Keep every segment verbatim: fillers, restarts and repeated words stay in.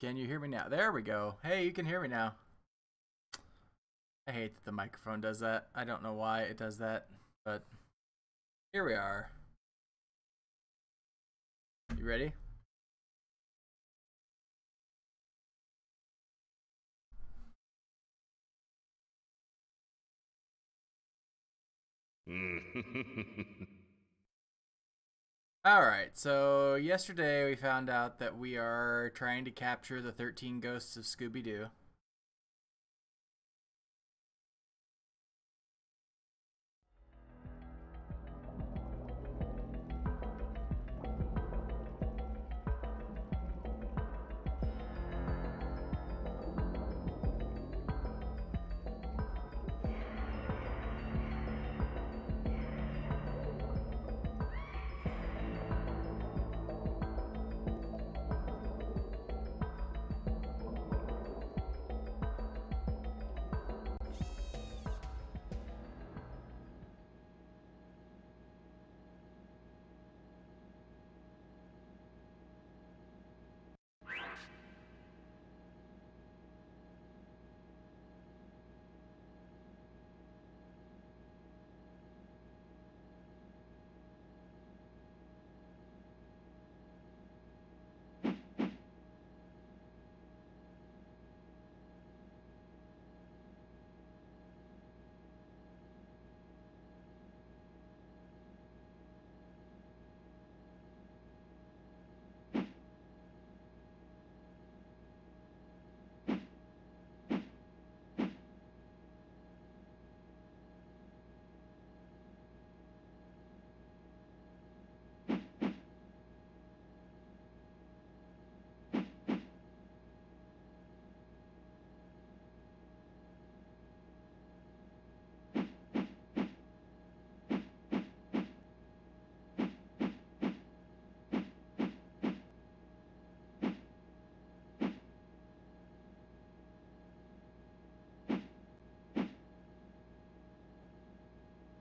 Can you hear me now? There we go. Hey, you can hear me now. I hate that the microphone does that. I don't know why it does that, but here we are. You ready? Alright, so yesterday we found out that we are trying to capture the thirteen ghosts of Scooby-Doo.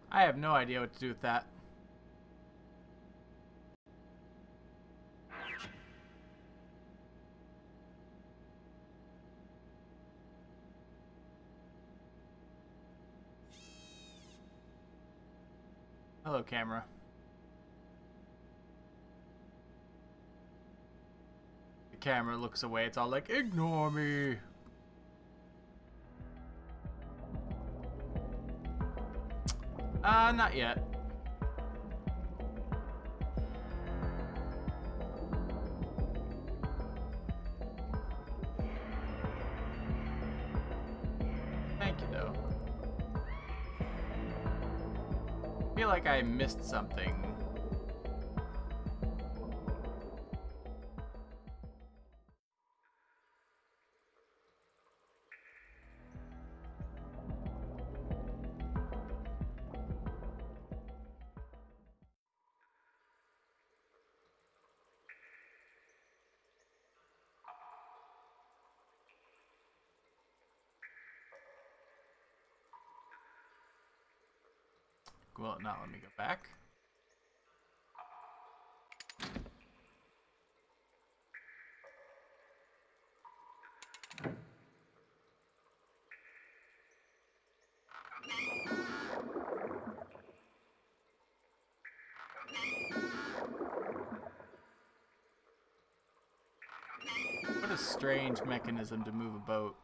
I have no idea what to do with that. Hello, camera. The camera looks away. It's all like, ignore me. Uh, not yet. Thank you, though. I feel like I missed something. Will it not let me go back? What a strange mechanism to move a boat.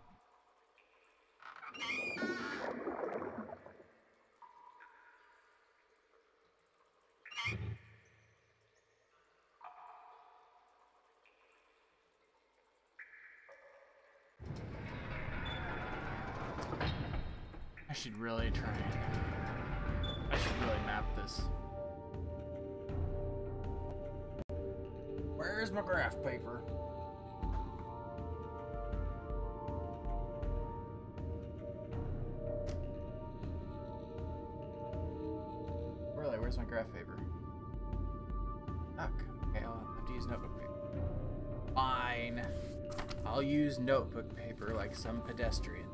I should really try and... I should really map this. Where's my graph paper? Really, where's my graph paper? Fuck. Okay, I'll have to use notebook paper. Fine. I'll use notebook paper like some pedestrian.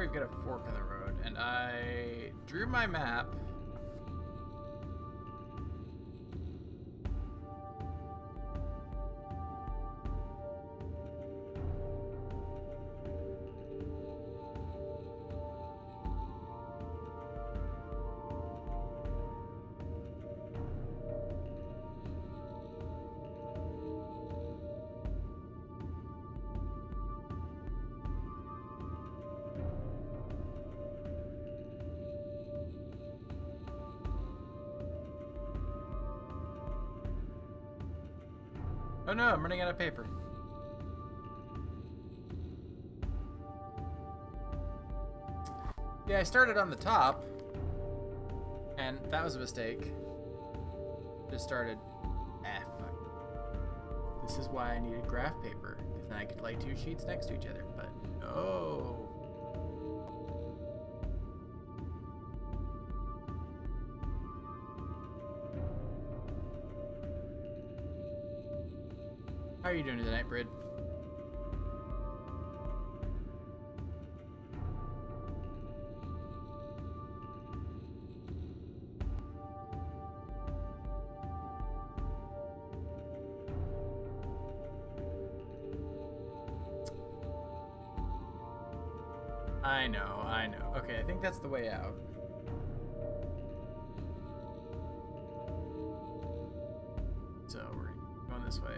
we've got a fork in the road, and I drew my map. Oh no, I'm running out of paper. Yeah, I started on the top, and that was a mistake. Just started, ah, fuck. This is why I needed graph paper, because then I could lay two sheets next to each other, but no. How are you doing tonight, Brid? I know, I know. Okay, I think that's the way out. So we're going this way.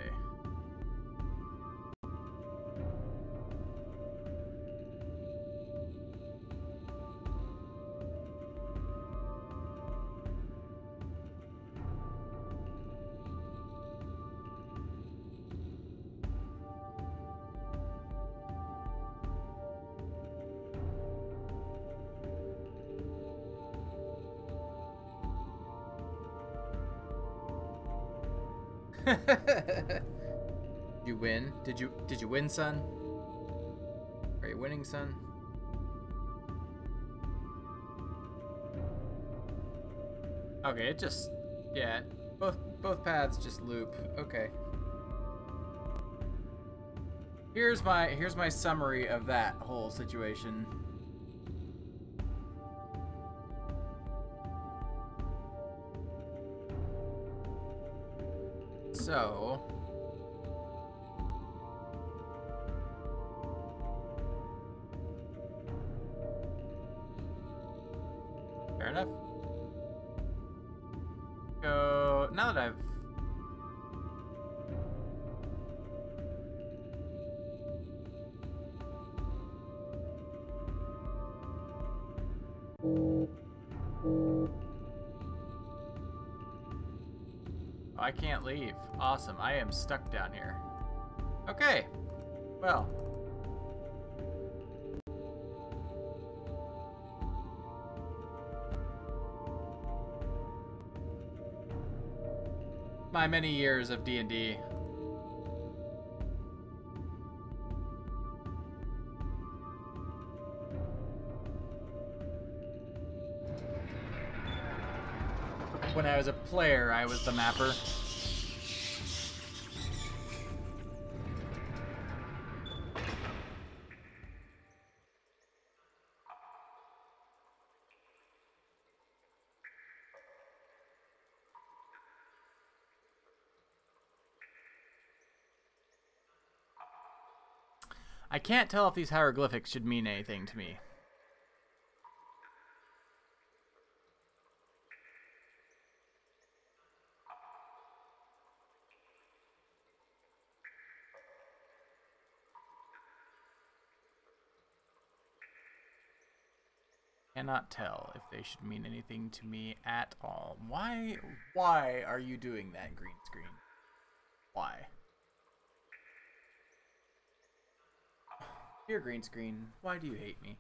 You win? Did you did you win, son? Are you winning, son? Okay, it just yeah, both both paths just loop. Okay. Here's my here's my summary of that whole situation. So, fair enough. Go, now that I've... I can't leave. Awesome. I am stuck down here. Okay. Well. My many years of D and D. When I was a player, I was the mapper. I can't tell if these hieroglyphics should mean anything to me. Cannot tell if they should mean anything to me at all. Why, why are you doing that, green screen? Why? Dear green screen, why do you hate me?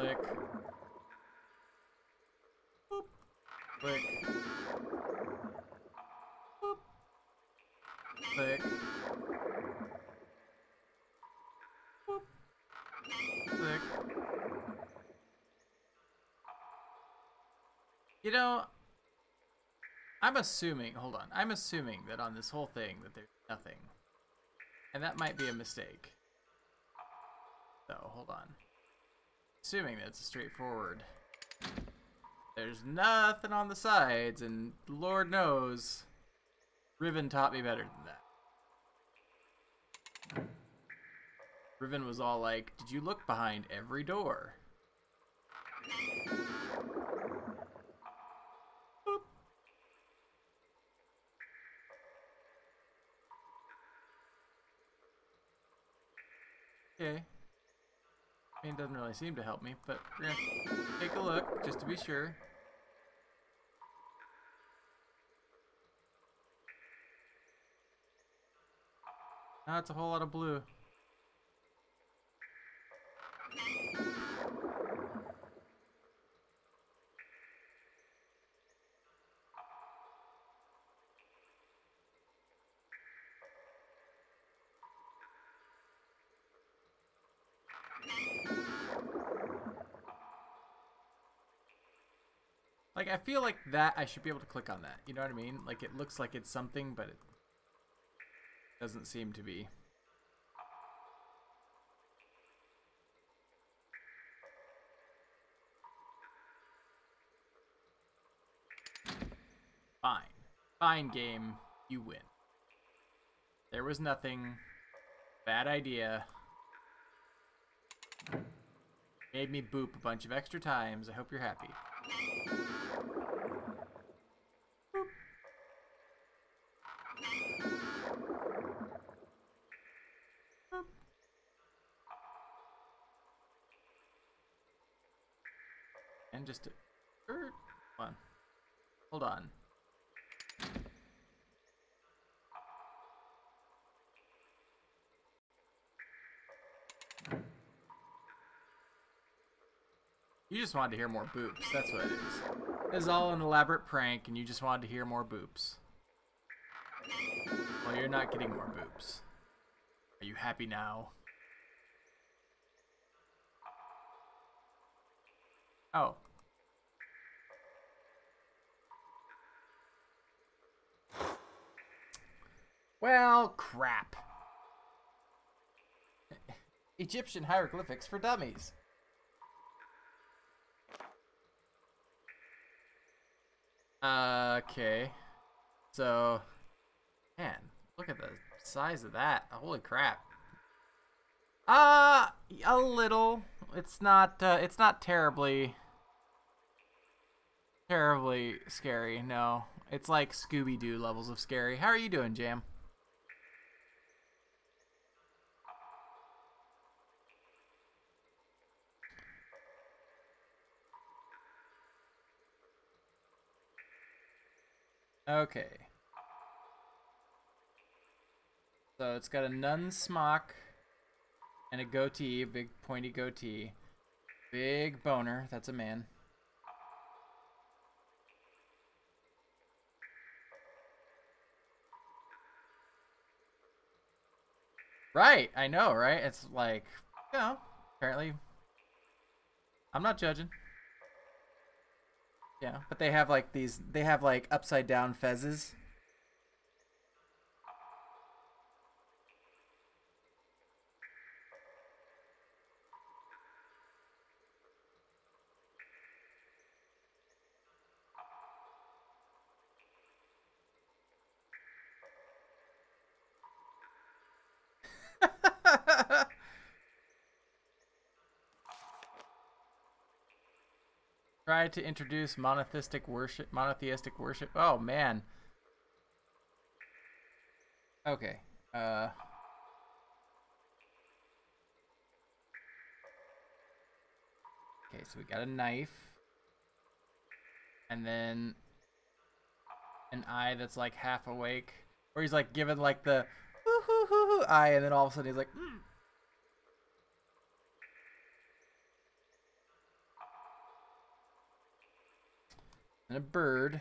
Click. Boop. Click. Boop. Click. Boop. Click. You know, I'm assuming, hold on, I'm assuming that on this whole thing that there's nothing. And that might be a mistake. So, hold on. Assuming that's straightforward. There's nothing on the sides, and Lord knows, Riven taught me better than that. Riven was all like, did you look behind every door? Boop. Okay. I mean, it doesn't really seem to help me, but we're gonna take a look just to be sure. Now it's a whole lot of blue. Like, I feel like that, I should be able to click on that. You know what I mean? Like, it looks like it's something, but it doesn't seem to be. Fine. Fine, game. You win. There was nothing. Bad idea. Made me boop a bunch of extra times. I hope you're happy. And just to, er, hold on. Hold on. You just wanted to hear more boops, that's what it is. It's all an elaborate prank and you just wanted to hear more boops. Well, you're not getting more boops. Are you happy now? Oh. Well, crap. Egyptian hieroglyphics for dummies. Uh, okay, so, man, look at the size of that. Holy crap. Uh, a little. It's not, uh, it's not terribly, terribly scary, no. It's like Scooby-Doo levels of scary. How are you doing, Jam? Okay. So it's got a nun smock and a goatee, a big pointy goatee. Big boner, that's a man. Right, I know, right? It's like, you know, apparently I'm not judging. Yeah, but they have like these, they have like upside down fezzes. Try to introduce monotheistic worship. Monotheistic worship. Oh man. Okay. Uh. Okay, so we got a knife, and then an eye that's like half awake, or he's like given like the hoo hoo hoo hoo eye, and then all of a sudden he's like. Mm. and a bird.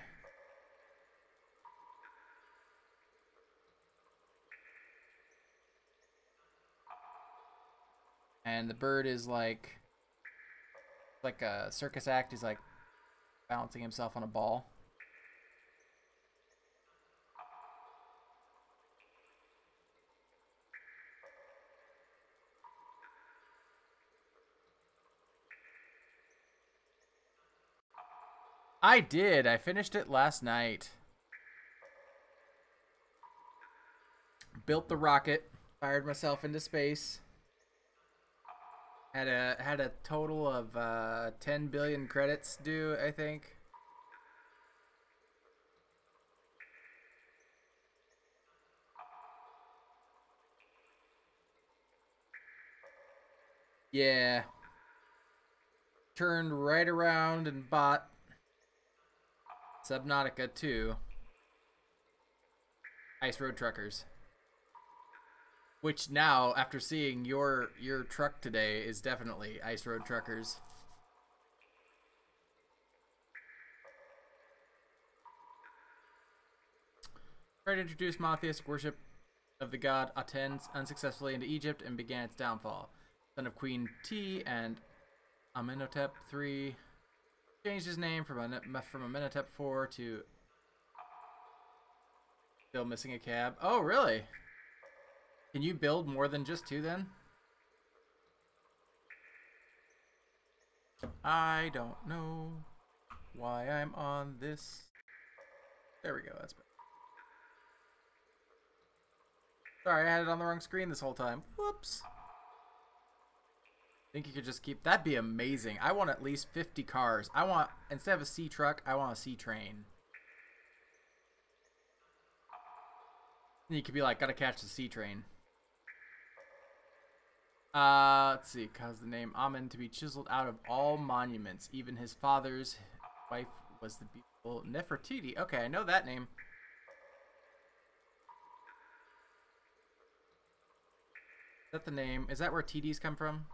And the bird is like, like a circus act. He's like balancing himself on a ball. I did. I finished it last night. Built the rocket. Fired myself into space. Had a had a total of uh, ten billion credits due, I think. Yeah. Turned right around and bought Subnautica two. Ice Road Truckers. Which now, after seeing your your truck today, is definitely Ice Road Truckers. Tried to introduce monotheistic worship of the god Aten unsuccessfully into Egypt and began its downfall. Son of Queen T and Amenhotep the third changed his name from Amenhotep the fourth to... Still missing a cab. Oh, really? Can you build more than just two then? I don't know why I'm on this. There we go, that's better. Sorry, I had it on the wrong screen this whole time. Whoops. I think you could just keep, that'd be amazing. I want at least fifty cars. I want, instead of a sea truck, I want a sea train. And you could be like, gotta catch the sea train. Uh, let's see, cause the name Amen to be chiseled out of all monuments, even his father's wife was the beautiful Nefertiti. Okay, I know that name. Is that the name? Is that where T Ds come from?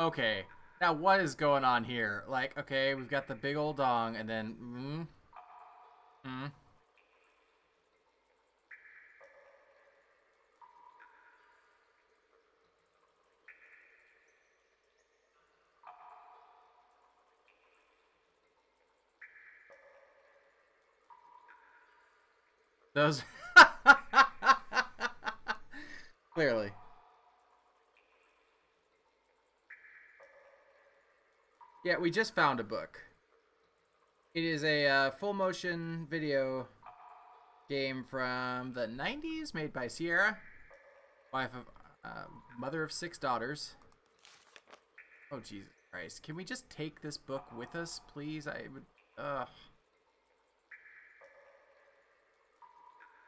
Okay, now what is going on here? Like, okay, we've got the big old dong, and then, mm, mm. Those, clearly. Yeah, we just found a book. It is a uh, full motion video game from the nineties made by Sierra, wife of, uh, mother of six daughters. Oh, Jesus Christ. Can we just take this book with us, please? I would, uh.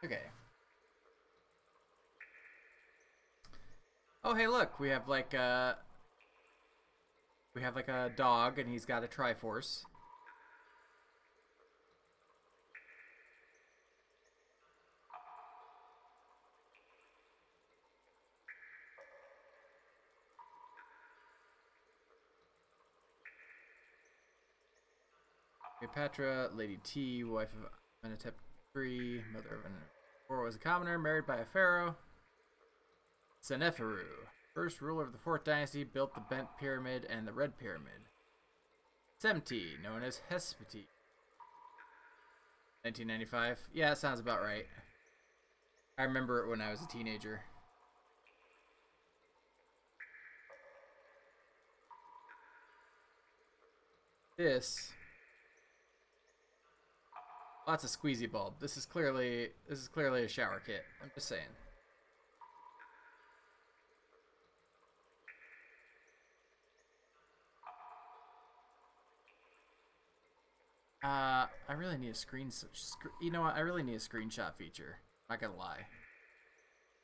Okay. Oh, hey, look, we have like, uh, we have like a dog, and he's got a Triforce. Cleopatra, Lady T, wife of Amenhotep the third, mother of Amenhotep the fourth, was a commoner, married by a pharaoh, Seneferu. First ruler of the fourth dynasty, built the Bent Pyramid and the Red Pyramid. Semti, known as Hespiti. nineteen ninety-five. Yeah, that sounds about right. I remember it when I was a teenager. This. Lots of squeezy bulb. This is clearly this is clearly a shower kit. I'm just saying. Uh, I really need a screen, sc you know what, I really need a screenshot feature, I'm not gonna lie.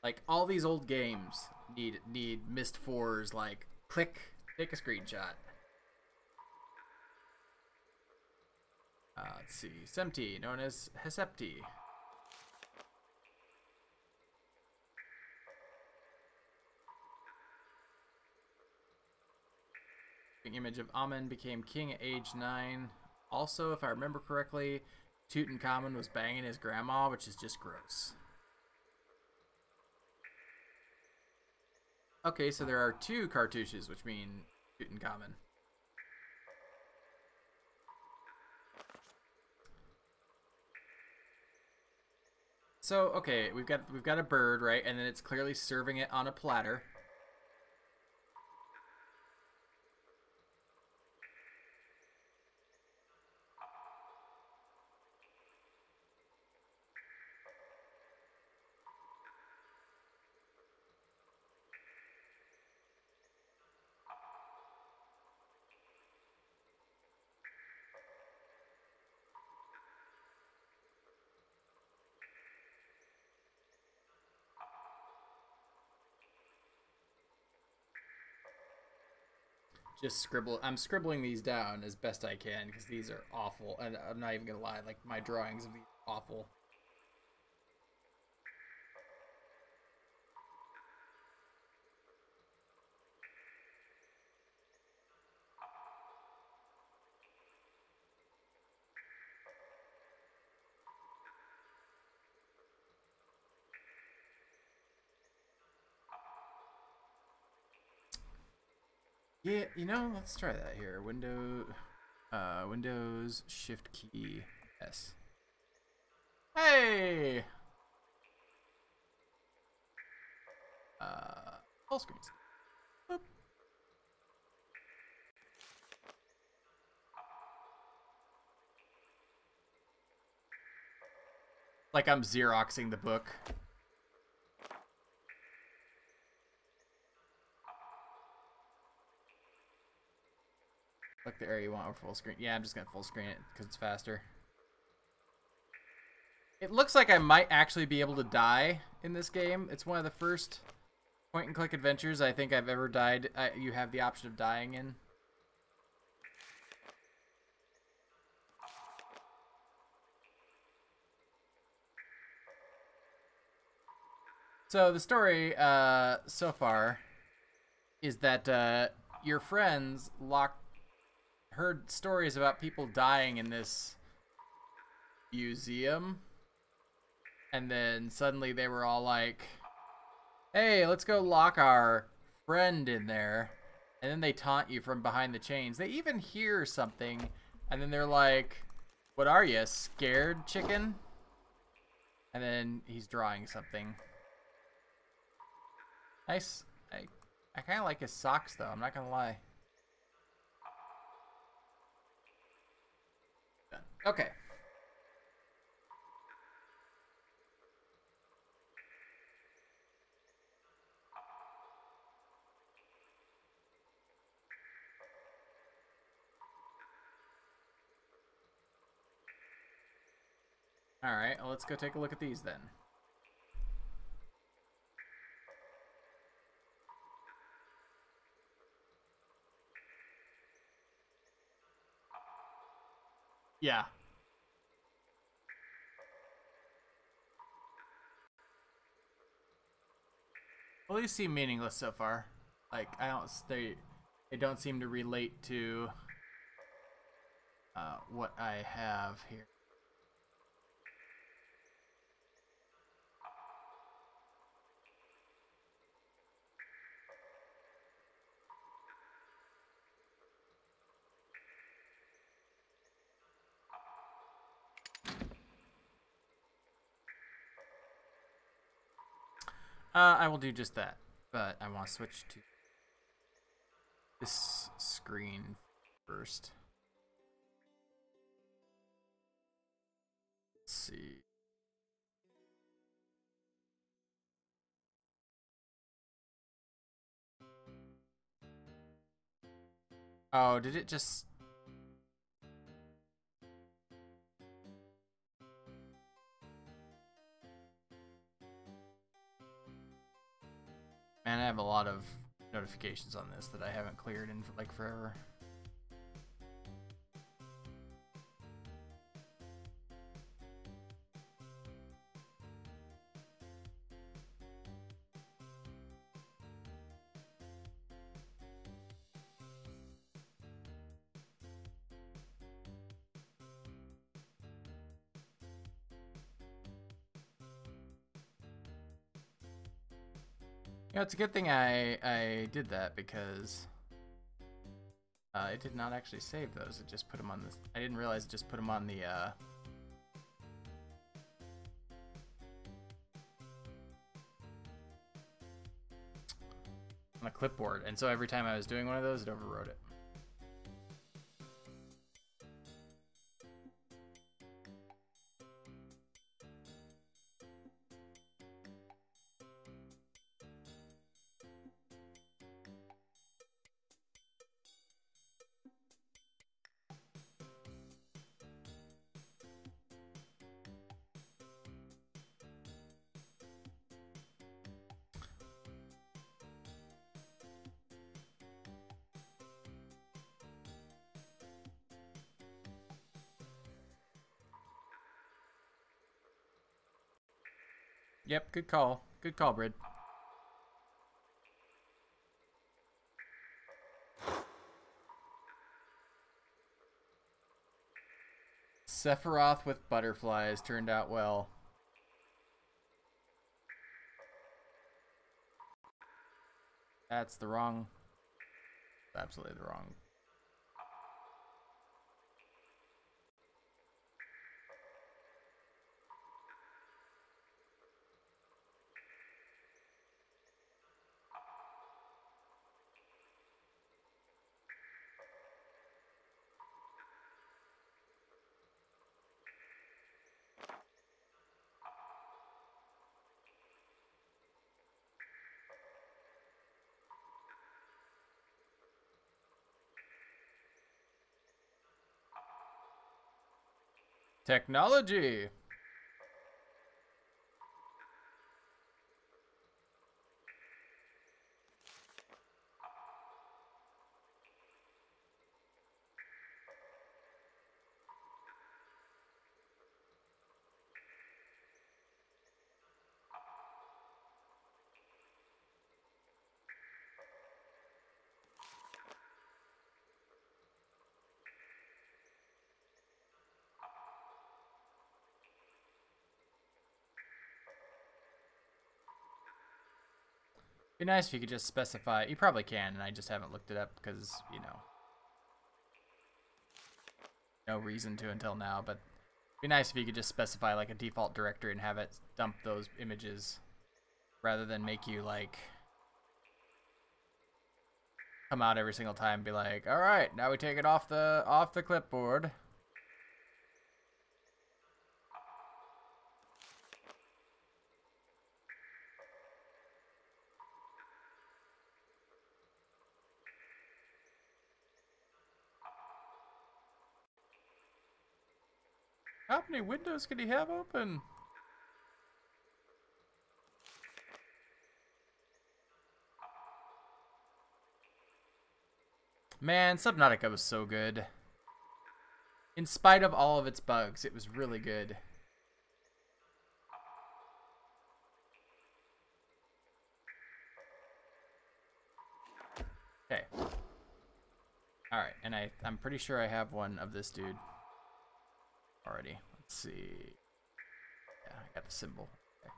Like, all these old games need, need Myst four's, like, click, take a screenshot. Uh, let's see. Semti, known as Hesepti. The image of Amun became king at age nine. Also, if I remember correctly, Tutankhamun was banging his grandma, which is just gross. Okay, so there are two cartouches, which mean Tutankhamun. So, okay, we've got we've got a bird, right? And then it's clearly serving it on a platter. Just scribble. I'm scribbling these down as best I can because these are awful, and I'm not even gonna lie. Like my drawings of these are awful. Yeah, you know, let's try that here. Window, uh, Windows, Shift key, S. Hey! Uh, full screens. Boop. Like I'm Xeroxing the book. Select the area you want over full screen. Yeah, I'm just gonna full screen it because it's faster. It looks like I might actually be able to die in this game. It's one of the first point-and-click adventures I think I've ever died. I, you have the option of dying in. So the story uh, so far is that uh, your friends locked. Heard stories about people dying in this museum, and then suddenly they were all like, hey, let's go lock our friend in there, and then they taunt you from behind the chains. They even hear something, and then they're like, what are you, scared chicken? And then he's drawing something. Nice. I, I kind of like his socks, though, I'm not gonna lie. Okay. All right, well, let's go take a look at these then. Yeah. Well, these seem meaningless so far. Like I don't, they, they don't seem to relate to uh, what I have here. Uh, I will do just that, but I want to switch to this screen first. Let's see. Oh, did it just... Man, I have a lot of notifications on this that I haven't cleared in, like, forever. You know, it's a good thing I, I did that, because uh, it did not actually save those. It just put them on this. I didn't realize it just put them on the, uh... on the clipboard. And so every time I was doing one of those, it overrode it. Yep, good call. Good call, Brid. Sephiroth with butterflies turned out well. That's the wrong... absolutely the wrong... technology. It'd be nice if you could just specify. You probably can, and I just haven't looked it up because, you know, no reason to until now, but it'd be nice if you could just specify like a default directory and have it dump those images rather than make you like come out every single time and be like, all right, now we take it off the off the clipboard. How many windows could he have open? Man, Subnautica was so good. In spite of all of its bugs, it was really good. Okay. Alright, and I, I'm pretty sure I have one of this dude already. Let's see. Yeah, I got the symbol. Okay.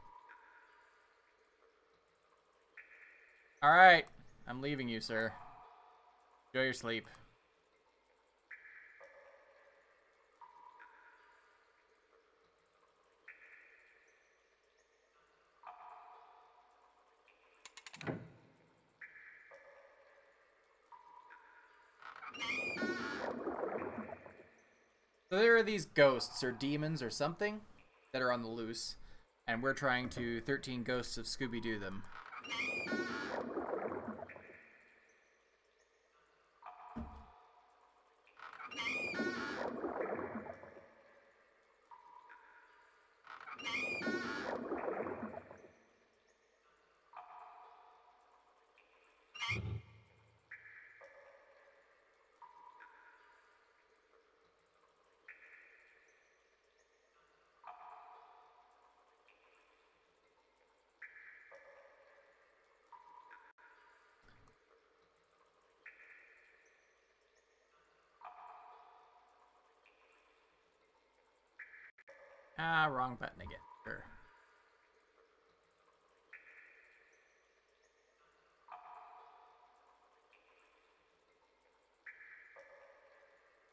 All right, I'm leaving you, sir. Enjoy your sleep. So there are these ghosts or demons or something that are on the loose, and we're trying to thirteen Ghosts of Scooby-Doo them. Ah, wrong button again. Sure.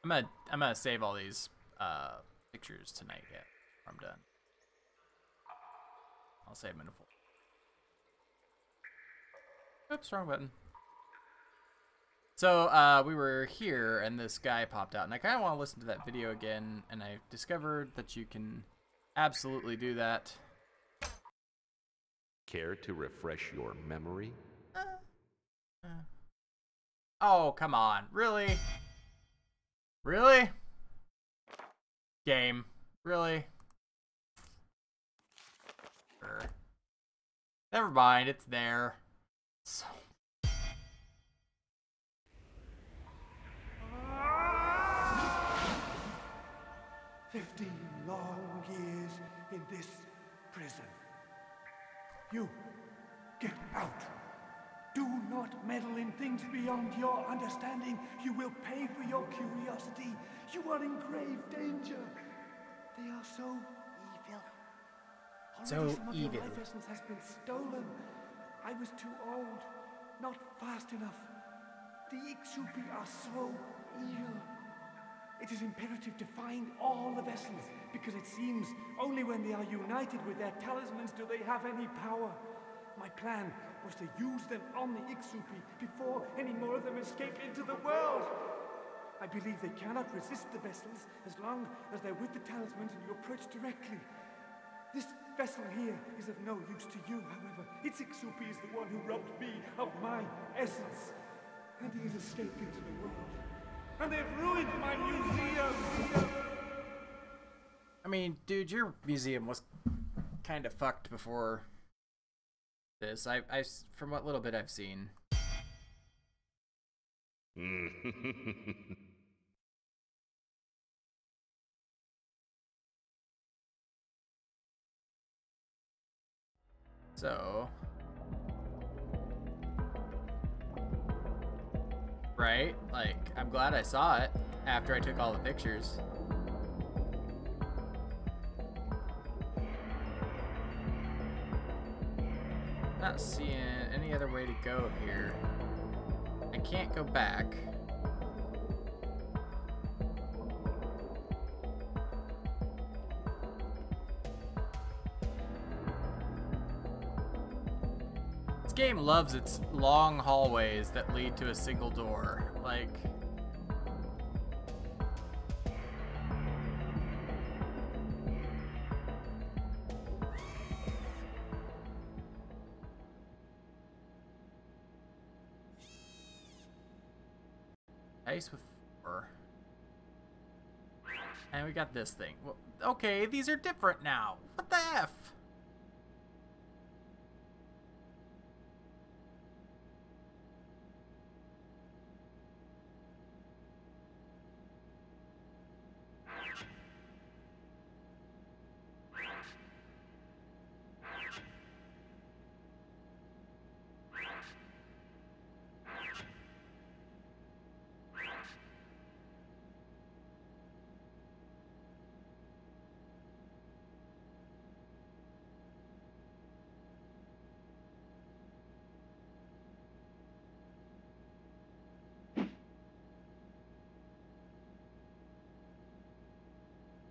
I'm gonna I'm gonna save all these uh, pictures tonight. Yeah, I'm done. I'll save them in a folder. Oops, wrong button. So uh, we were here, and this guy popped out, and I kind of want to listen to that video again. And I discovered that you can absolutely do that. Care to refresh your memory? Uh, uh. Oh, come on. Really? Really? Game. Really? Sure. Never mind, it's there. So... Fifteen long years in this prison. You, get out. Do not meddle in things beyond your understanding. You will pay for your curiosity. You are in grave danger. They are so evil. Already so evil. Your life essence has been stolen. I was too old, not fast enough. The Ixupi are so evil. It is imperative to find all the vessels, because it seems only when they are united with their talismans do they have any power. My plan was to use them on the Ixupi before any more of them escape into the world. I believe they cannot resist the vessels as long as they're with the talismans and you approach directly. This vessel here is of no use to you, however. Its Ixupi is the one who robbed me of my essence, and he has escaped into the world. And they've ruined my museum! I mean, dude, your museum was kind of fucked before this. I, I, from what little bit I've seen. So... Right? Like, I'm glad I saw it after I took all the pictures. Not seeing any other way to go here. I can't go back. This game loves its long hallways that lead to a single door. Like, ice with four. And we got this thing. Well, okay, these are different now. What the F?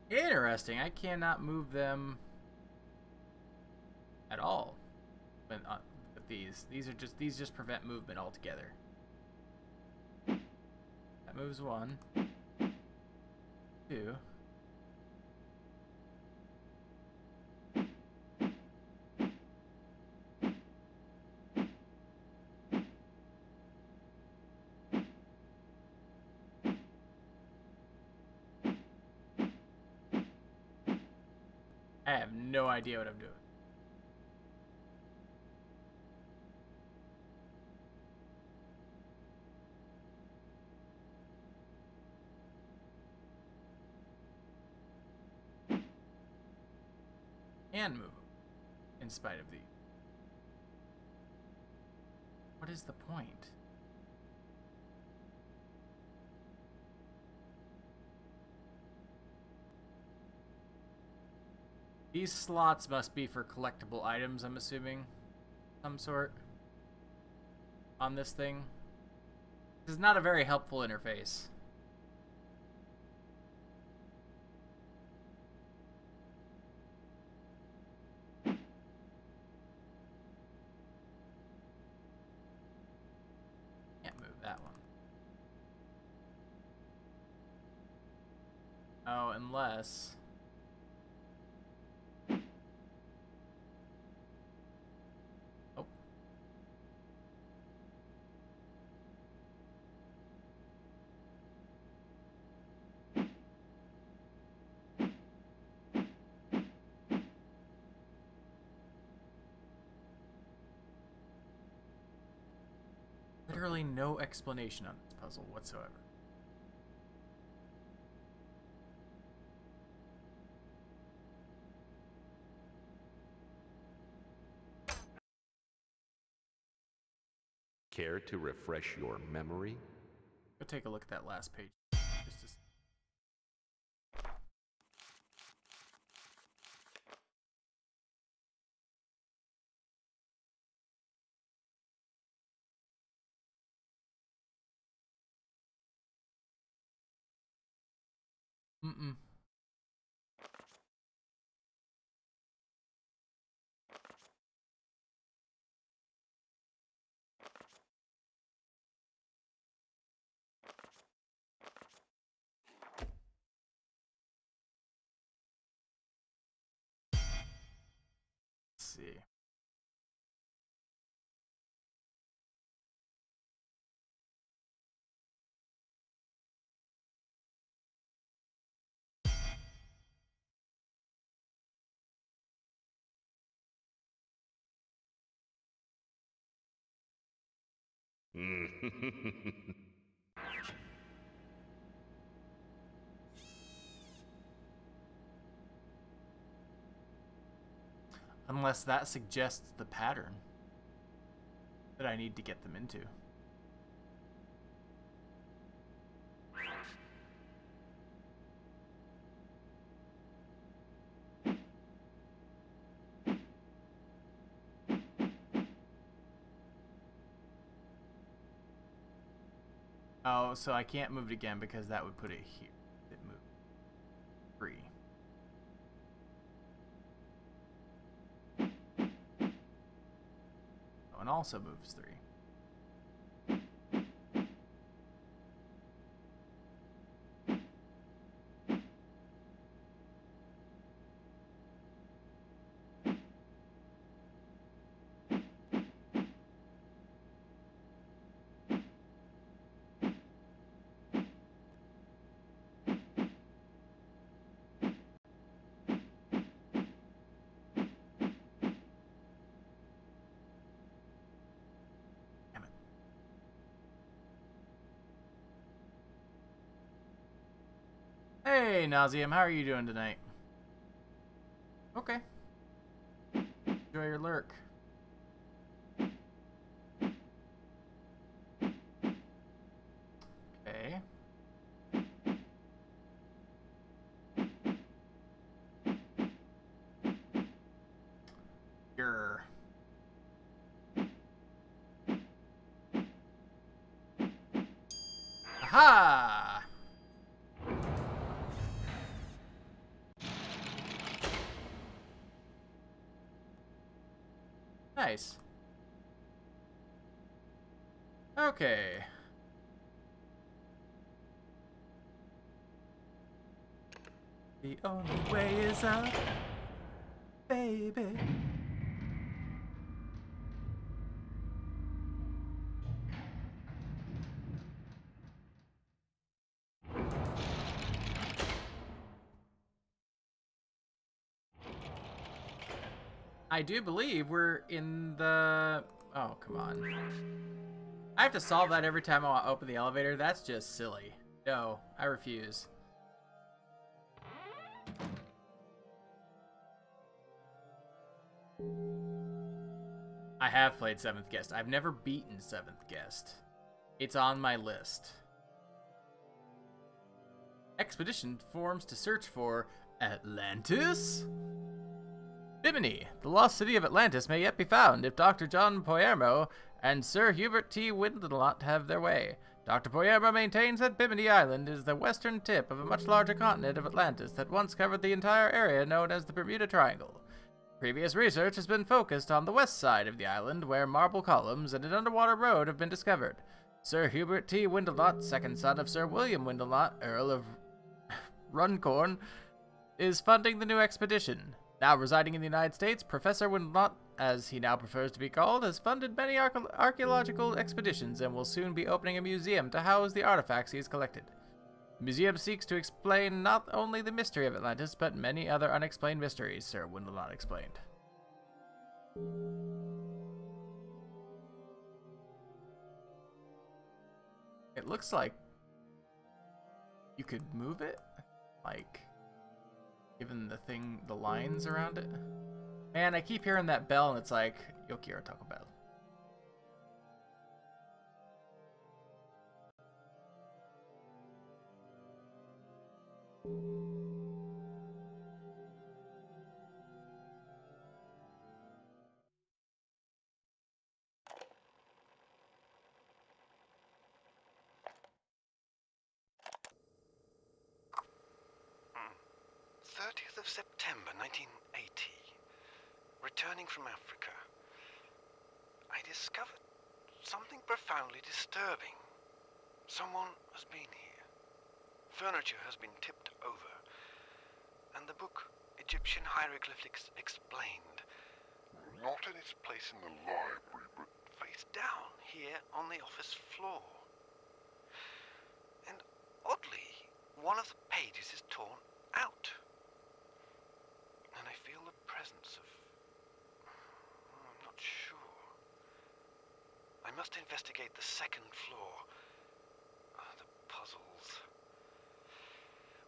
Interesting. I cannot move them at all. But uh, these, these are just these just prevent movement altogether. That moves one, two. I have no idea what I'm doing. And move them, in spite of the... What is the point? These slots must be for collectible items, I'm assuming, some sort, on this thing. This is not a very helpful interface. Oh, unless... Oh. Literally no explanation on this puzzle whatsoever. Care to refresh your memory? Go take a look at that last page. Just to see. Mm-mm. Unless that suggests the pattern that I need to get them into. Oh, so I can't move it again because that would put it here. It moved free. Oh, and also moves three. Hey, Nauseam, how are you doing tonight? Okay. Enjoy your lurk. Okay. Grr. Aha! Nice. Okay. The only way is up, baby. I do believe we're in the... Oh, come on. I have to solve that every time I open the elevator? That's just silly. No, I refuse. I have played Seventh Guest. I've never beaten Seventh Guest. It's on my list. Expedition forms to search for Atlantis? Bimini, the lost city of Atlantis, may yet be found if Doctor John Palermo and Sir Hubert T. Windelot have their way. Doctor Palermo maintains that Bimini Island is the western tip of a much larger continent of Atlantis that once covered the entire area known as the Bermuda Triangle. Previous research has been focused on the west side of the island, where marble columns and an underwater road have been discovered. Sir Hubert T. Windelot, second son of Sir William Windelot, Earl of Runcorn, is funding the new expedition. Now residing in the United States, Professor Winlot, as he now prefers to be called, has funded many archaeological expeditions and will soon be opening a museum to house the artifacts he has collected. The museum seeks to explain not only the mystery of Atlantis, but many other unexplained mysteries, Sir Winlot explained. It looks like you could move it, like, given the thing, the lines around it. Man, I keep hearing that bell and it's like, Yokiro Taco Bell. From Africa, I discovered something profoundly disturbing. Someone has been here. Furniture has been tipped over, and the book Egyptian Hieroglyphics Explained, not in its place in the library, but face down here on the office floor. And oddly, one of the pages is torn out, and I feel the presence of... Sure. I must investigate the second floor. Oh, the puzzles.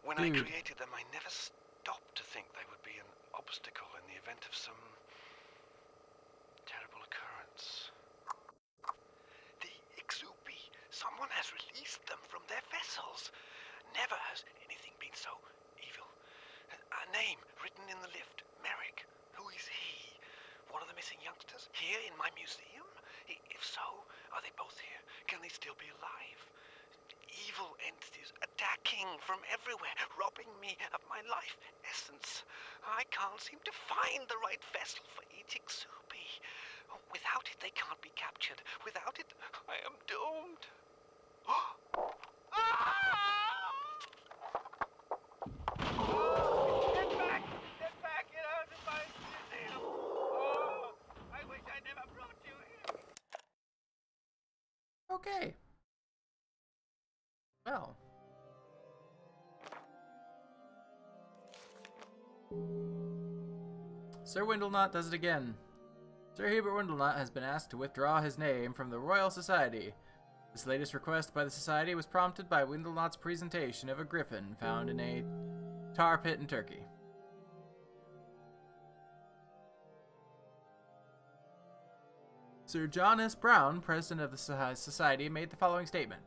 When Dude. I created them, I never stopped to think they would be an obstacle in the event of some terrible occurrence. The Ixupi. Someone has released them from their vessels. Never has anything been so evil. A name written in the lift. Merrick. Who is he? One of the missing youngsters here in my museum? If so, are they both here? Can they still be alive? Evil entities attacking from everywhere, robbing me of my life essence. I can't seem to find the right vessel for each Ixupi. Without it, they can't be captured. Without it, I am doomed. Okay. Well. Sir Windelknot does it again. Sir Hubert Windelknot has been asked to withdraw his name from the Royal Society. This latest request by the Society was prompted by Windelknot's presentation of a griffin found in a tar pit in Turkey. Sir John S. Brown, president of the Society, made the following statement.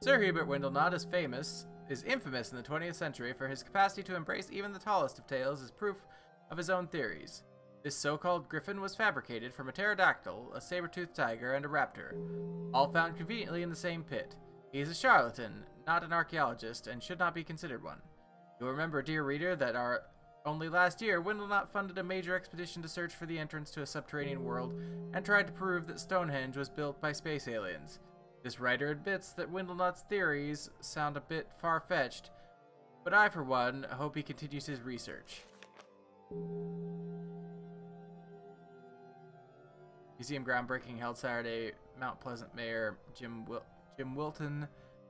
Sir Hubert Windelknot is famous, is infamous in the twentieth century for his capacity to embrace even the tallest of tales as proof of his own theories. This so-called griffin was fabricated from a pterodactyl, a saber-toothed tiger, and a raptor, all found conveniently in the same pit. He is a charlatan, not an archaeologist, and should not be considered one. You'll remember, dear reader, that our... Only last year, Windelknot funded a major expedition to search for the entrance to a subterranean world and tried to prove that Stonehenge was built by space aliens. This writer admits that Windelknot's theories sound a bit far-fetched, but I, for one, hope he continues his research. Museum groundbreaking held Saturday. Mount Pleasant Mayor Jim, Wil Jim Wilton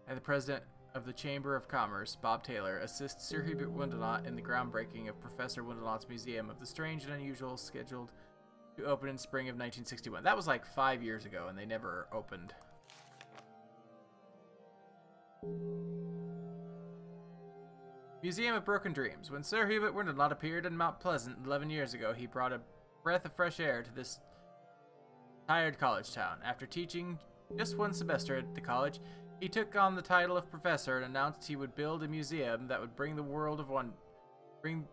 and the President of the Chamber of Commerce, Bob Taylor, assists Sir Hubert Windelknot in the groundbreaking of Professor Windelknot's Museum of the Strange and Unusual, scheduled to open in spring of nineteen sixty-one. That was like five years ago, and they never opened. Museum of Broken Dreams. When Sir Hubert Windelknot appeared in Mount Pleasant eleven years ago, he brought a breath of fresh air to this tired college town. After teaching just one semester at the college, he took on the title of professor and announced he would build a museum that would bring the world of one bring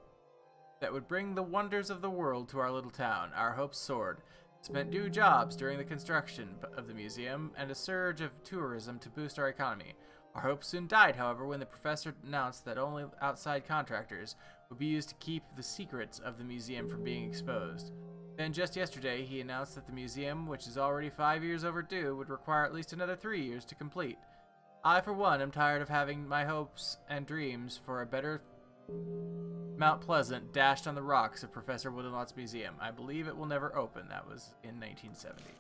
that would bring the wonders of the world to our little town. Our hopes soared. This meant new jobs during the construction of the museum and a surge of tourism to boost our economy. Our hopes soon died, however, when the professor announced that only outside contractors would be used to keep the secrets of the museum from being exposed. Then, just yesterday, he announced that the museum, which is already five years overdue, would require at least another three years to complete. I, for one, am tired of having my hopes and dreams for a better Mount Pleasant dashed on the rocks of Professor Woodlott's museum. I believe it will never open. That was in nineteen seventy.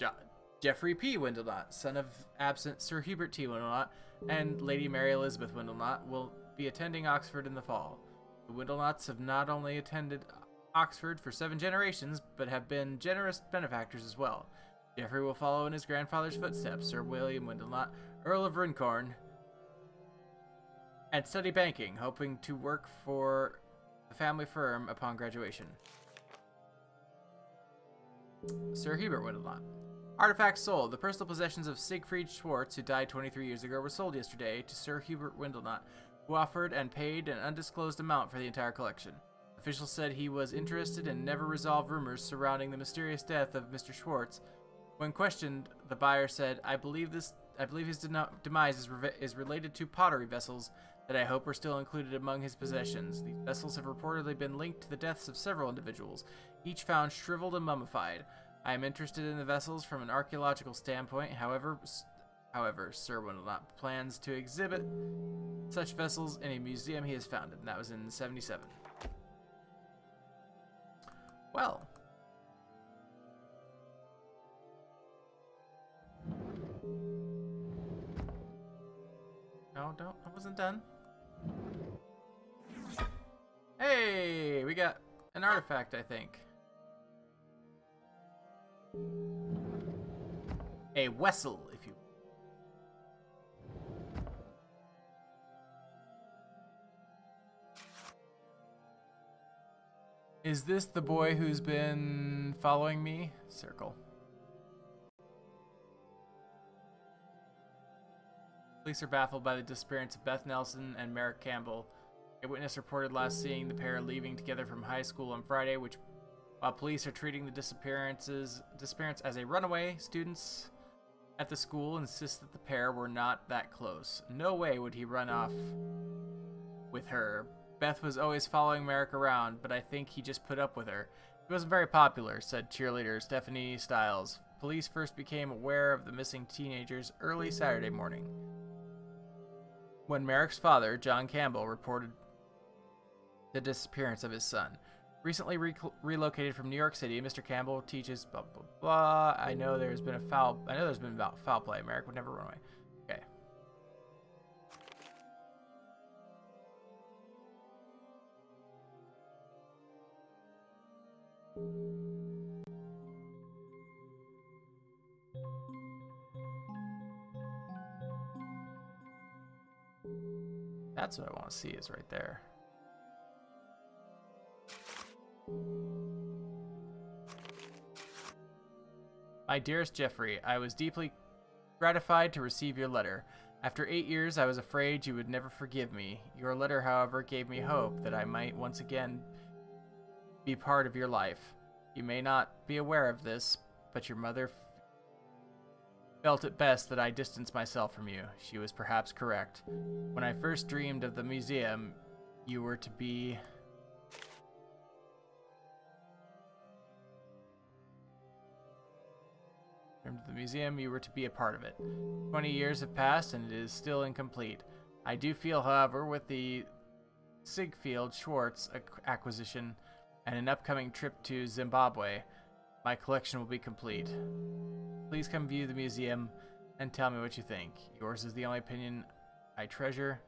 John. Geoffrey P. Wendelnot, son of absent Sir Hubert T. Wendelnot and Lady Mary Elizabeth Wendelnot, will be attending Oxford in the fall. The Wendelnots have not only attended Oxford for seven generations, but have been generous benefactors as well. Geoffrey will follow in his grandfather's footsteps, Sir William Wendelnot, Earl of Runcorn, and study banking, hoping to work for the family firm upon graduation. Sir Hubert Wendelnot. Artifacts sold. The personal possessions of Siegfried Schwartz, who died twenty-three years ago, were sold yesterday to Sir Hubert Wendelnot, who offered and paid an undisclosed amount for the entire collection. Officials said he was interested and never resolved rumors surrounding the mysterious death of Mister Schwartz. When questioned, the buyer said, I believe this. I believe his demise is, re is related to pottery vessels that I hope are still included among his possessions. These vessels have reportedly been linked to the deaths of several individuals, each found shriveled and mummified. I am interested in the vessels from an archaeological standpoint, however, however, Sir Wendelnot plans to exhibit such vessels in a museum he has founded, and that was in seventy-seven. Well. No, don't, I wasn't done. Hey, we got an artifact, I think. A wessel, if you will. Is this the boy who's been following me? Circle. Police are baffled by the disappearance of Beth Nelson and Merrick Campbell. A witness reported last seeing the pair leaving together from high school on Friday, which, while police are treating the disappearances disappearance as a runaway, students at the school insists that the pair were not that close. No way would he run off with her. Beth was always following Merrick around, but I think he just put up with her. He wasn't very popular, said cheerleader Stephanie Stiles. Police first became aware of the missing teenagers early Saturday morning, when Merrick's father, John Campbell, reported the disappearance of his son. Recently re relocated from New York City, Mister Campbell teaches blah blah blah. I know there's been a foul. I know there's been foul play. Merrick would never run away. Okay. That's what I want to see is right there. My dearest Geoffrey, I was deeply gratified to receive your letter. After eight years, I was afraid you would never forgive me. Your letter, however, gave me hope that I might once again be part of your life. You may not be aware of this, but your mother felt it best that I distance myself from you. She was perhaps correct. When I first dreamed of the museum, you were to be... the museum, you were to be a part of it. twenty years have passed and it is still incomplete. I do feel, however, with the Siegfried Schwartz acquisition and an upcoming trip to Zimbabwe, my collection will be complete. Please come view the museum and tell me what you think. Yours is the only opinion I treasure.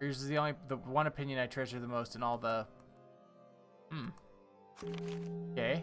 Yours is the only, the one opinion I treasure the most in all the... Hmm. Okay.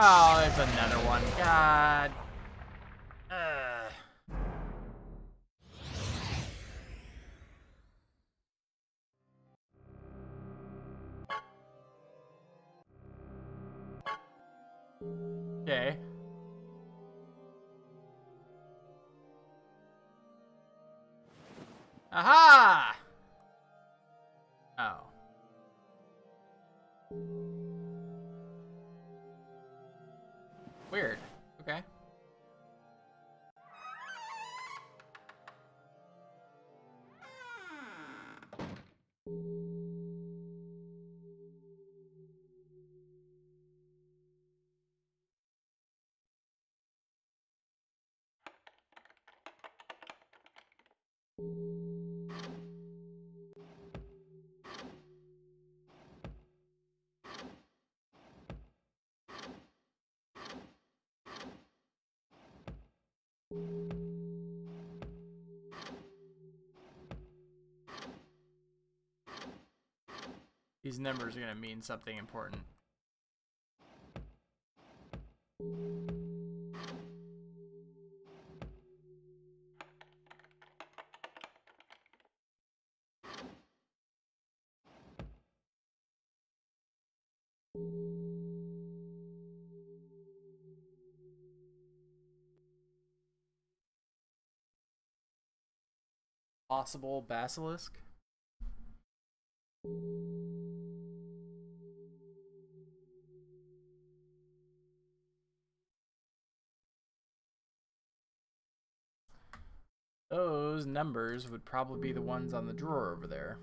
Oh, there's another one. God. Ugh. Okay. Aha! Weird. Okay. These numbers are going to mean something important. Possible basilisk? Those numbers would probably be the ones on the drawer over there.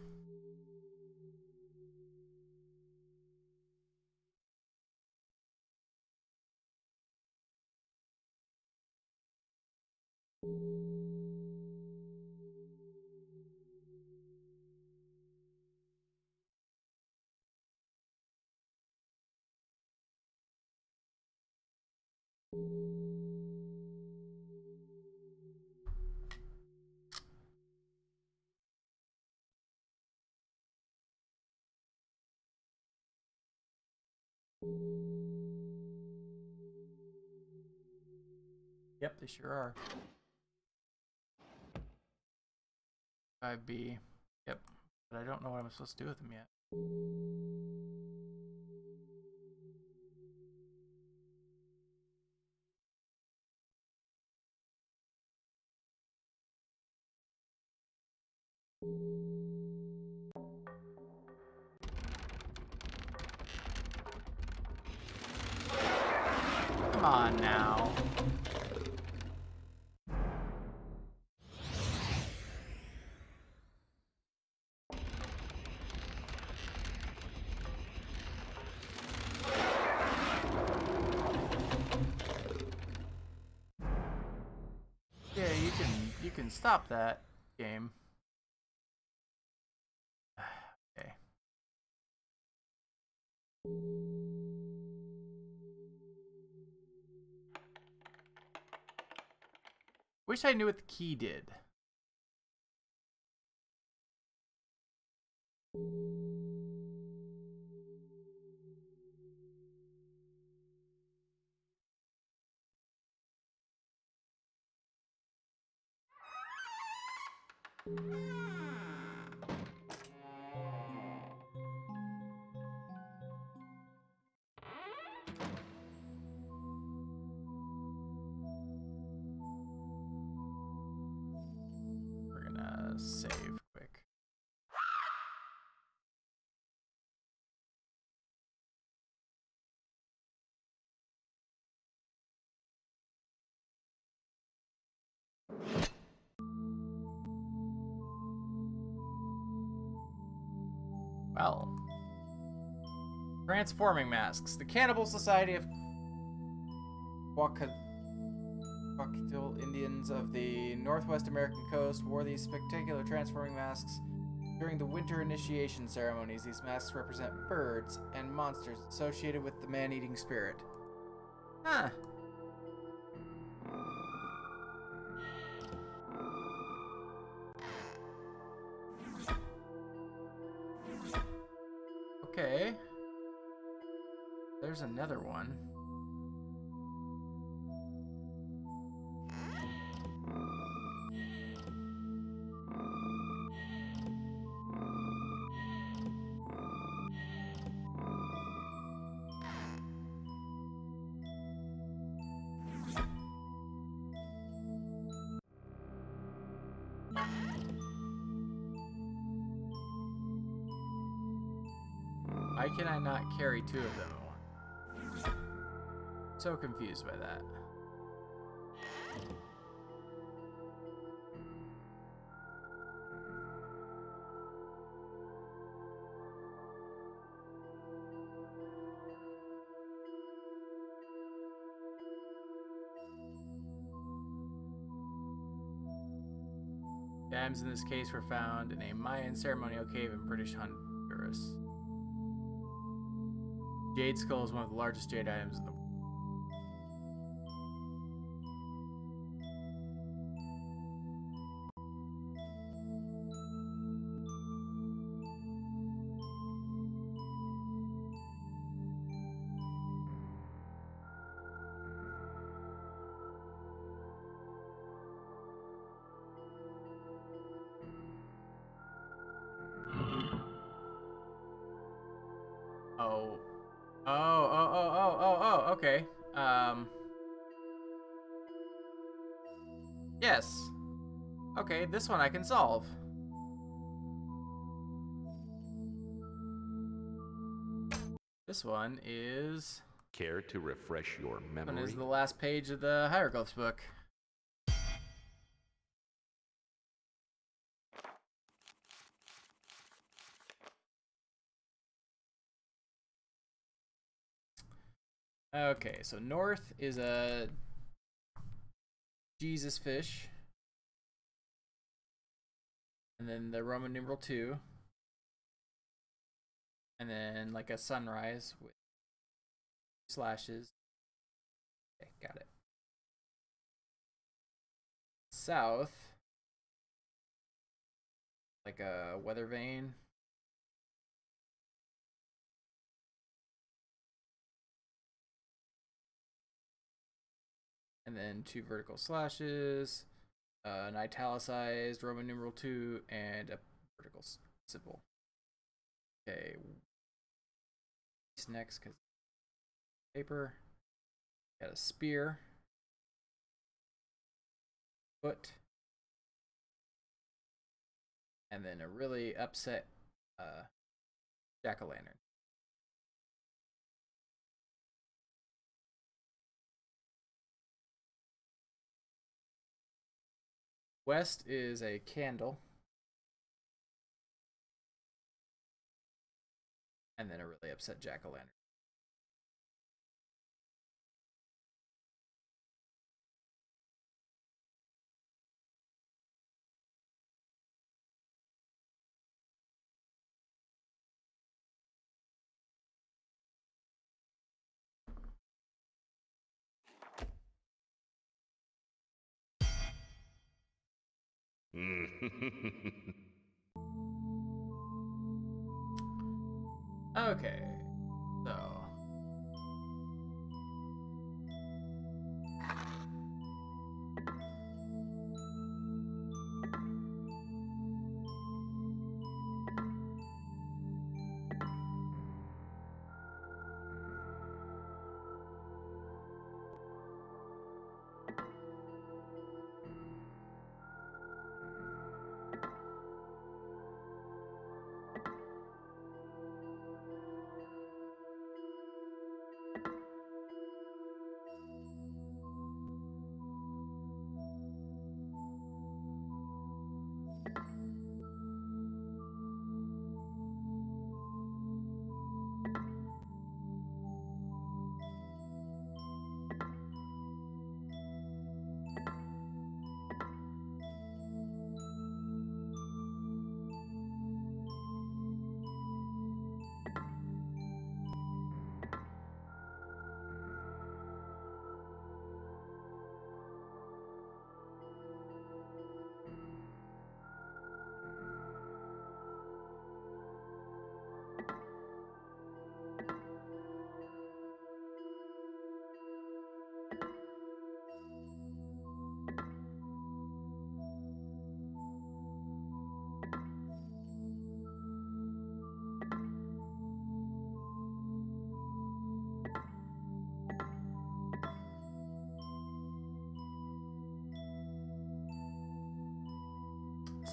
Yep, they sure are. five B. Yep. But I don't know what I'm supposed to do with them yet. Come on now. Stop that game. Okay. Wish I knew what the key did. Well. Transforming masks. The Cannibal Society of Wakwakwakil Indians of the Northwest American coast wore these spectacular transforming masks during the winter initiation ceremonies. These masks represent birds and monsters associated with the man-eating spirit. Huh. Okay, there's another one. I can I not carry two of them at once? So confused by that. Diamonds in this case were found in a Mayan ceremonial cave in British Honduras. Jade Skull is one of the largest jade items in the world. This one I can solve. This one is... Care to refresh your memory? This one is the last page of the Hieroglyphs book. Okay, so north is a Jesus fish. And then the Roman numeral two. And then like a sunrise with slashes. Okay, got it. South. Like a weather vane. And then two vertical slashes. Uh, an italicized Roman numeral two and a vertical symbol. Okay, what's next? Cause paper. Got a spear. Foot. And then a really upset uh, jack o' lantern. West is a candle. And then a really upset jack-o'-lantern. Okay, so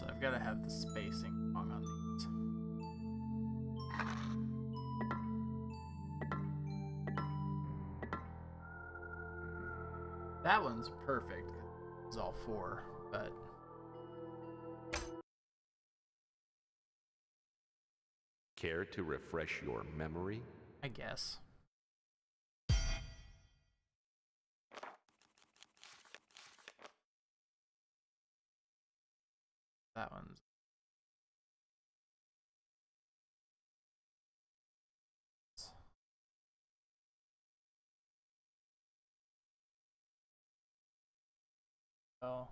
So I've got to have the spacing wrong on these. That one's perfect. It's all four, but... Care to refresh your memory? I guess. That one's... Oh.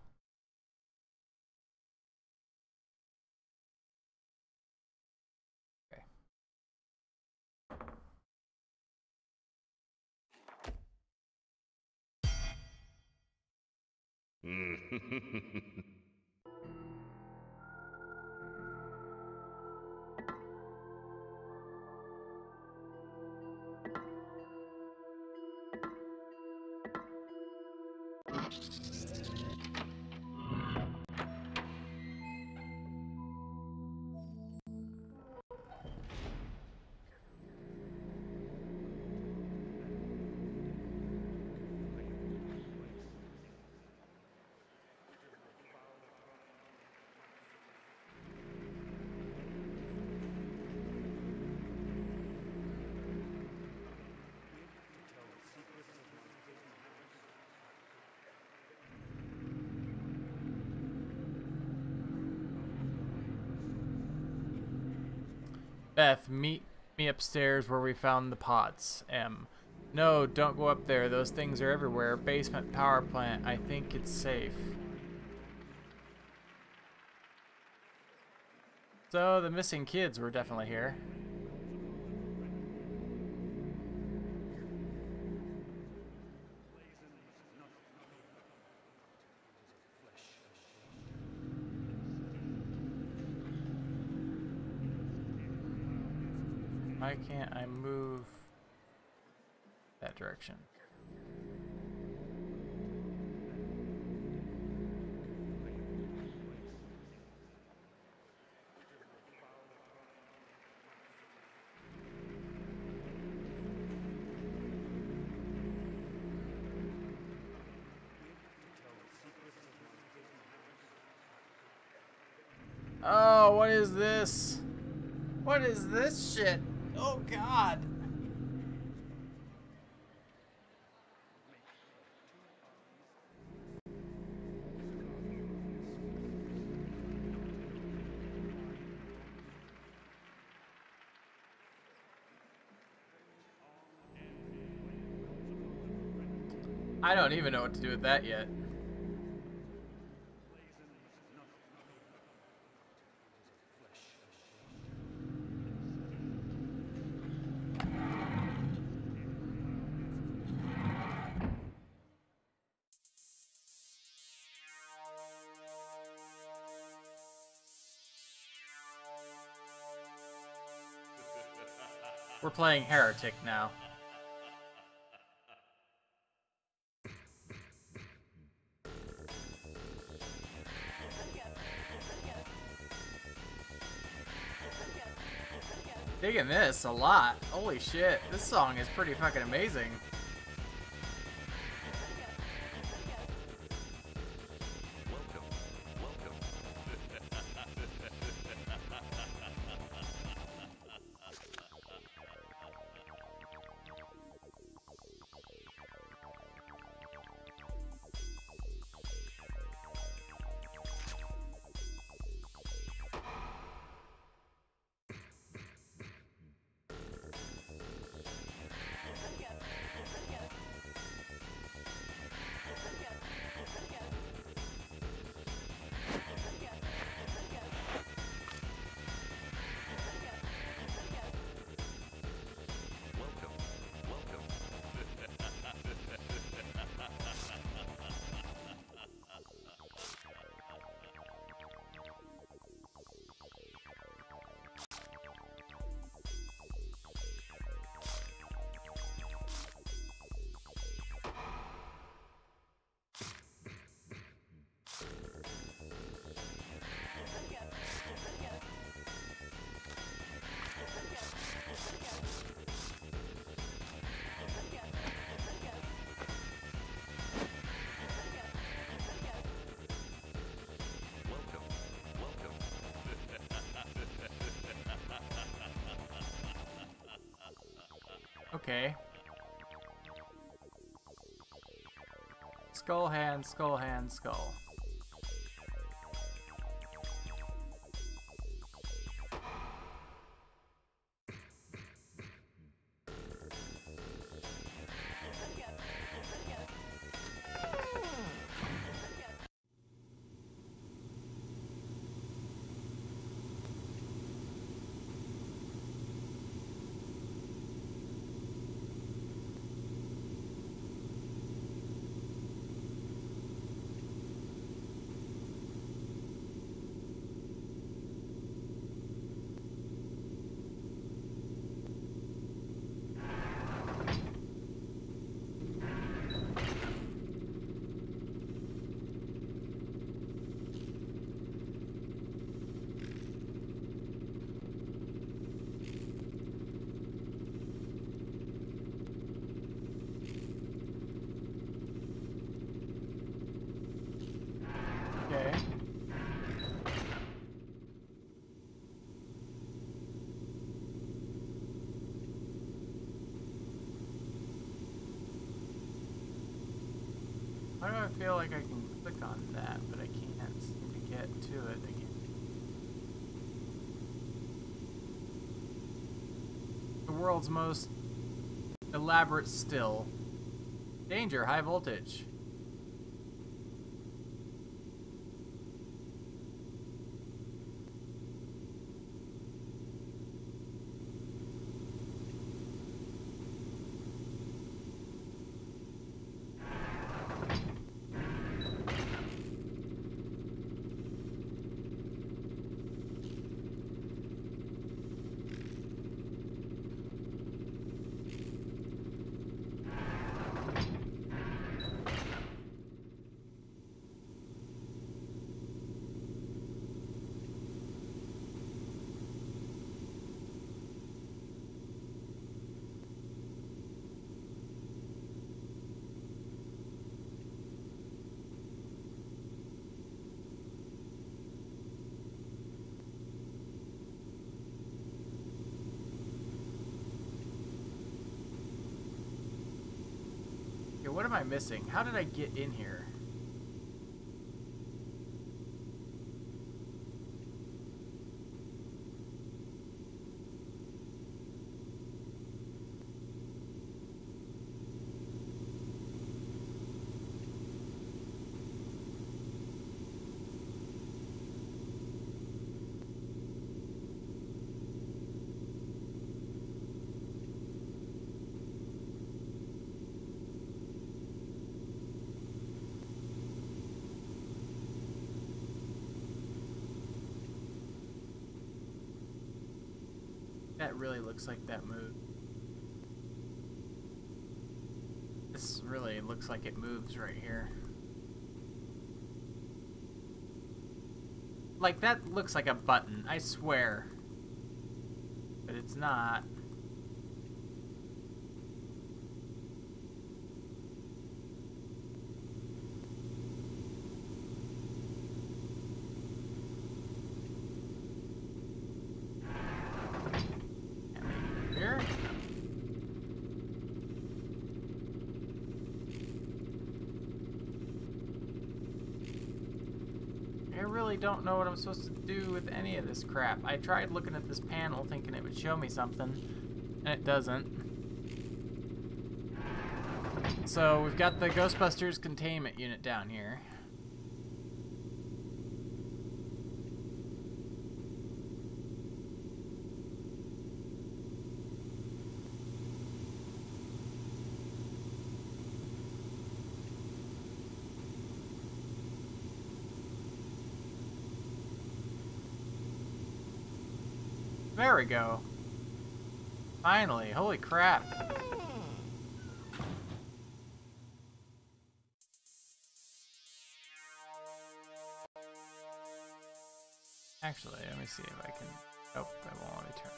Beth, meet me upstairs where we found the pots. M. No, don't go up there. Those things are everywhere. Basement power plant. I think it's safe. So, the missing kids were definitely here. Why can't I move that direction? Oh, what is this? What is this shit? Oh God! I don't even know what to do with that yet. We're playing Heretic now. Digging this a lot. Holy shit, this song is pretty fucking amazing. Okay. Skull, hand, skull, hand, skull. I feel like I can click on that, but I can't seem to get to it again. The world's most elaborate still. Danger, high voltage. What am I missing? How did I get in here? That really looks like that move. This really looks like it moves right here. Like, that looks like a button, I swear. But it's not. Don't know what I'm supposed to do with any of this crap. I tried looking at this panel thinking it would show me something, and it doesn't. So we've got the Ghostbusters containment unit down here. There we go. Finally, holy crap. Actually, let me see if I can... Oh, I won't let me turn.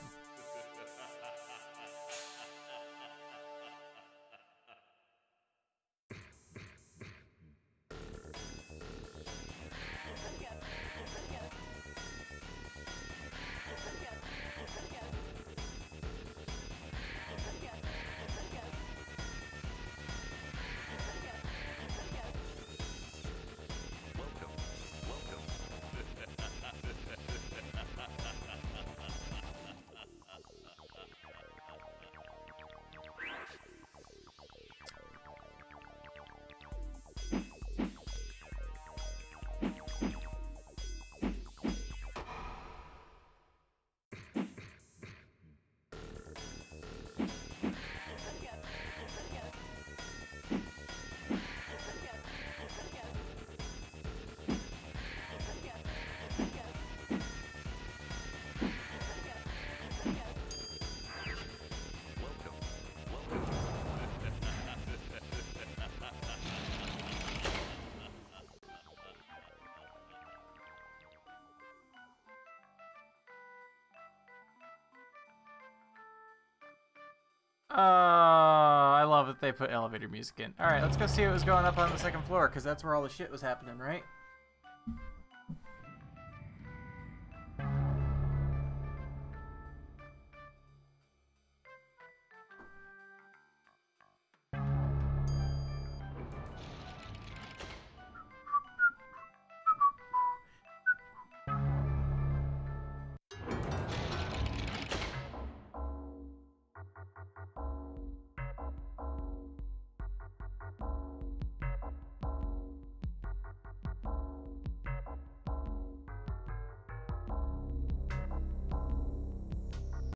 Oh, I love that they put elevator music in. All right, let's go see what was going up on the second floor, because that's where all the shit was happening, right?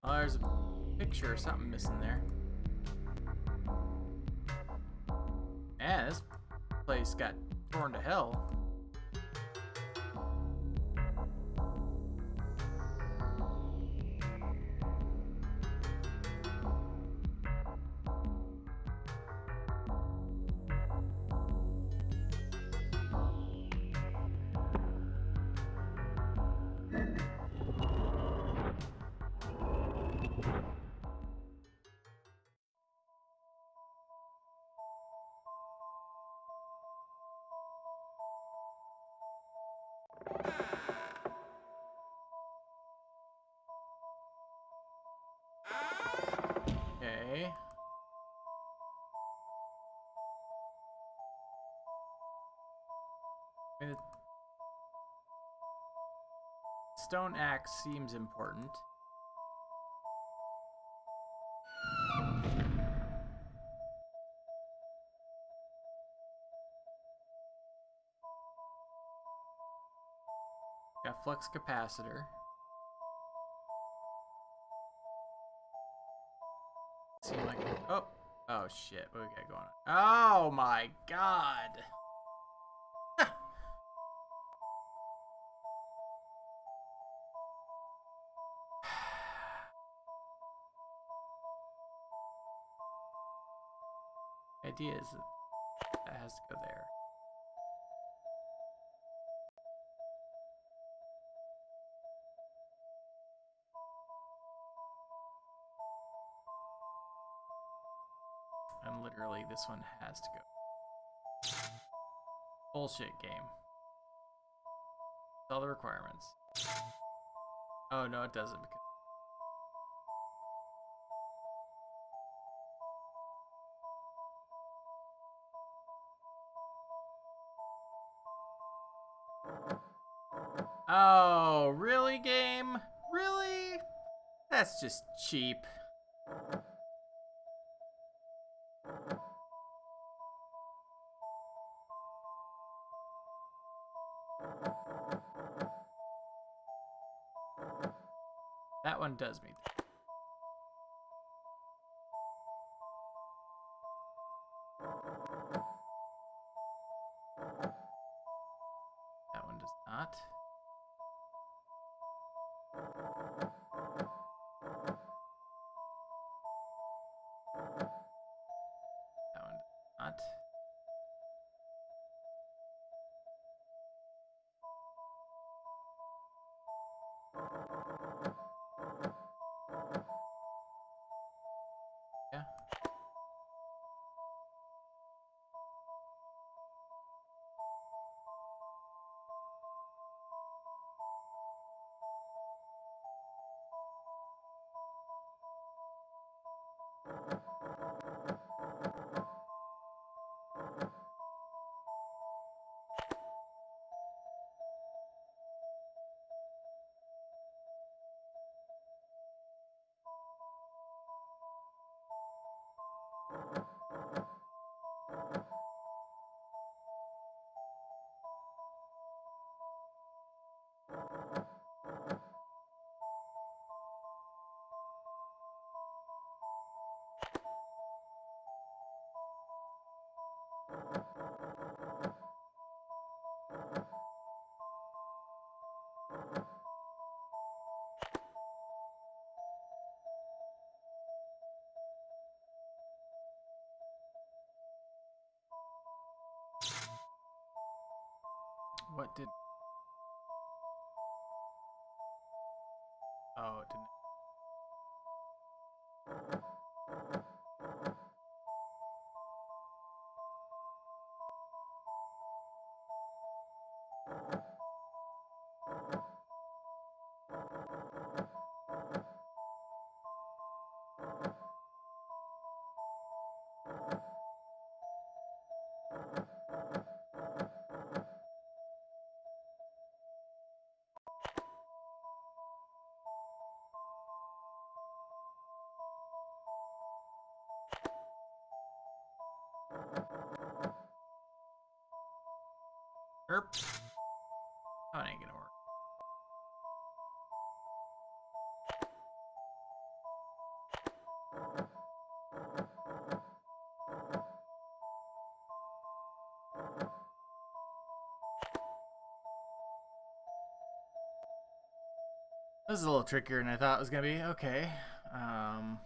There's a picture or something missing there. Yeah, this place got torn to hell. Okay. Stone axe seems important. Got flux capacitor. Seem like oh oh shit, what we got going on? Oh my god. The idea is that that has to go there. Literally, this one has to go. Bullshit game. With all the requirements. Oh no, it doesn't. Because oh, really, game? Really? That's just cheap. That one does me. That one does not. That one does not. What did? Oh, it didn't. Erp. Oh, it ain't gonna work. This is a little trickier than I thought it was gonna be. Okay. Um...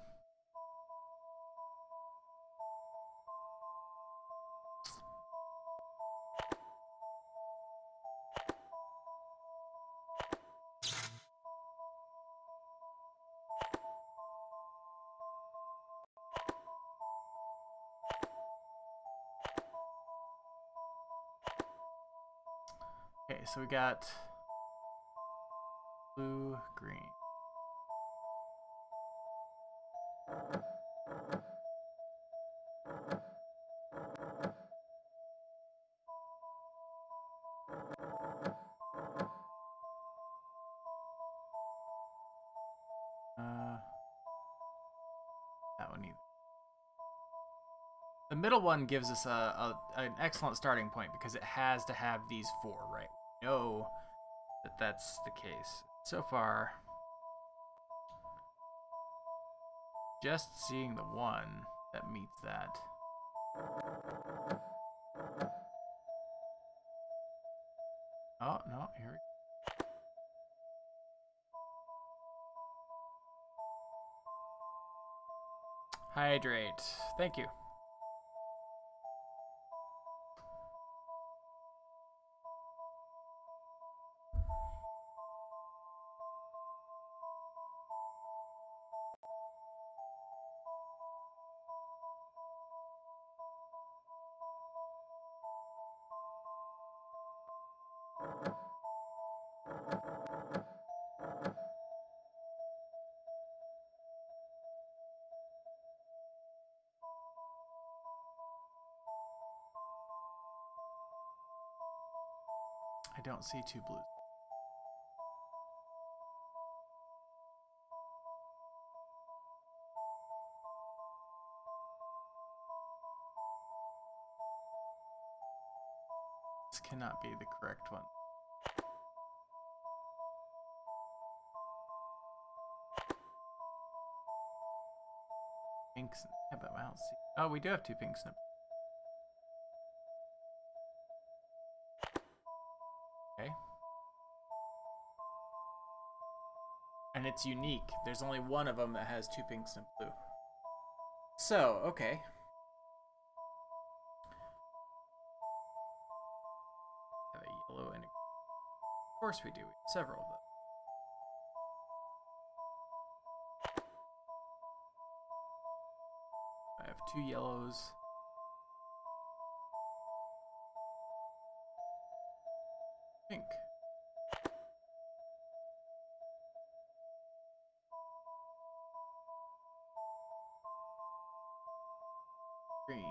Okay, so we got blue, green. Uh, that one either. The middle one gives us a, a an excellent starting point because it has to have these four, right? Know that that's the case. So far, just seeing the one that meets that. Oh, no, here we go. Hydrate. Thank you. I don't see two blues. This cannot be the correct one. Pinks. Yeah, but I don't see. Oh, we do have two pink snippets. And it's unique. There's only one of them that has two pinks and blue. So, okay. Have a yellow and a green. Of course we do. We have several of them. I have two yellows. Pink. Green.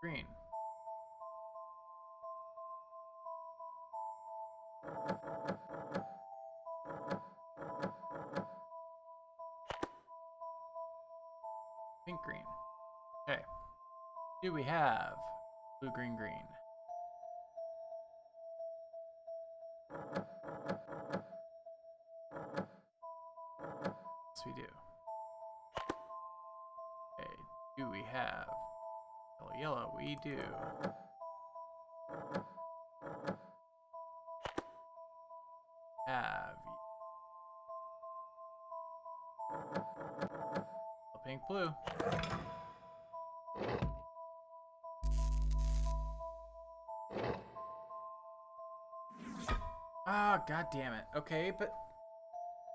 Green. Pink green. Okay. Do we have blue green green? We do. Okay, do we have yellow, yellow? We do. Have yellow, pink, blue. Ah, oh, god damn it. Okay, but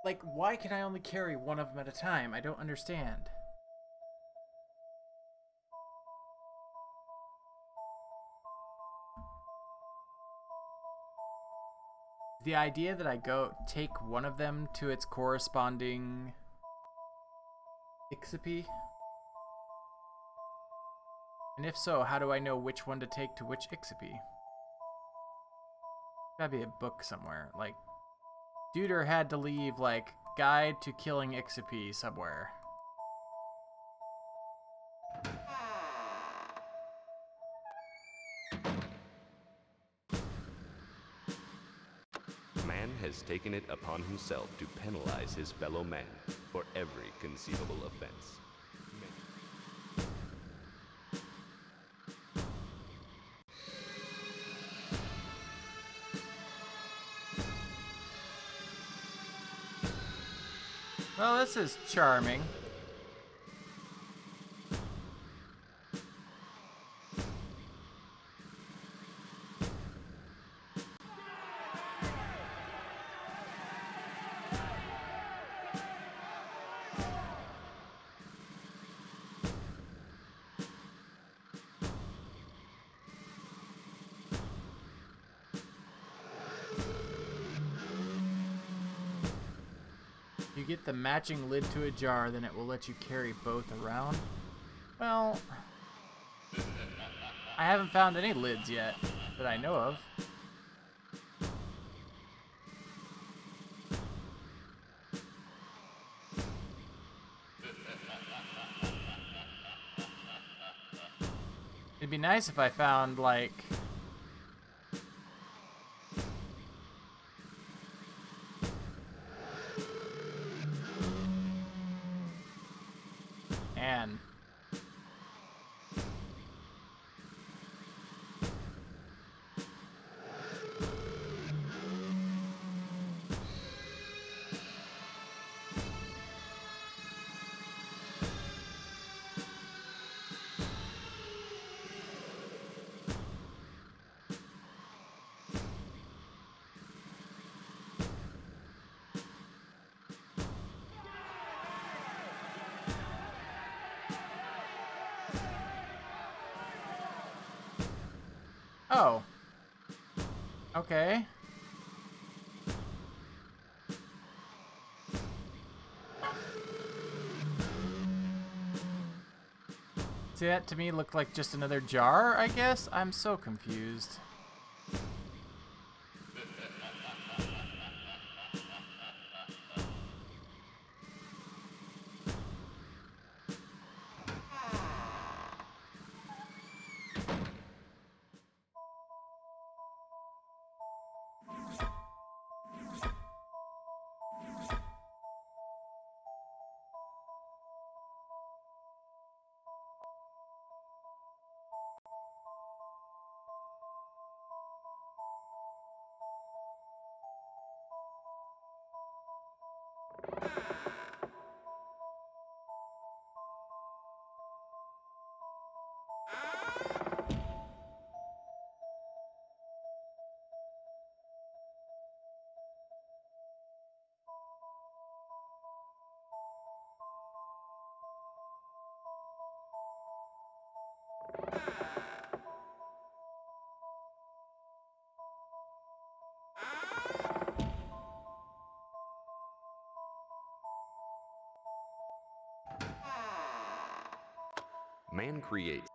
like, why can I only carry one of them at a time? I don't understand. The idea that I go take one of them to its corresponding Ixupi? And if so, how do I know which one to take to which Ixupi? Gotta be a book somewhere, like... Duder had to leave, like, Guide to Killing Ixupi somewhere. Man has taken it upon himself to penalize his fellow man for every conceivable offense. Well, this is charming. You get the matching lid to a jar, then it will let you carry both around. Well, I haven't found any lids yet that I know of. It'd be nice if I found, like, oh. Okay. See, that to me looked like just another jar, I guess? I'm so confused. Man creates.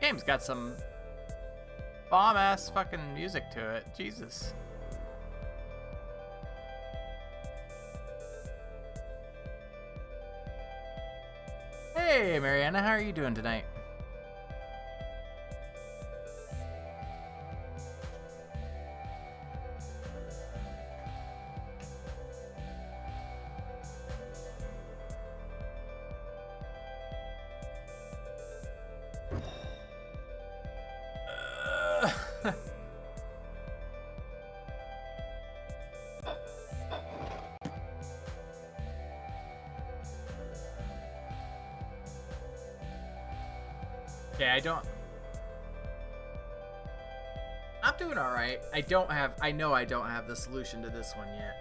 Game's got some bomb ass fucking music to it. Jesus. Hey, Mariana, how are you doing tonight? I don't... I'm doing alright. I don't have... I know I don't have the solution to this one yet.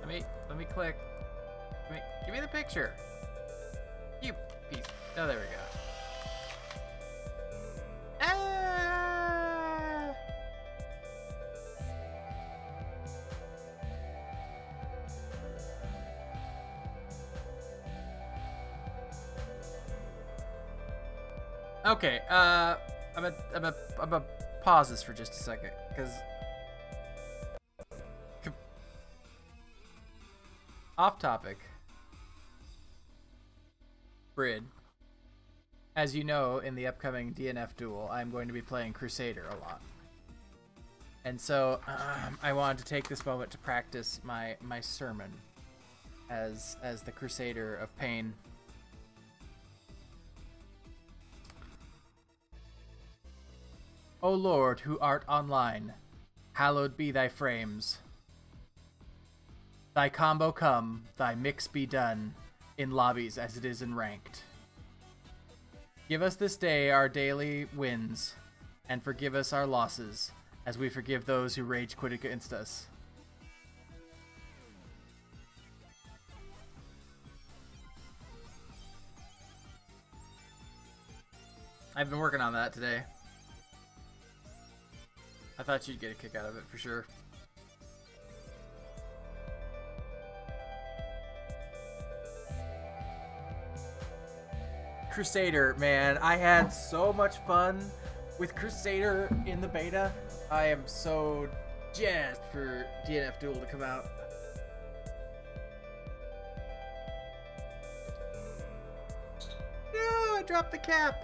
Let me... Let me click. Let me, give me the picture. You piece... Oh, there we go. Okay, uh, I'm gonna I'm gonna I'm gonna pause this for just a second, cause off topic. Brid, as you know, in the upcoming D N F Duel, I'm going to be playing Crusader a lot, and so um, I wanted to take this moment to practice my my sermon as as the Crusader of Pain. O Lord, who art online, hallowed be thy frames. Thy combo come, thy mix be done, in lobbies as it is in ranked. Give us this day our daily wins, and forgive us our losses, as we forgive those who rage quit against us. I've been working on that today. I thought you'd get a kick out of it, for sure. Crusader, man. I had so much fun with Crusader in the beta. I am so jazzed for D N F Duel to come out. No, I dropped the cap!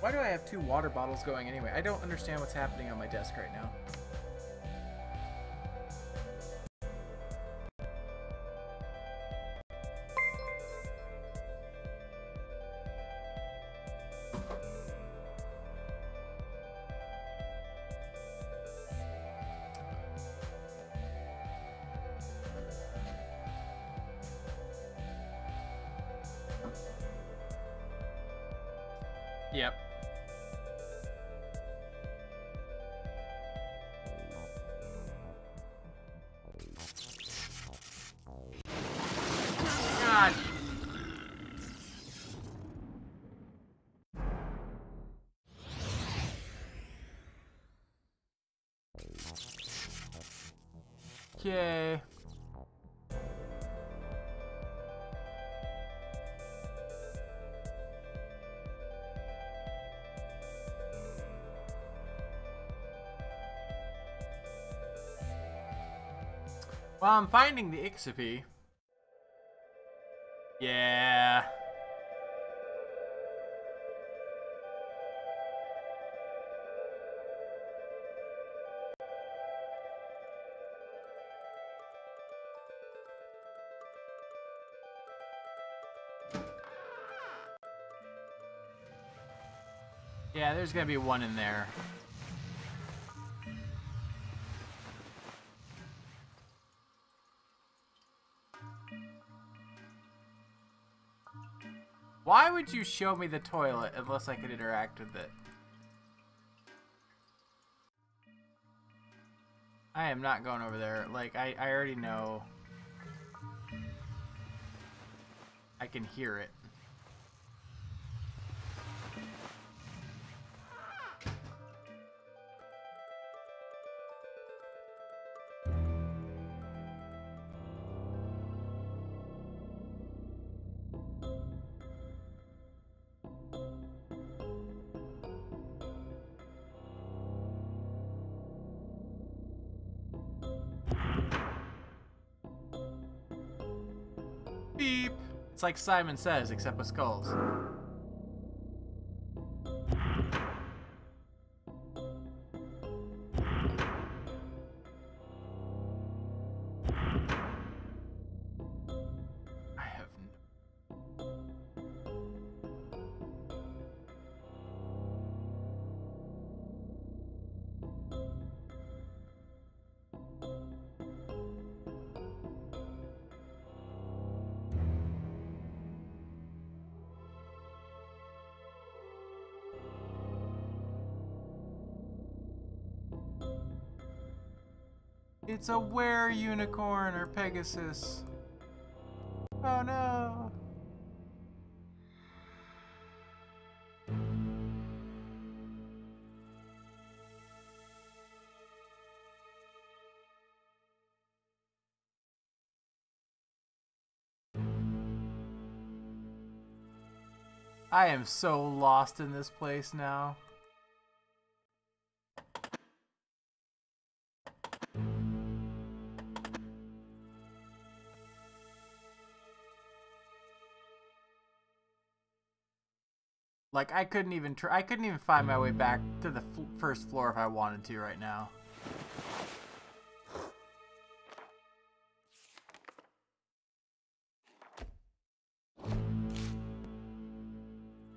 Why do I have two water bottles going anyway? I don't understand what's happening on my desk right now. Yep. Yay. Well, I'm finding the Ixupi. Yeah. Yeah, there's gonna be one in there. Why would you show me the toilet unless I could interact with it? I am not going over there. Like, I, I already know. I can hear it. It's like Simon Says, except with skulls. I have no... It's a were-unicorn or Pegasus. Oh no! I am so lost in this place now. Like, I couldn't even try, I couldn't even find my way back to the fl first floor if I wanted to right now.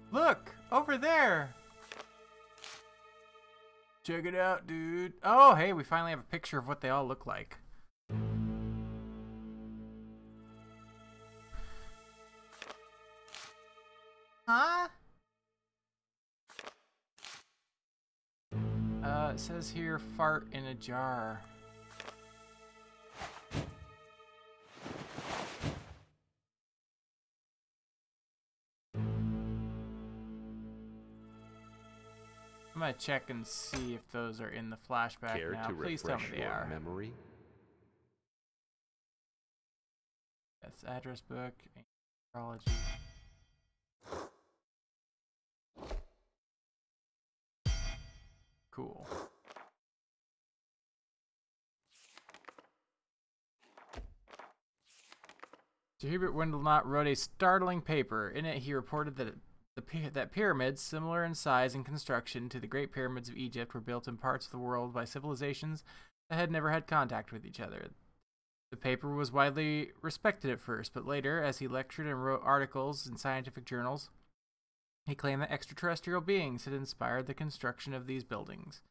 Look! Over there! Check it out, dude. Oh, hey, we finally have a picture of what they all look like. Huh? Uh, it says here, fart in a jar. I'm gonna check and see if those are in the flashback Care now. Please tell me they are. Memory? That's address book, astrology. Cool. Sir Hubert Wendelnot wrote a startling paper. In it, he reported that the that pyramids, similar in size and construction to the Great Pyramids of Egypt, were built in parts of the world by civilizations that had never had contact with each other. The paper was widely respected at first, but later, as he lectured and wrote articles in scientific journals, he claimed that extraterrestrial beings had inspired the construction of these buildings.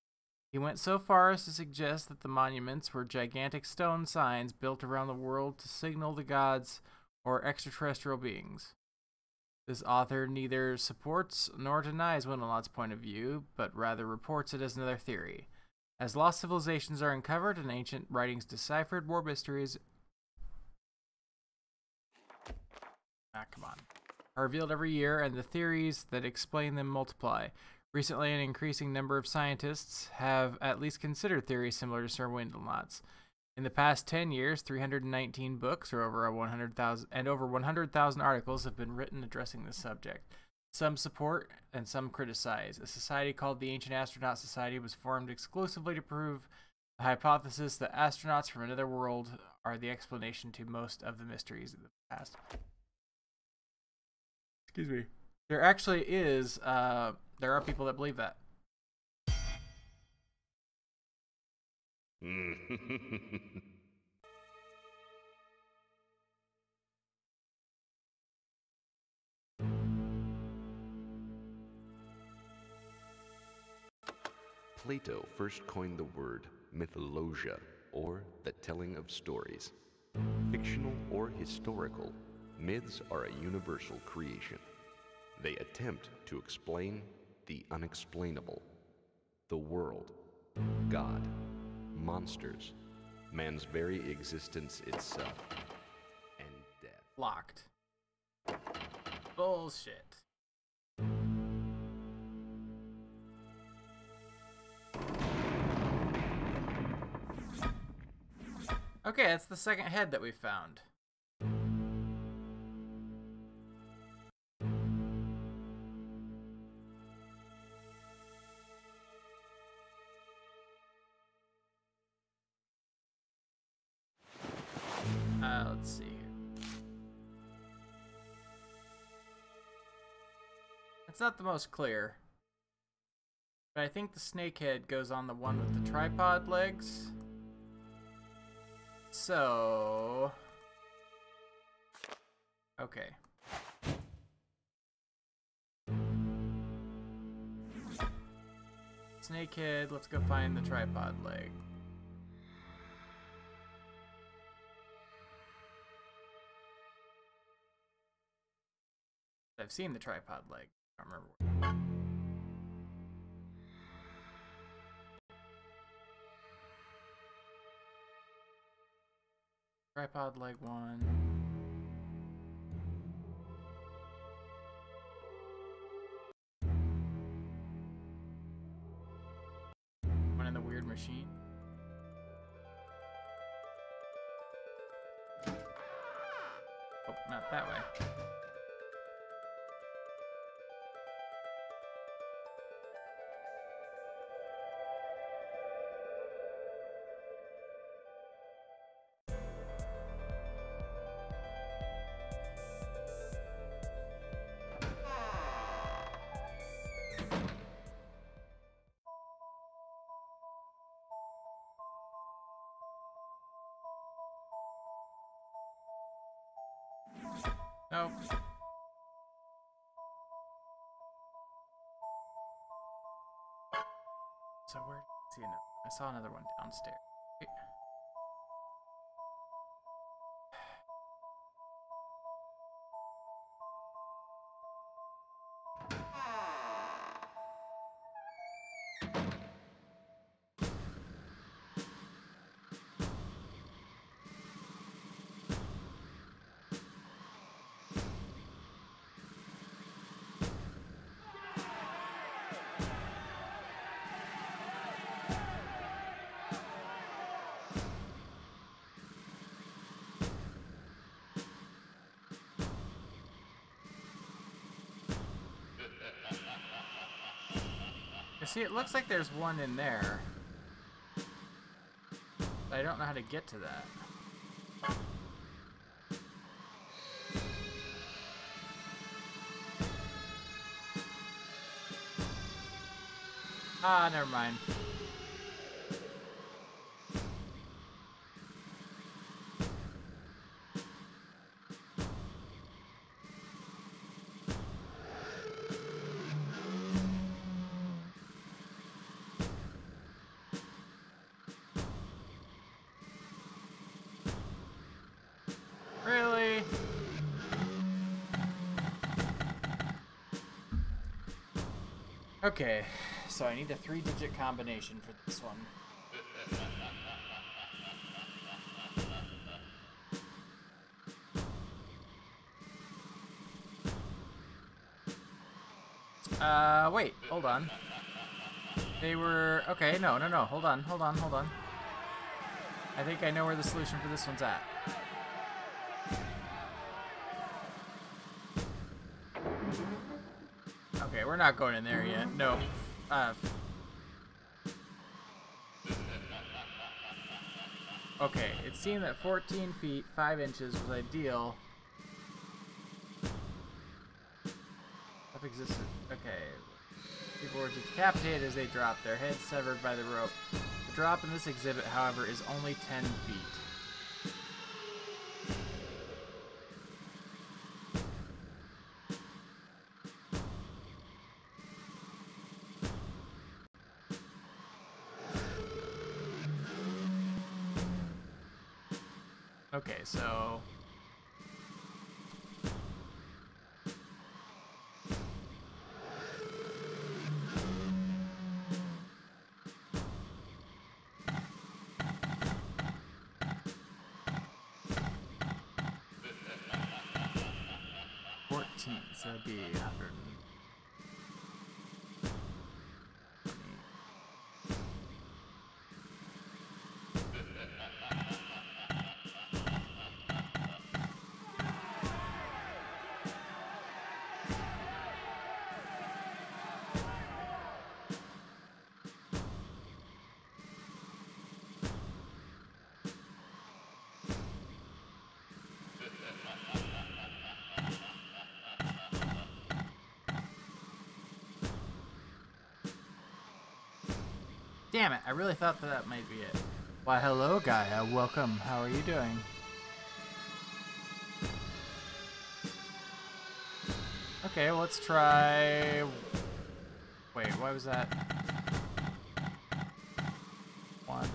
He went so far as to suggest that the monuments were gigantic stone signs built around the world to signal the gods or extraterrestrial beings. This author neither supports nor denies Wendelnot's point of view, but rather reports it as another theory. As lost civilizations are uncovered and ancient writings deciphered, war mysteries... Ah, come on. Are revealed every year, and the theories that explain them multiply. Recently, an increasing number of scientists have at least considered theories similar to Sir Wendelnot's. In the past ten years, three hundred nineteen books or over one hundred thousand and over one hundred thousand articles have been written addressing this subject. Some support and some criticize. A society called the Ancient Astronaut Society was formed exclusively to prove the hypothesis that astronauts from another world are the explanation to most of the mysteries of the past. Excuse me. There actually is, uh, there are people that believe that. Plato first coined the word mythologia, or the telling of stories. Fictional or historical, myths are a universal creation. They attempt to explain the unexplainable, the world, God, monsters, man's very existence itself, and death. Locked. Bullshit. Okay, that's the second head that we found. It's not the most clear, but I think the snake head goes on the one with the tripod legs. So... okay. Snake head, let's go find the tripod leg. I've seen the tripod leg. I don't remember where. Tripod leg one. One in the weird machine. Oh, not that way. Nope. So where? See, no, I saw another one downstairs. Wait. See, it looks like there's one in there. But I don't know how to get to that. Ah, never mind. Okay, so I need a three-digit combination for this one. Uh, wait, hold on. They were... Okay, no, no, no, hold on, hold on, hold on. I think I know where the solution for this one's at. We're not going in there yet. No. Uh, okay, it seemed that fourteen feet, five inches was ideal. Up existed. Okay. People were decapitated as they dropped, their heads severed by the rope. The drop in this exhibit, however, is only ten feet. Okay, so... fourteen, so that'd be one hundred. Damn it, I really thought that that might be it. Why, hello, Gaia. Welcome. How are you doing? Okay, well, let's try... Wait, why was that? One.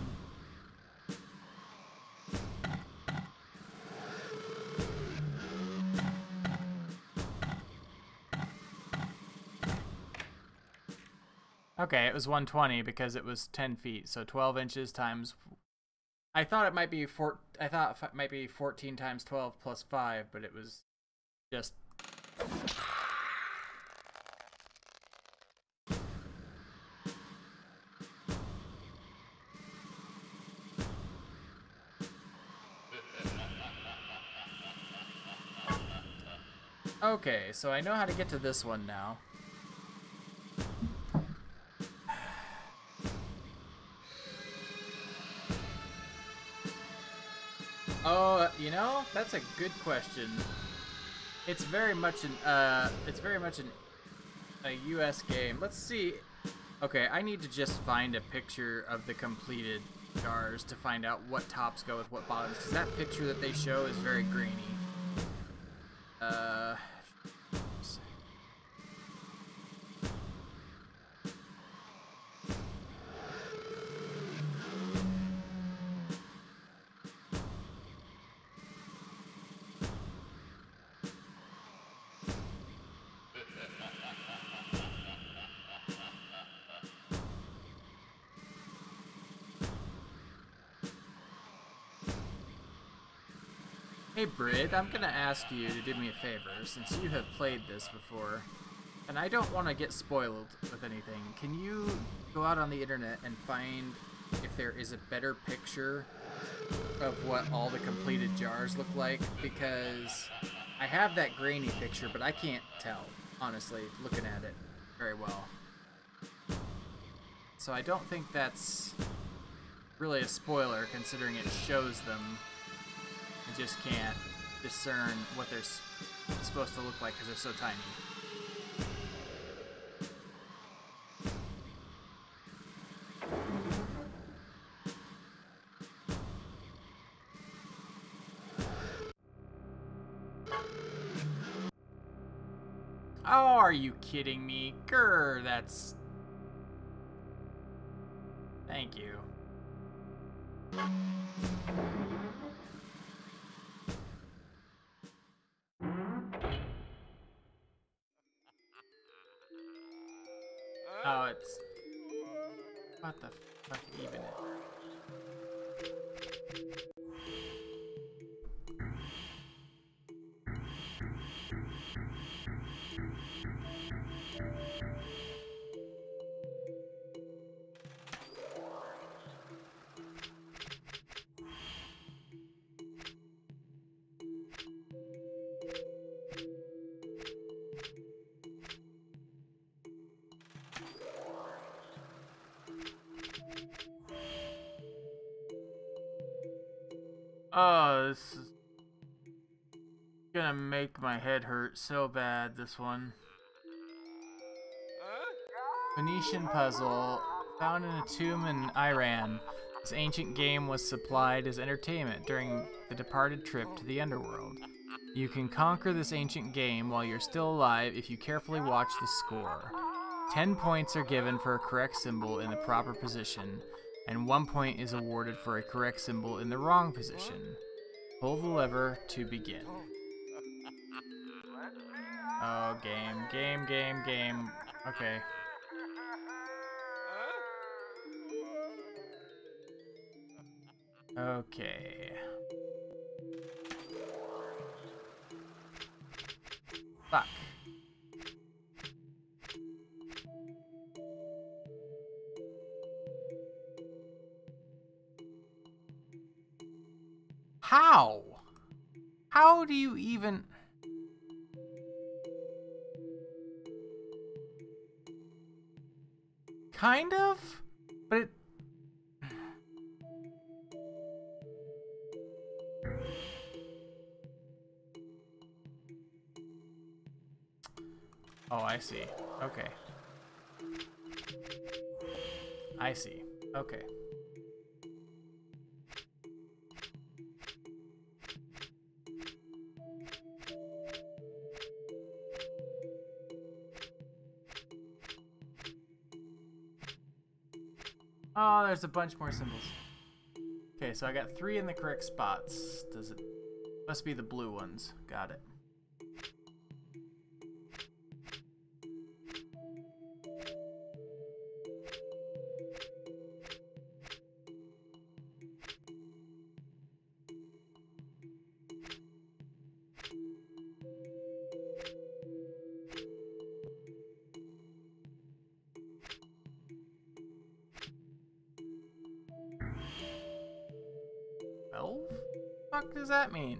Okay, it was one twenty because it was ten feet, so twelve inches times. I thought it might be four. I thought it might be fourteen times twelve plus five, but it was just. Okay, so I know how to get to this one now. Oh, you know, that's a good question. It's very much an uh, it's very much an a U S game. Let's see. Okay, I need to just find a picture of the completed jars to find out what tops go with what bottoms, because that picture that they show is very grainy. Uh, Hey Brid, I'm gonna ask you to do me a favor, since you have played this before, and I don't want to get spoiled with anything. Can you go out on the internet and find if there is a better picture of what all the completed jars look like? Because I have that grainy picture, but I can't tell, honestly, looking at it very well. So I don't think that's really a spoiler, considering it shows them. I just can't discern what they're supposed to look like because they're so tiny. Oh, are you kidding me? Grr, that's... Thank you. Oh, it's... What the fuck even it? Oh, this is gonna make my head hurt so bad, this one. Phoenician puzzle. Found in a tomb in Iran, this ancient game was supplied as entertainment during the departed trip to the underworld. You can conquer this ancient game while you're still alive if you carefully watch the score. Ten points are given for a correct symbol in the proper position, and one point is awarded for a correct symbol in the wrong position. Pull the lever to begin. Oh, game, game, game, game. Okay. Okay. Fuck. How? How do you even... Kind of? But it... Oh, I see. Okay. I see. Okay. Oh, there's a bunch more symbols. Okay, so I got three in the correct spots. Does it... Must be the blue ones. Got it. What does that mean?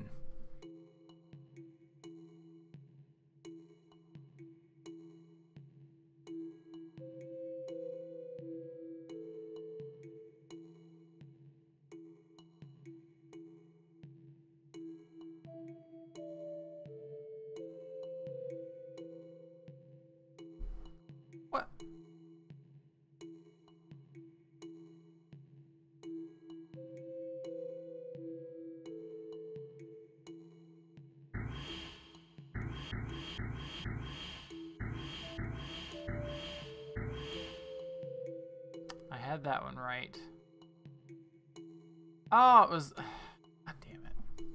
What? I had that one right. Oh, it was... God damn it.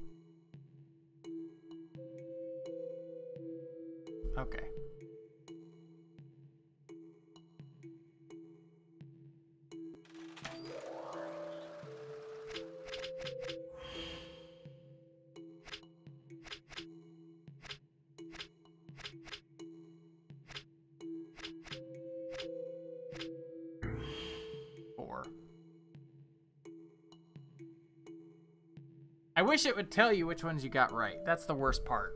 Okay. I wish it would tell you which ones you got right. That's the worst part.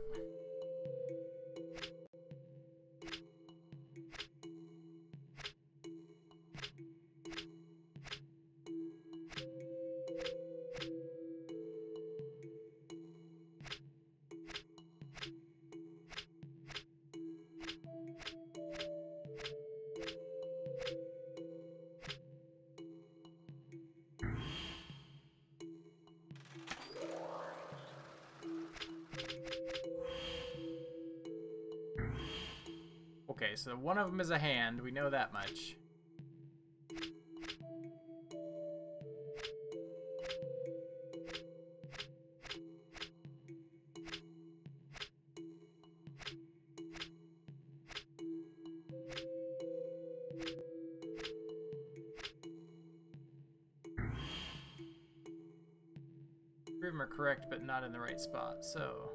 Okay, so one of them is a hand. We know that much. Three of them are correct, but not in the right spot, so...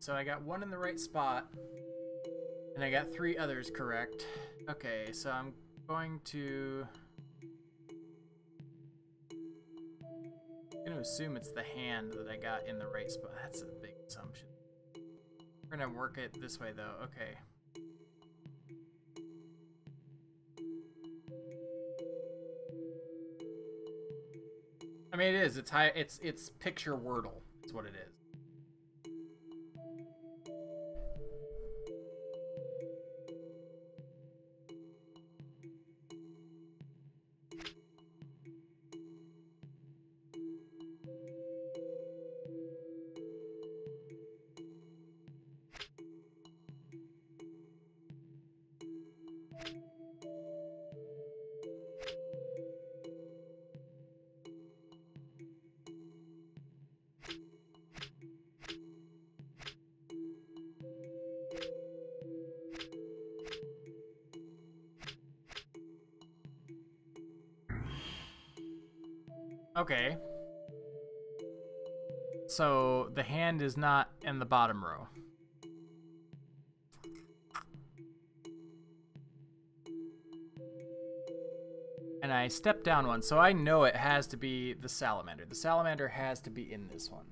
So I got one in the right spot, and I got three others correct. Okay, so I'm going to... I'm going to assume it's the hand that I got in the right spot. That's a big assumption. We're going to work it this way, though. Okay. I mean, it is. It's high, it's, it's picture Wordle. That's what it is. Okay, so the hand is not in the bottom row. And I stepped down one, so I know it has to be the salamander. The salamander has to be in this one.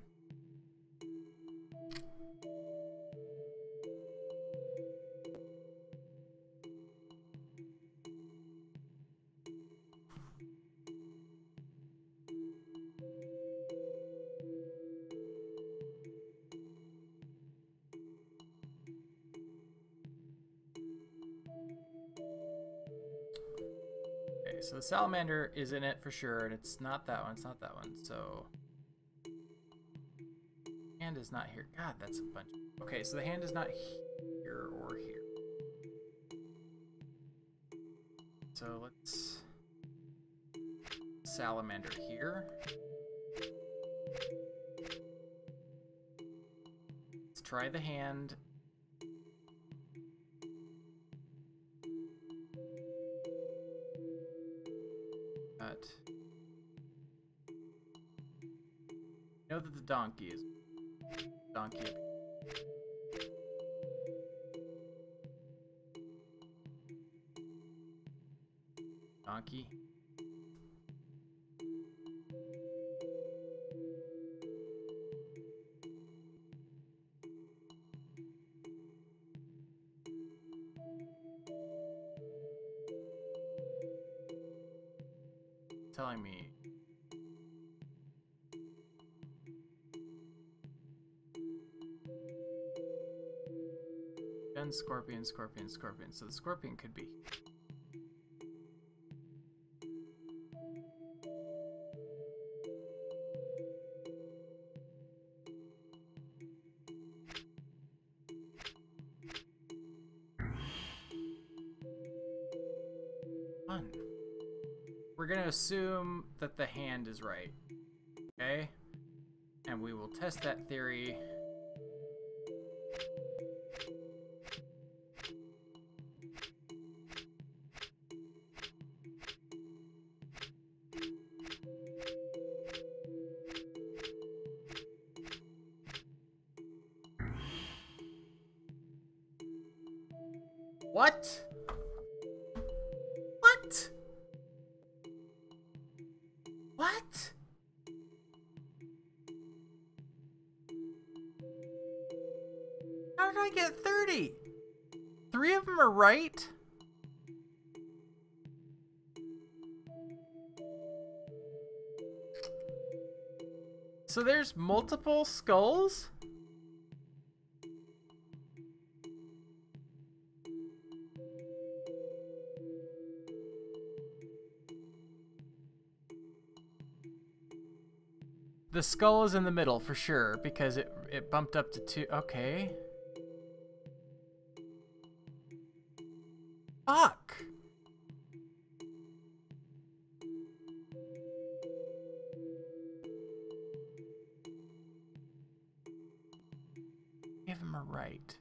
So the salamander is in it for sure, and it's not that one, it's not that one, so... Hand is not here. God, that's a bunch of... Okay, so the hand is not here or here. So let's... Salamander here. Let's try the hand. Know that the donkey is donkey. Donkey. timey. Then scorpion, scorpion, scorpion. So the scorpion could be. Fun. We're gonna assume that the hand is right. Okay? And we will test that theory. What? What? What? How did I get thirty? Three of them are right? So there's multiple skulls? The skull is in the middle for sure because it it bumped up to two. Okay. Fuck. Give him a right.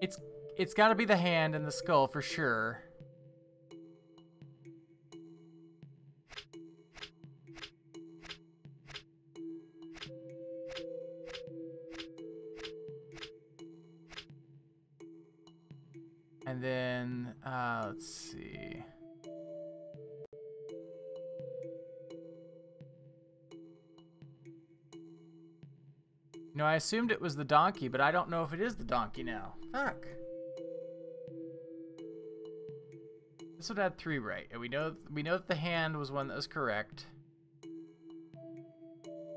It's it's got to be the hand and the skull for sure. And then, uh, let's see. No, I assumed it was the donkey, but I don't know if it is the donkey now. Fuck. This would have three right, and we know we know that the hand was one that was correct.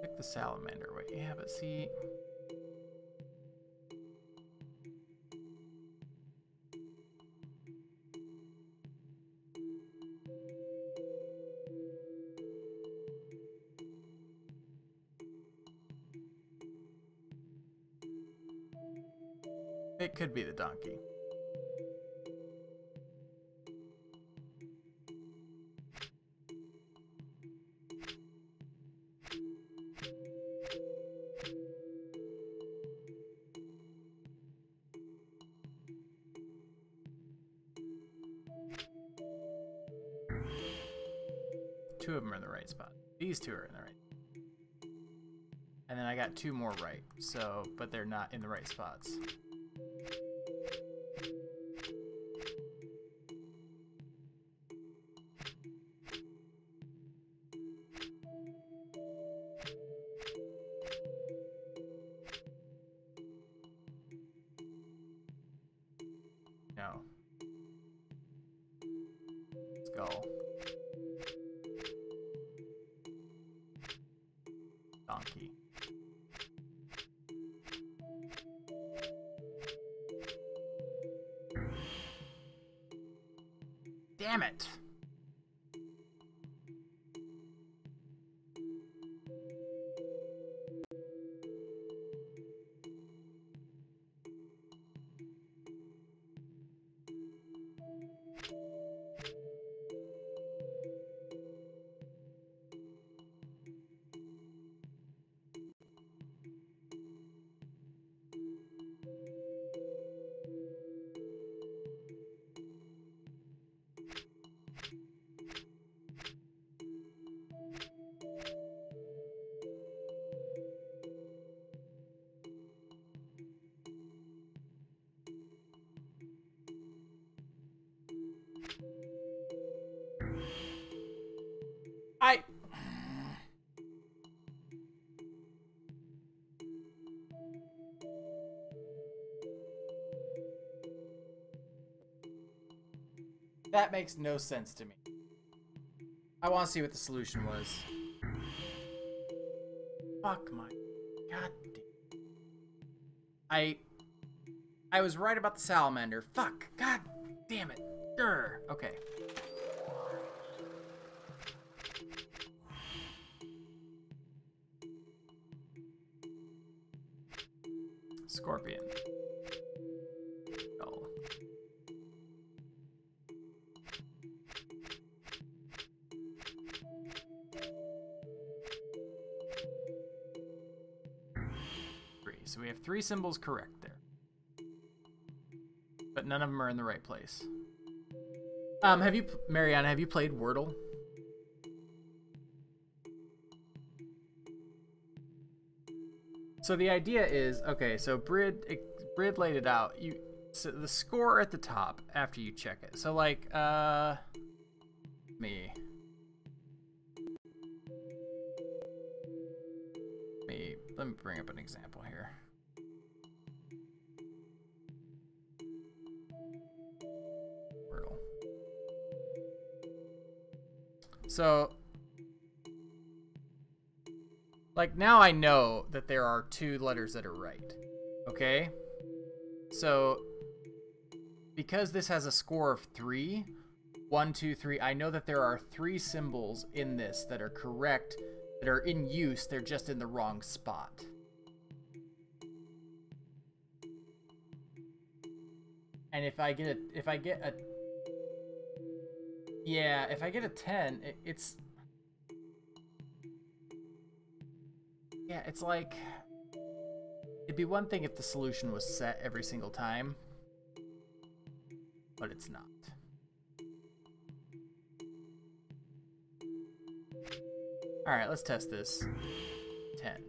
Pick the salamander. Wait, yeah, but see. It could be the donkey. Two of them are in the right spot. These two are in the right. And then I got two more right. So, but they're not in the right spots. No. Let's go. Donkey. Damn it. I... That makes no sense to me. I want to see what the solution was. Fuck my god damn. I I was right about the salamander. Fuck. God damn it. Grr. Okay. Scorpion. Oh. Three. So we have three symbols correct there. But none of them are in the right place. Um, have you, Mariana, have you played Wordle? So the idea is, okay, so Brid, Brid laid it out. You, so the score at the top after you check it. So like, uh, me, me, let me bring up an example here. Wordle. So. Like, now I know that there are two letters that are right, okay? So, because this has a score of three, one, two, three, I know that there are three symbols in this that are correct, that are in use, they're just in the wrong spot. And if I get a, if I get a, yeah, if I get a ten, it, it's... Yeah, it's like, it'd be one thing if the solution was set every single time, but it's not. All right, let's test this. ten.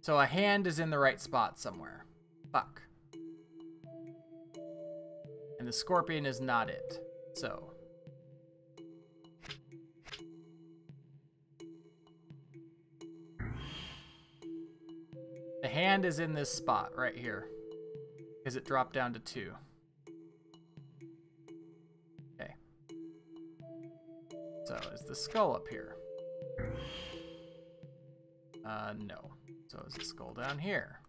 So a hand is in the right spot somewhere. Fuck. And the scorpion is not it, so. The hand is in this spot right here because it dropped down to two. Okay. So is the skull up here? Uh, no. So is the skull down here?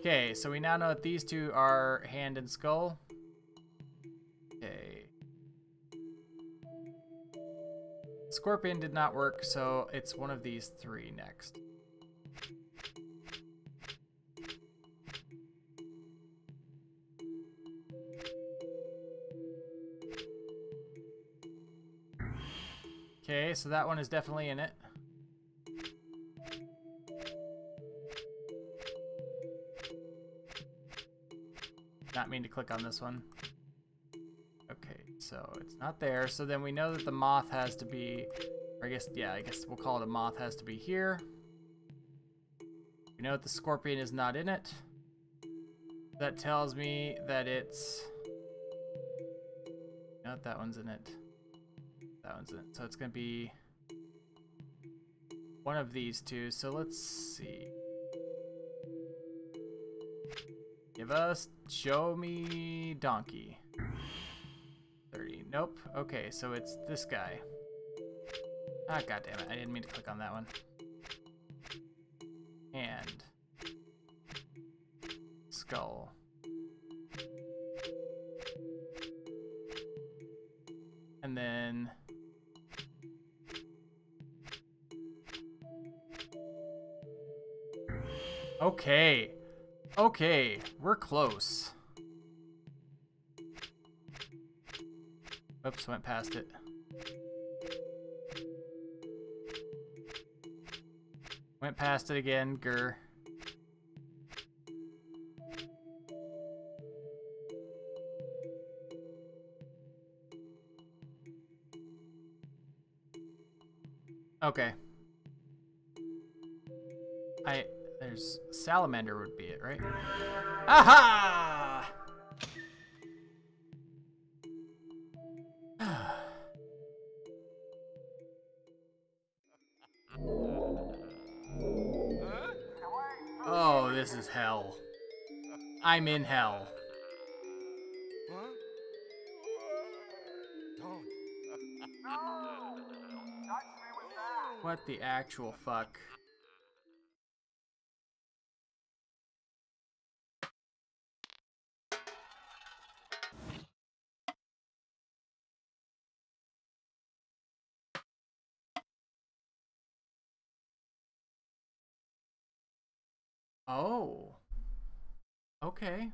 Okay, so we now know that these two are hand and skull. Scorpion did not work, so it's one of these three next. Okay, so that one is definitely in it. Not mean to click on this one. So it's not there. So then we know that the moth has to be, or I guess, yeah, I guess we'll call it a moth has to be here. We know that the scorpion is not in it. That tells me that it's, no, that one's in it. That one's in it. So it's going to be one of these two. So let's see. Give us, show me donkey. thirty. Nope. Okay, so it's this guy. Ah, goddamn it! I didn't mean to click on that one. And skull. And then okay. Okay, we're close. Oops, went past it. Went past it again, grr. Okay. I, there's salamander would be it, right? Aha! I'm in hell. Huh? Don't. No! Touch me with that! What the actual fuck? Oh. Okay.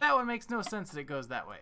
That one makes no sense that it goes that way.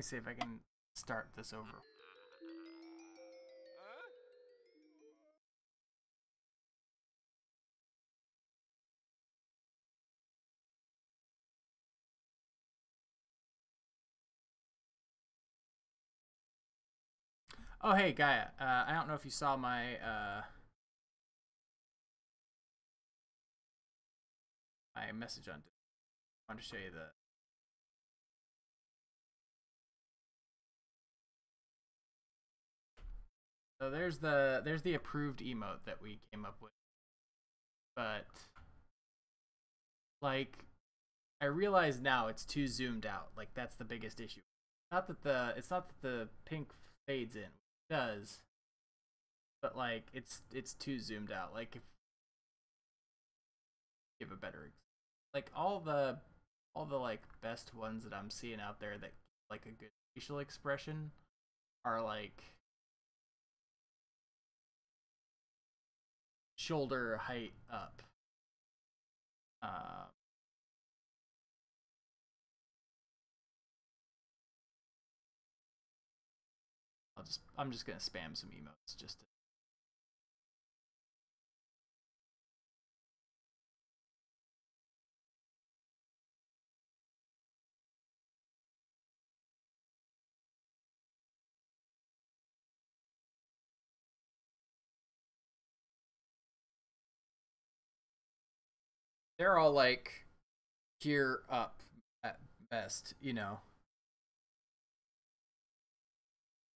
Let me see if I can start this over. Oh, hey, Gaia. Uh, I don't know if you saw my, uh, my message on. I wanted to show you the. So there's the there's the approved emote that we came up with, but like I realize now it's too zoomed out. Like that's the biggest issue. Not that the it's not that the pink fades in, it does, but like it's it's too zoomed out. Like if give a better example, like all the all the like best ones that I'm seeing out there that like a good facial expression are like. Shoulder height up. Uh, I'll just I'm just gonna spam some emotes just to they're all like here up at best, you know.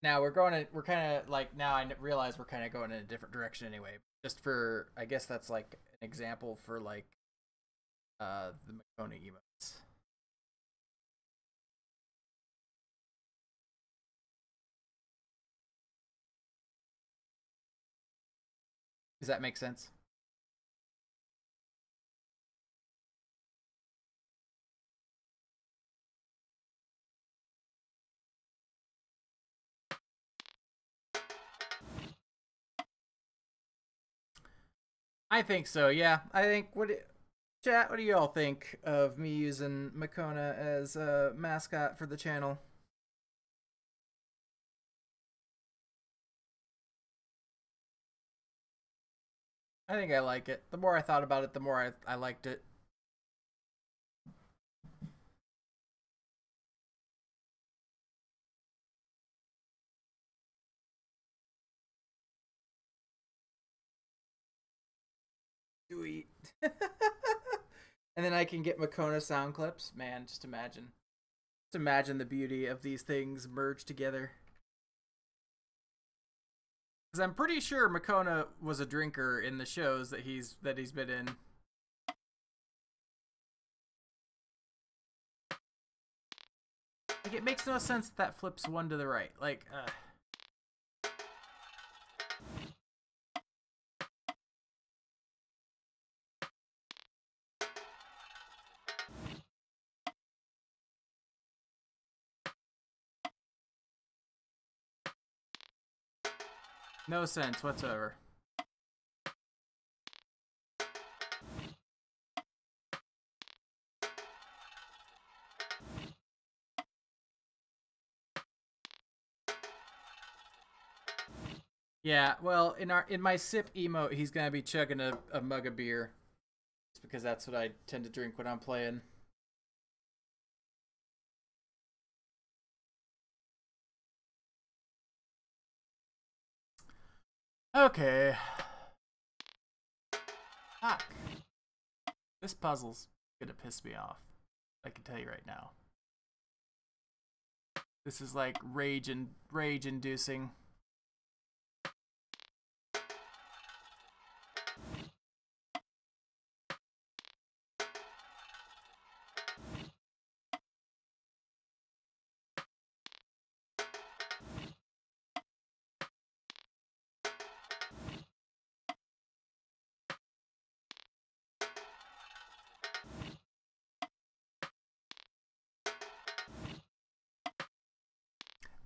Now we're going to, we're kind of like, now I realize we're kind of going in a different direction anyway. just for, I guess that's like an example for like uh, the Makona emotes. Does that make sense? I think so, yeah. I think, what do, chat, what do y'all think of me using Makona as a mascot for the channel? I think I like it. The more I thought about it, the more I, I liked it. Sweet. And then I can get Makona sound clips. Man, just imagine. Just imagine the beauty of these things merged together. Because I'm pretty sure Makona was a drinker in the shows that he's that he's been in. Like, it makes no sense that, that flips one to the right. Like, uh... no sense whatsoever. Yeah, well, in our in my sip emote, he's gonna be chugging a, a mug of beer. It's because that's what I tend to drink when I'm playing. Okay. Fuck. This puzzle's gonna piss me off. I can tell you right now. This is like rage and rage inducing.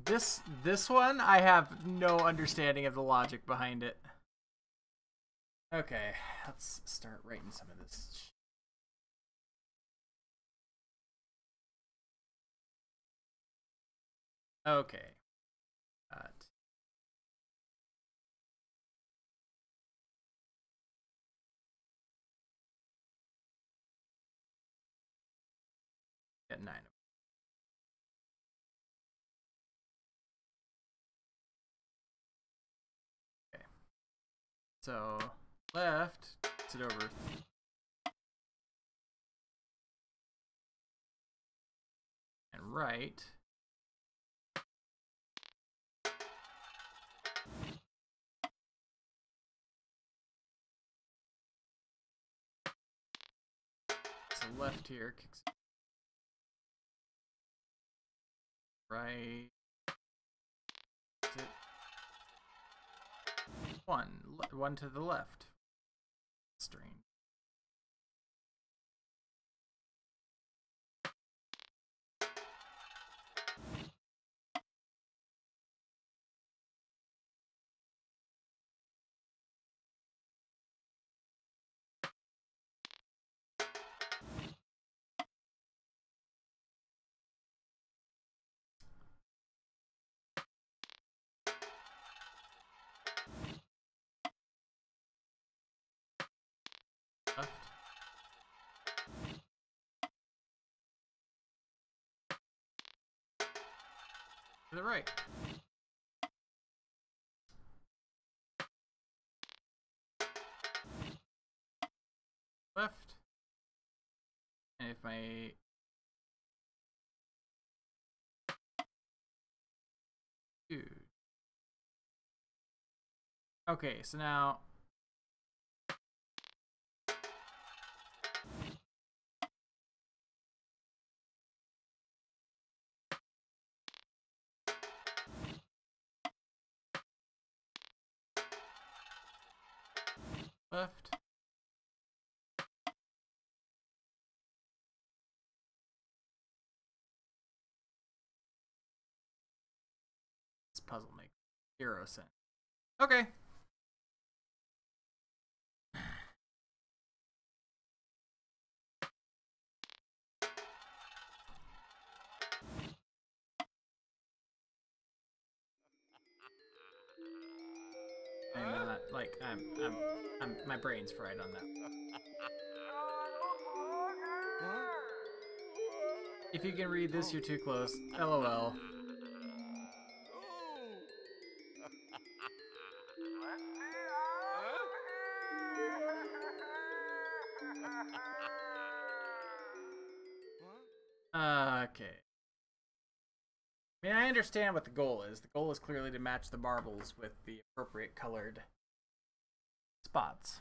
This this one, I have no understanding of the logic behind it. Okay, let's start writing some of this. Okay. Got. Got nine of them. So left, sit over. And right. So left here kicks. Right. Sit. One, one to the left. Strange. To the right. Left. And if I... Dude. Okay, so now left. This puzzle makes zero sense. Okay. I'm not, like, I'm, I'm, I'm, my brain's fried on that. If you can read this, you're too close. LOL. Okay. I mean, I understand what the goal is. The goal is clearly to match the marbles with the appropriate colored spots.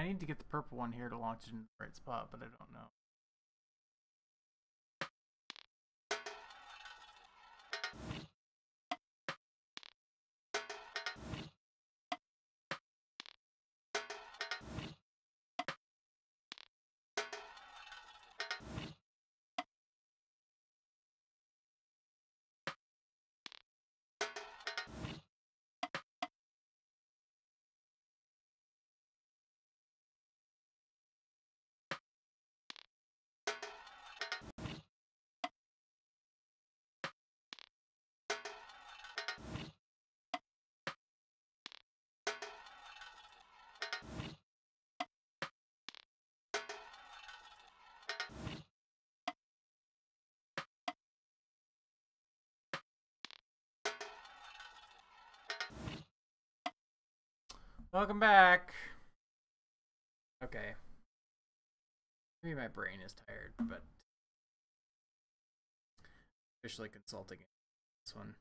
I need to get the purple one here to launch it in the right spot, but I don't know. Welcome back. Okay. Maybe my brain is tired, but officially consulting this one.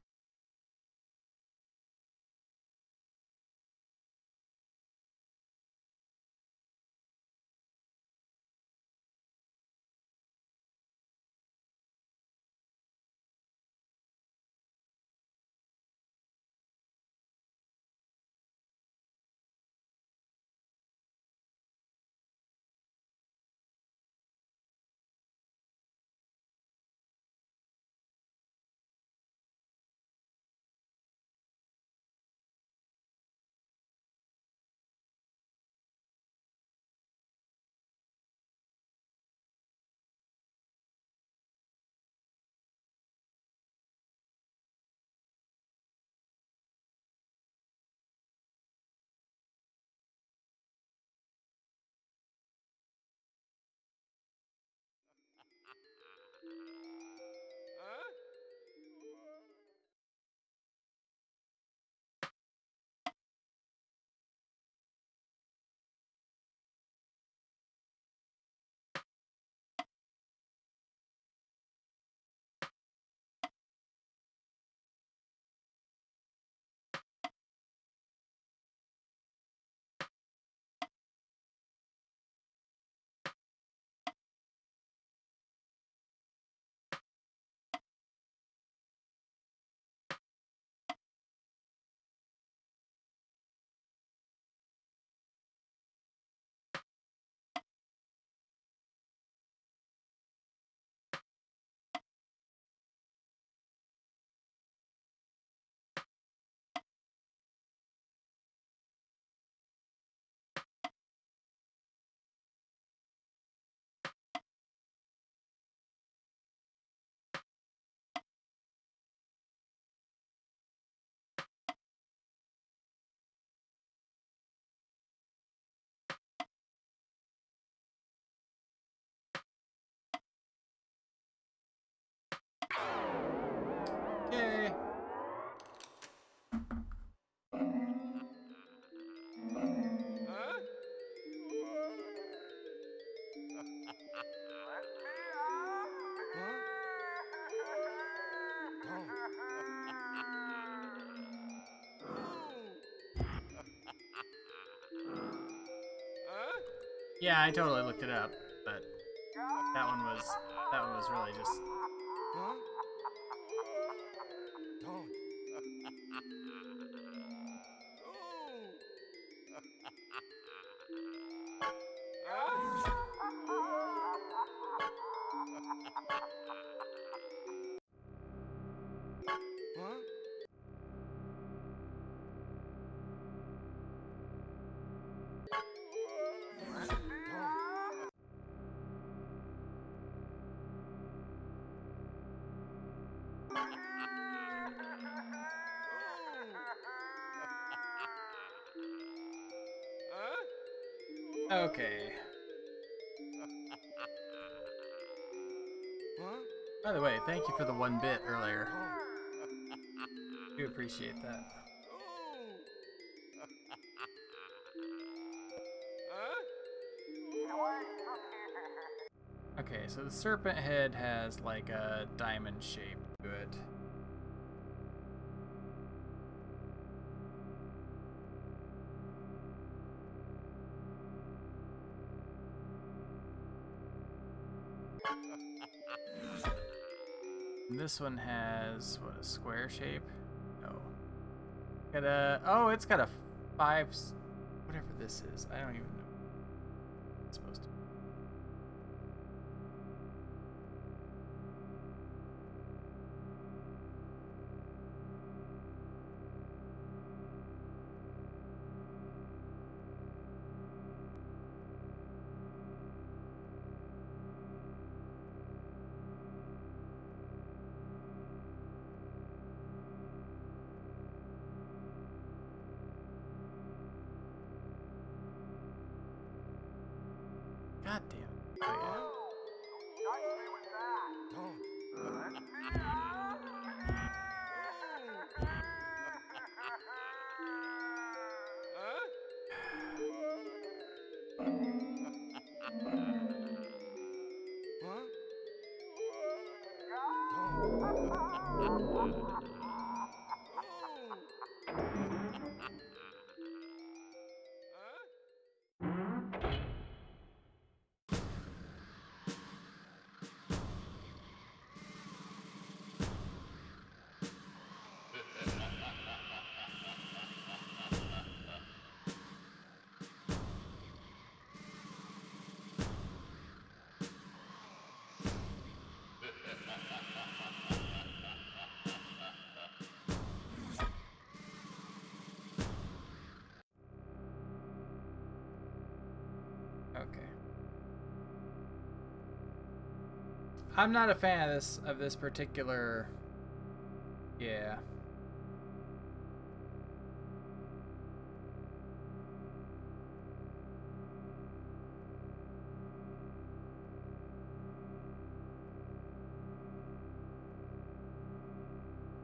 Yay! Huh? Yeah, I totally looked it up, but that one was that one was really just. Okay. By the way, thank you for the one bit earlier. I do appreciate that. Okay, so the serpent head has like a diamond shape to it. And this one has, what, a square shape? No. Got a, oh, it's got a five, whatever this is. I don't even know what it's supposed to be. God damn it. Oh, yeah. I'm not a fan of this of this particular, yeah.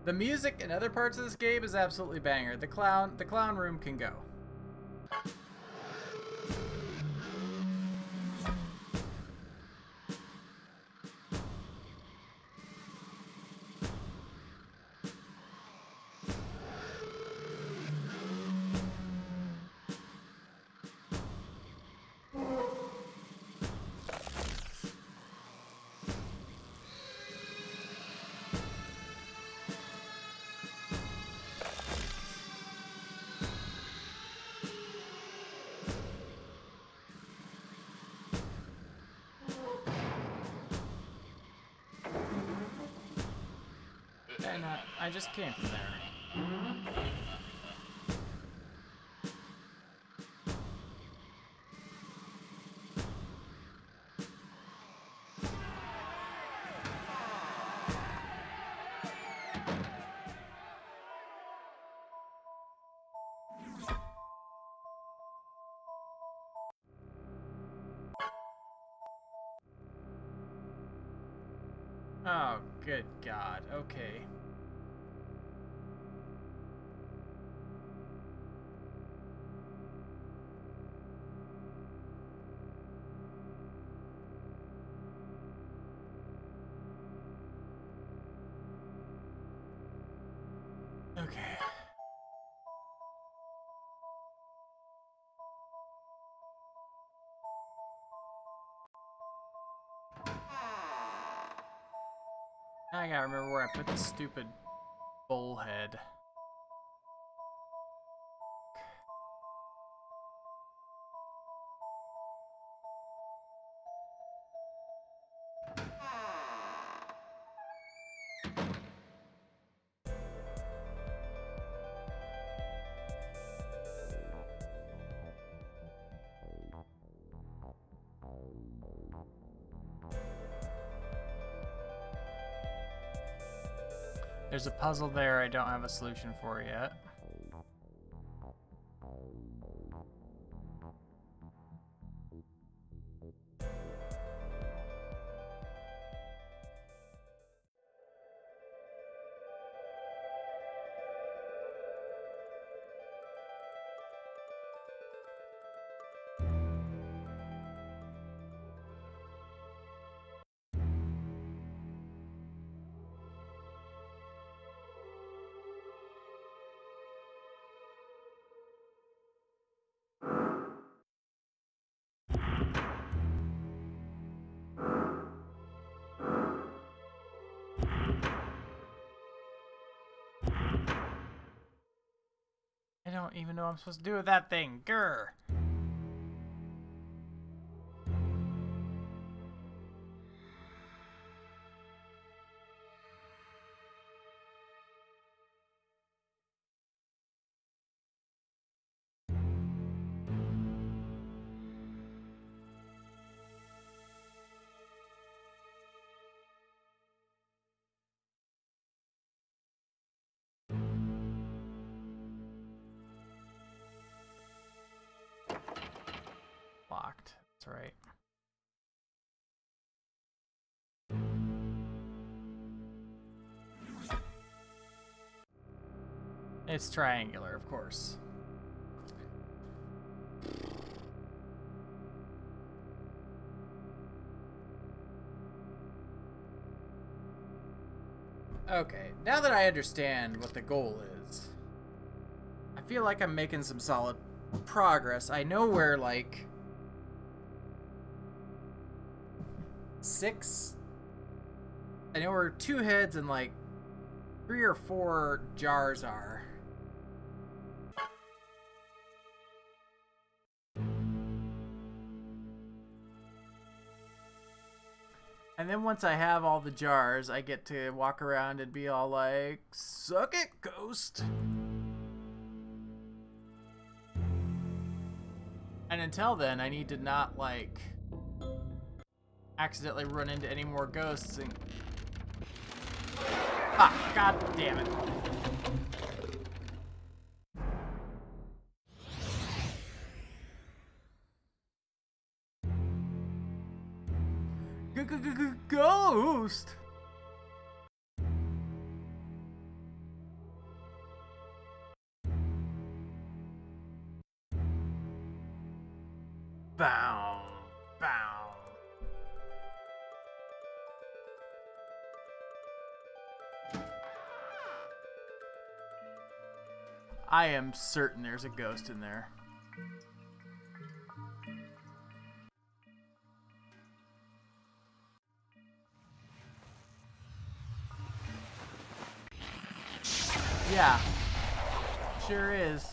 The music in other parts of this game is absolutely banger. The clown the clown room can go. And I, I just came from there. Oh, good God. Okay. I gotta remember where I put the stupid bull head. There's a puzzle there I don't have a solution for yet. don't even know what I'm supposed to do with that thing. Grr. That's right. It's triangular, of course. Okay, now that I understand what the goal is, I feel like I'm making some solid progress. I know where, like, six, I know where two heads and like three or four jars are. And then once I have all the jars, I get to walk around and be all like, suck it, ghost. And until then, I need to not like accidentally run into any more ghosts and... Ah, god damn it. G-g-g-g-ghost! Bow, bow. I am certain there's a ghost in there. Yeah, sure is.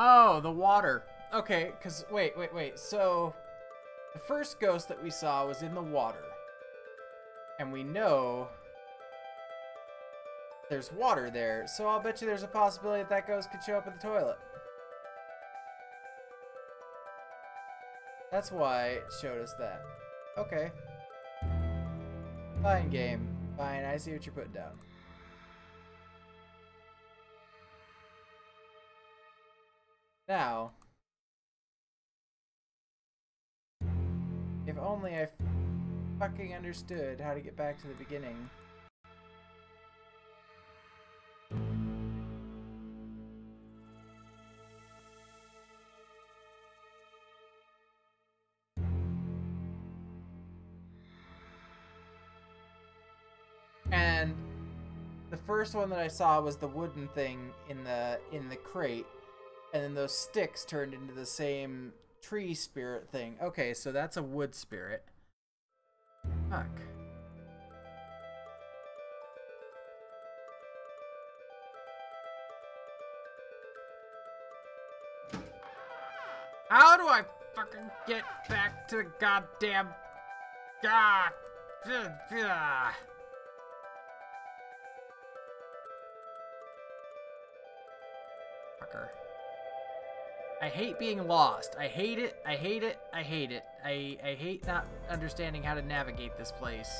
Oh, the water. Okay, because, wait, wait, wait. So, the first ghost that we saw was in the water. And we know there's water there. So I'll bet you there's a possibility that that ghost could show up in the toilet. That's why it showed us that. Okay. Fine, game. Fine, I see what you're putting down. Now, if only I fucking understood how to get back to the beginning. And the first one that I saw was the wooden thing in the in the crate. And then those sticks turned into the same tree spirit thing. Okay, so that's a wood spirit. Fuck. How do I fucking get back to the goddamn... God... Ah. Fucker. I hate being lost. I hate it. I hate it. I hate it. I, I hate not understanding how to navigate this place.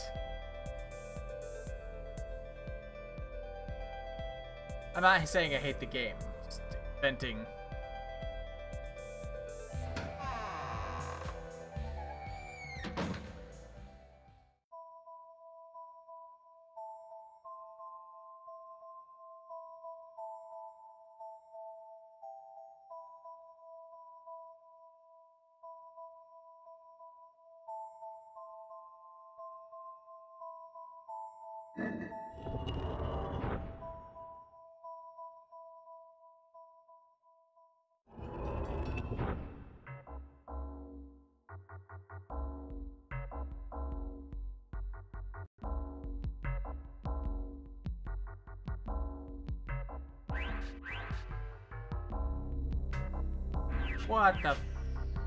I'm not saying I hate the game. I'm just venting. What the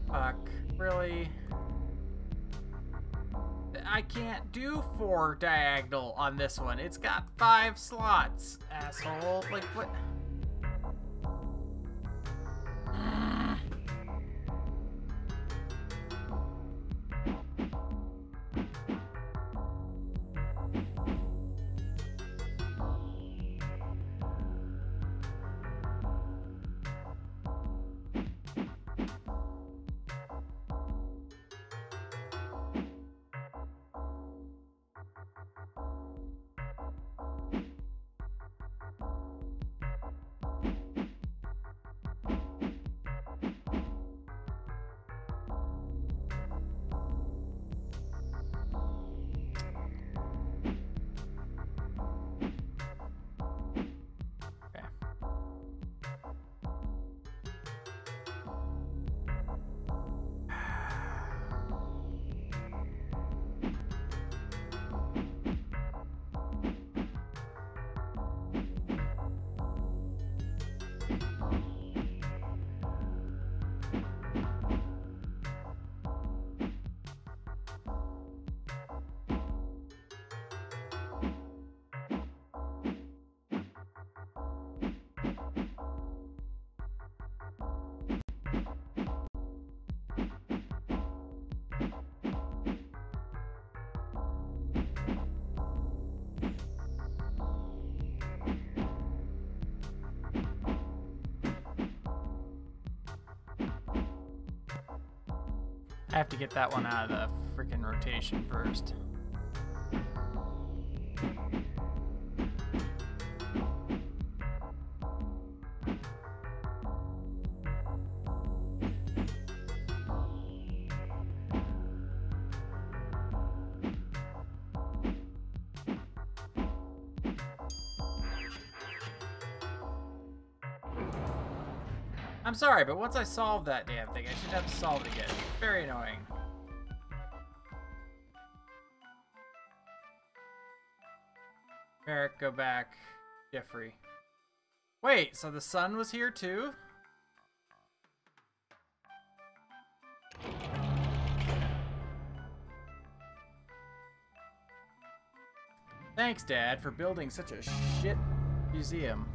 fuck? Really? I can't do four diagonal on this one. It's got five slots, asshole. Like, what? I have to get that one out of the freaking rotation first. I'm sorry, but once I solve that damn thing, I should have to solve it again. Very annoying. Eric, go back. Jeffrey. Wait, so the sun was here too? Thanks, Dad, for building such a shit museum.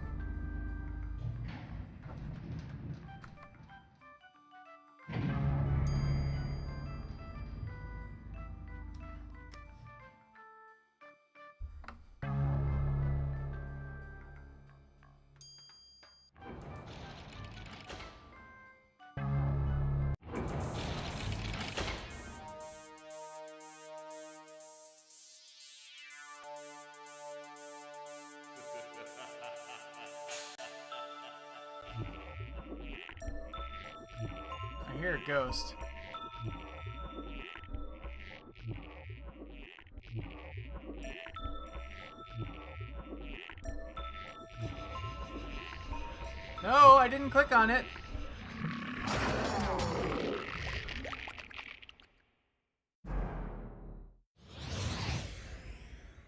Ghost. No, I didn't click on it. I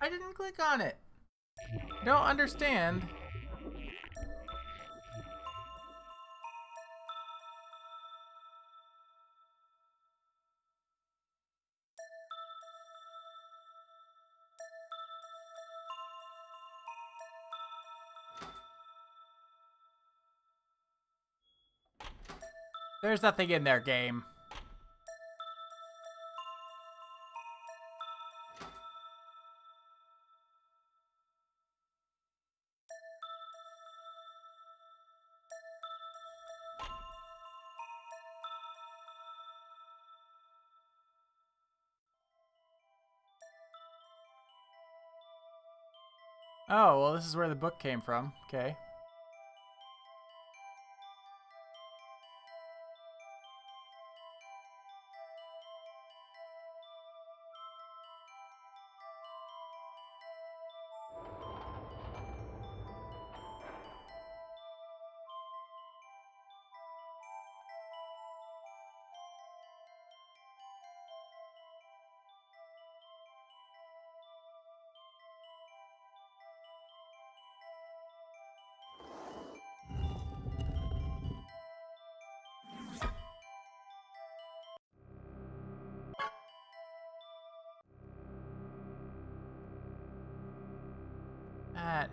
didn't click on it. Don't understand. There's nothing in there, game. Oh, well, this is where the book came from. Okay.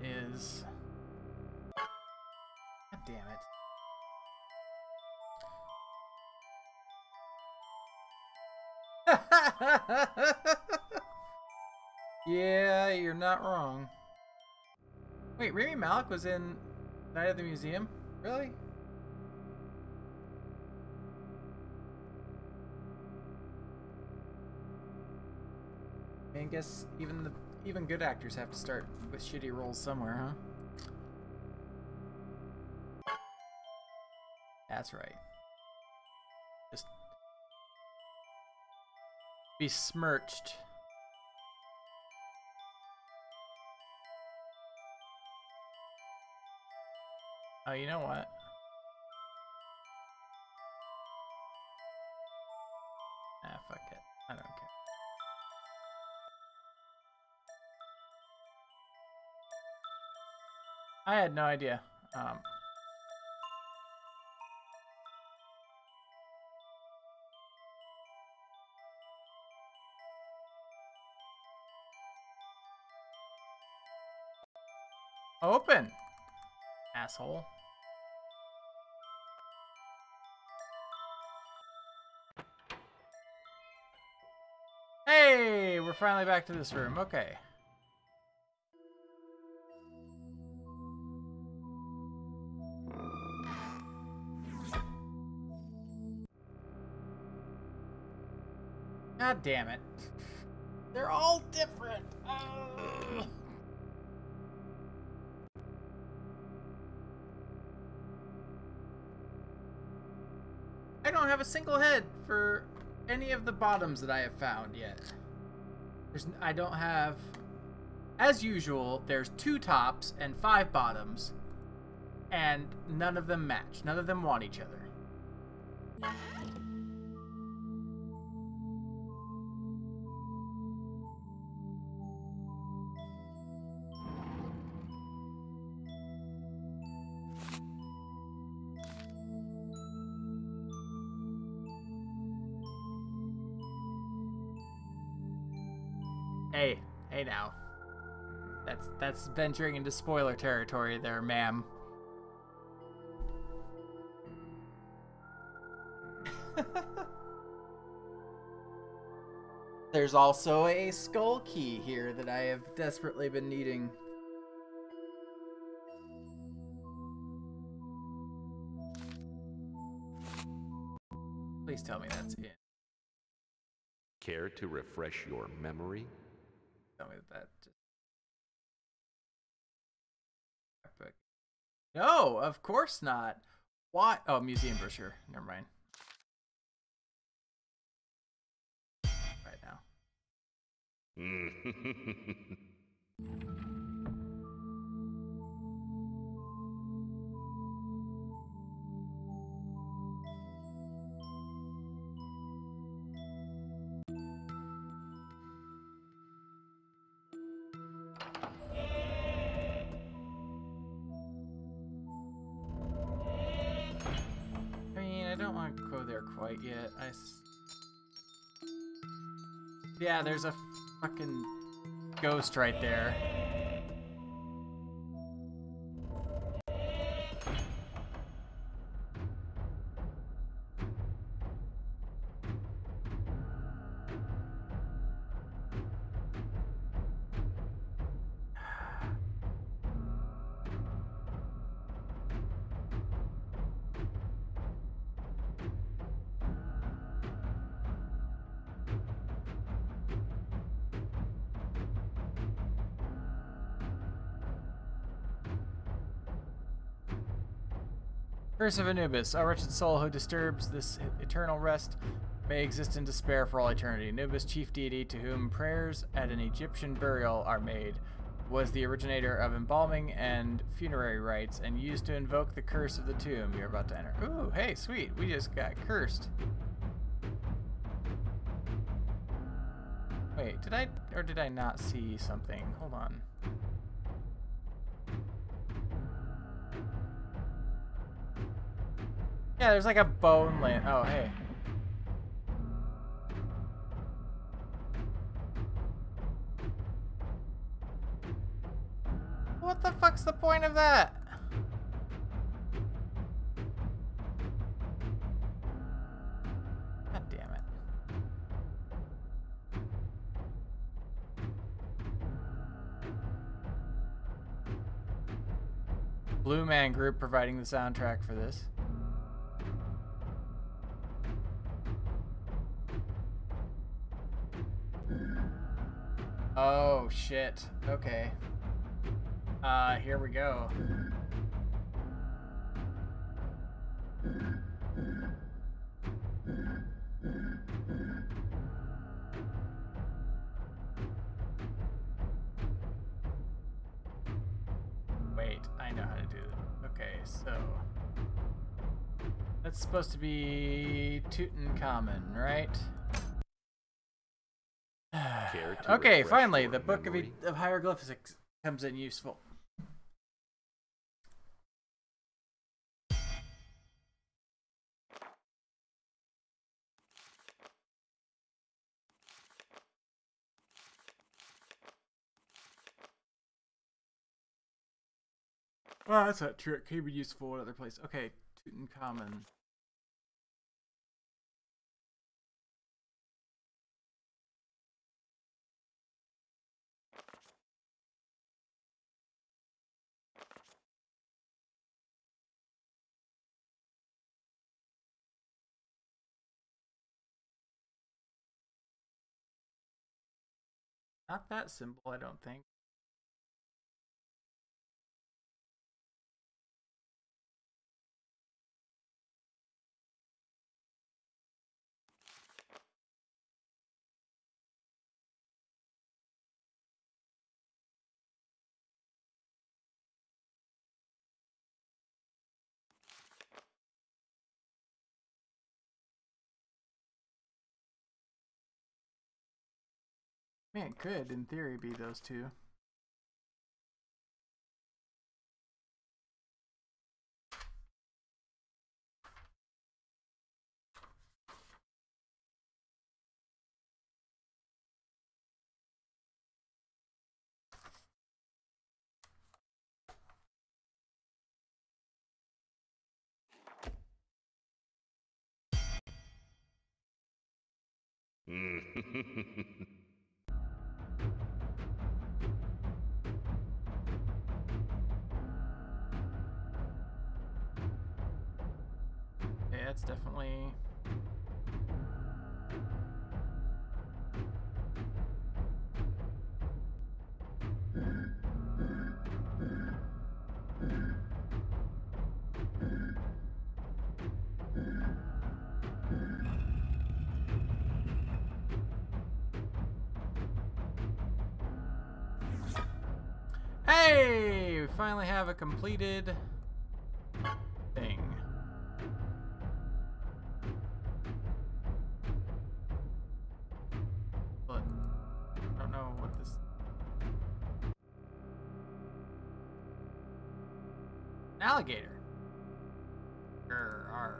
that is... God damn it. Yeah, you're not wrong. Wait, Rami Malek was in Night at the Museum? Really? I mean, I guess even the even good actors have to start with shitty roles somewhere, huh? That's right. Just besmirched. Oh, you know what? Ah, fuck it. I don't care. I had no idea. Um, open, asshole. Hey, we're finally back to this room. Okay. God damn it. They're all different. Ugh. I don't have a single head for any of the bottoms that I have found yet. There's, I don't have... As usual, there's two tops and five bottoms, and none of them match. None of them want each other. Hey, hey now. That's that's venturing into spoiler territory there, ma'am. There's also a skull key here that I have desperately been needing. Please tell me that's it. Care to refresh your memory? Tell me that. No, of course not. Why? Oh, museum brochure. Never mind. Right now. Quite yet. I s yeah, there's a fucking ghost right there. Curse of Anubis, a wretched soul who disturbs this eternal rest may exist in despair for all eternity. Anubis, chief deity to whom prayers at an Egyptian burial are made, was the originator of embalming and funerary rites and used to invoke the curse of the tomb you're about to enter. Ooh, hey, sweet, we just got cursed. Wait, did I, or did I not see something? Hold on. Yeah, there's like a bone land. Oh, hey. What the fuck's the point of that? God damn it. Blue Man Group providing the soundtrack for this. Oh, shit. Okay. Uh, here we go. Wait, I know how to do that. Okay, so... that's supposed to be Tutankhamun, right? Okay, finally, the Book of, e of Hieroglyphics comes in useful. Well, that's not true. It could be useful in other places. Okay, Tutankhamun. Not that symbol, I don't think. I mean, it could, in theory, be those two. That's definitely... Hey! We finally have a completed... alligator. Arrgh.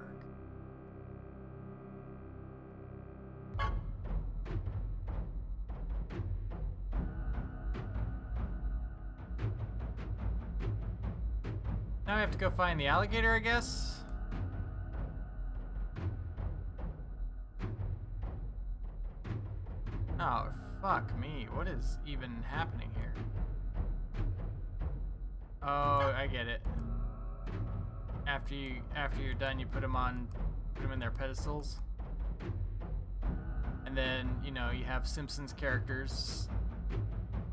Now I have to go find the alligator, I guess. Oh, fuck me. What is even happening here? Oh, I get it. After you, after you're done, you put them on, put them in their pedestals, and then you know you have Simpsons characters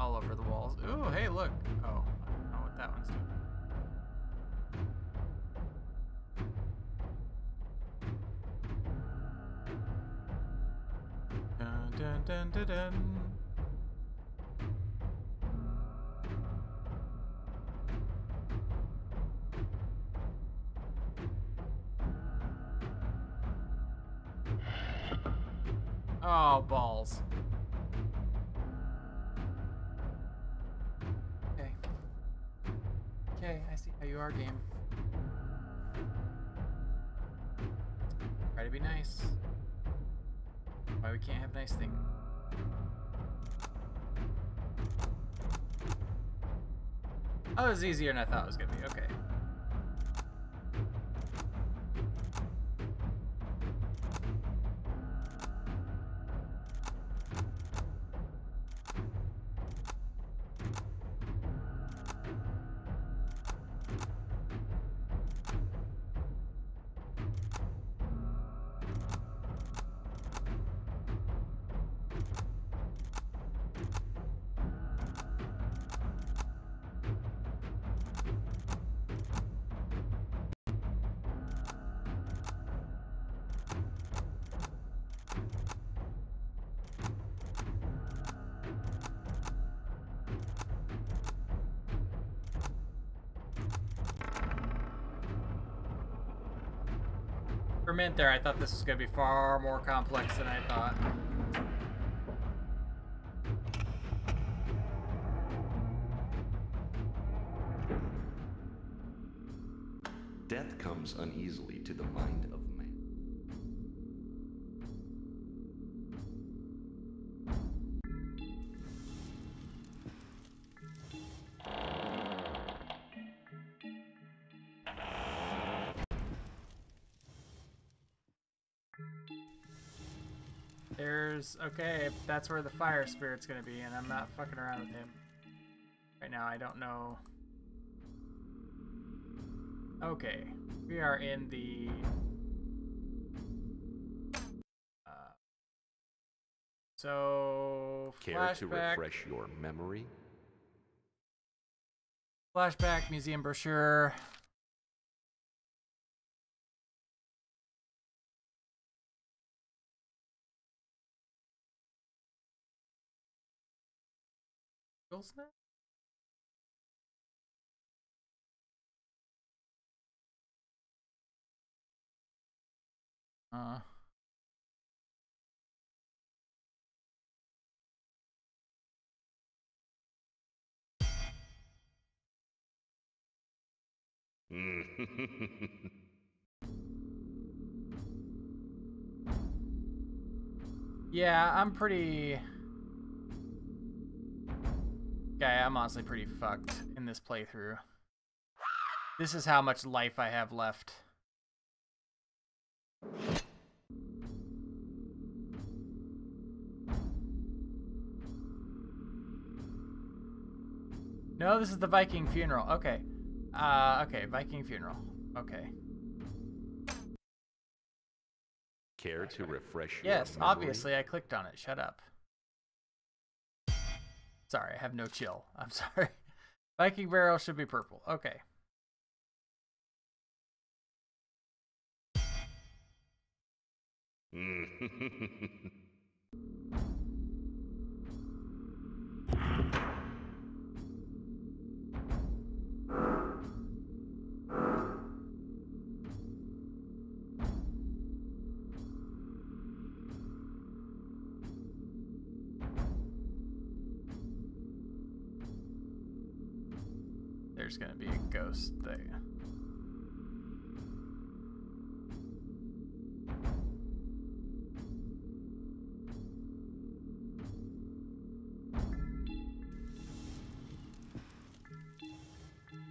all over the walls. Ooh, hey, look! Oh, I don't know what that one's doing. Dun dun dun dun dun. Oh, balls. Okay. Okay, I see how you are, game. Try to be nice. Why we can't have nice things. Oh, it was easier than I thought it was gonna be. Okay. For a minute there, I thought this was going to be far more complex than I thought. Death comes uneasily to the mind of man. Okay, that's where the fire spirit's gonna be, and I'm not fucking around with him. Right now, I don't know. Okay, we are in the... Uh, so... Care flashback, to refresh your memory? Flashback, museum brochure... Uh. Yeah, I'm pretty... Yeah, I'm honestly pretty fucked in this playthrough. This is how much life I have left. No, this is the Viking funeral. Okay. Uh, okay, Viking funeral. Okay. Care to refresh your memory? Yes, obviously I clicked on it. Shut up. Sorry, I have no chill. I'm sorry. Viking barrel should be purple. Okay. There's gonna be a ghost there.